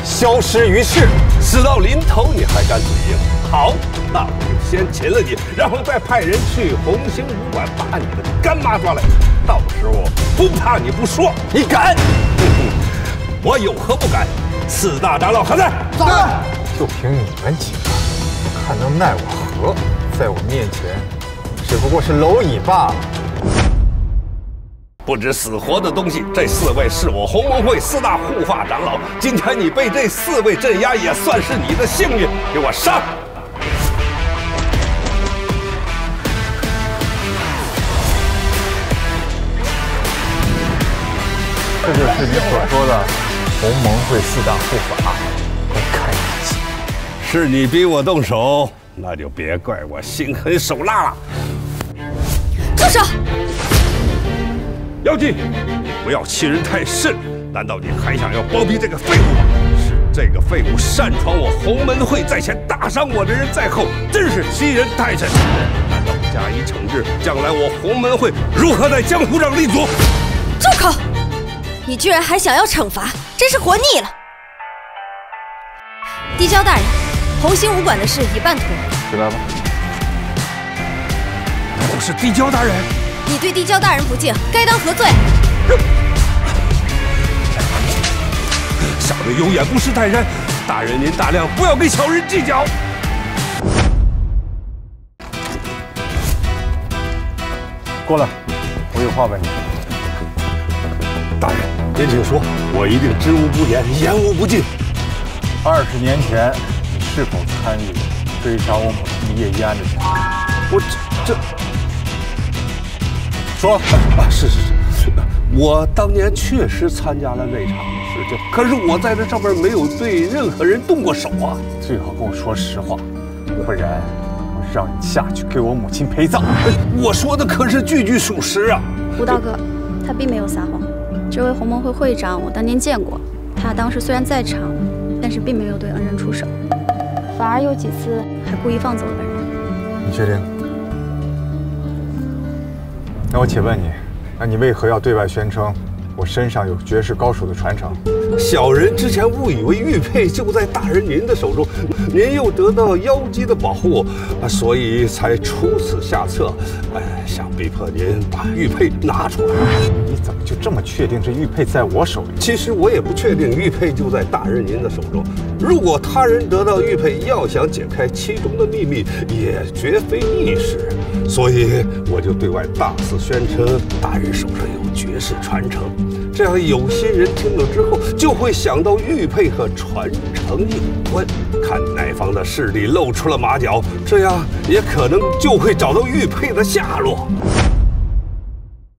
消失于世，死到临头你还敢嘴硬？好，那我就先擒了你，然后再派人去红星武馆把你的干妈抓来。到时候不怕你不说，你敢？我有何不敢？四大长老还在，在。就凭你们几个，看能奈我何？在我面前，只不过是蝼蚁罢了。 不知死活的东西！这四位是我鸿蒙会四大护法长老，今天你被这四位镇压，也算是你的幸运。给我杀！这就是你所说的鸿蒙会四大护法，快看一集。是你逼我动手，那就别怪我心狠手辣了。住手！ 妖姬，不要欺人太甚！难道你还想要包庇这个废物吗？是这个废物擅闯我鸿门会在前，打伤我的人在后，真是欺人太甚！难道不加以惩治，将来我鸿门会如何在江湖上立足？住口！你居然还想要惩罚，真是活腻了！递交大人，红星武馆的事已办妥。起来吧。难道是递交大人？ 你对地蛟大人不敬，该当何罪？小人有眼不识泰山，大人您大量，不要跟小人计较。过来，我有话问你。大人，您请说，我一定知无不言，言无不尽。20年前，你是否参与追杀我母亲叶一安的行动？我这。 说啊，是，我当年确实参加了那场事件，可是我在这上面没有对任何人动过手啊！最好跟我说实话，不然我让你下去给我母亲陪葬。我说的可是句句属实啊！吴大哥，他并没有撒谎。这位鸿蒙会会长，我当年见过，他当时虽然在场，但是并没有对恩人出手，反而有几次还故意放走了恩人。你确定？ 那我且问你，那你为何要对外宣称我身上有绝世高手的传承？小人之前误以为玉佩就在大人您的手中，您又得到妖姬的保护，所以才出此下策，想逼迫您把玉佩拿出来。你怎么就这么确定这玉佩在我手里？其实我也不确定玉佩就在大人您的手中。如果他人得到玉佩，要想解开其中的秘密，也绝非易事。 所以我就对外大肆宣称，大人手上有绝世传承，这样有心人听了之后，就会想到玉佩和传承有关，看哪方的势力露出了马脚，这样也可能就会找到玉佩的下落。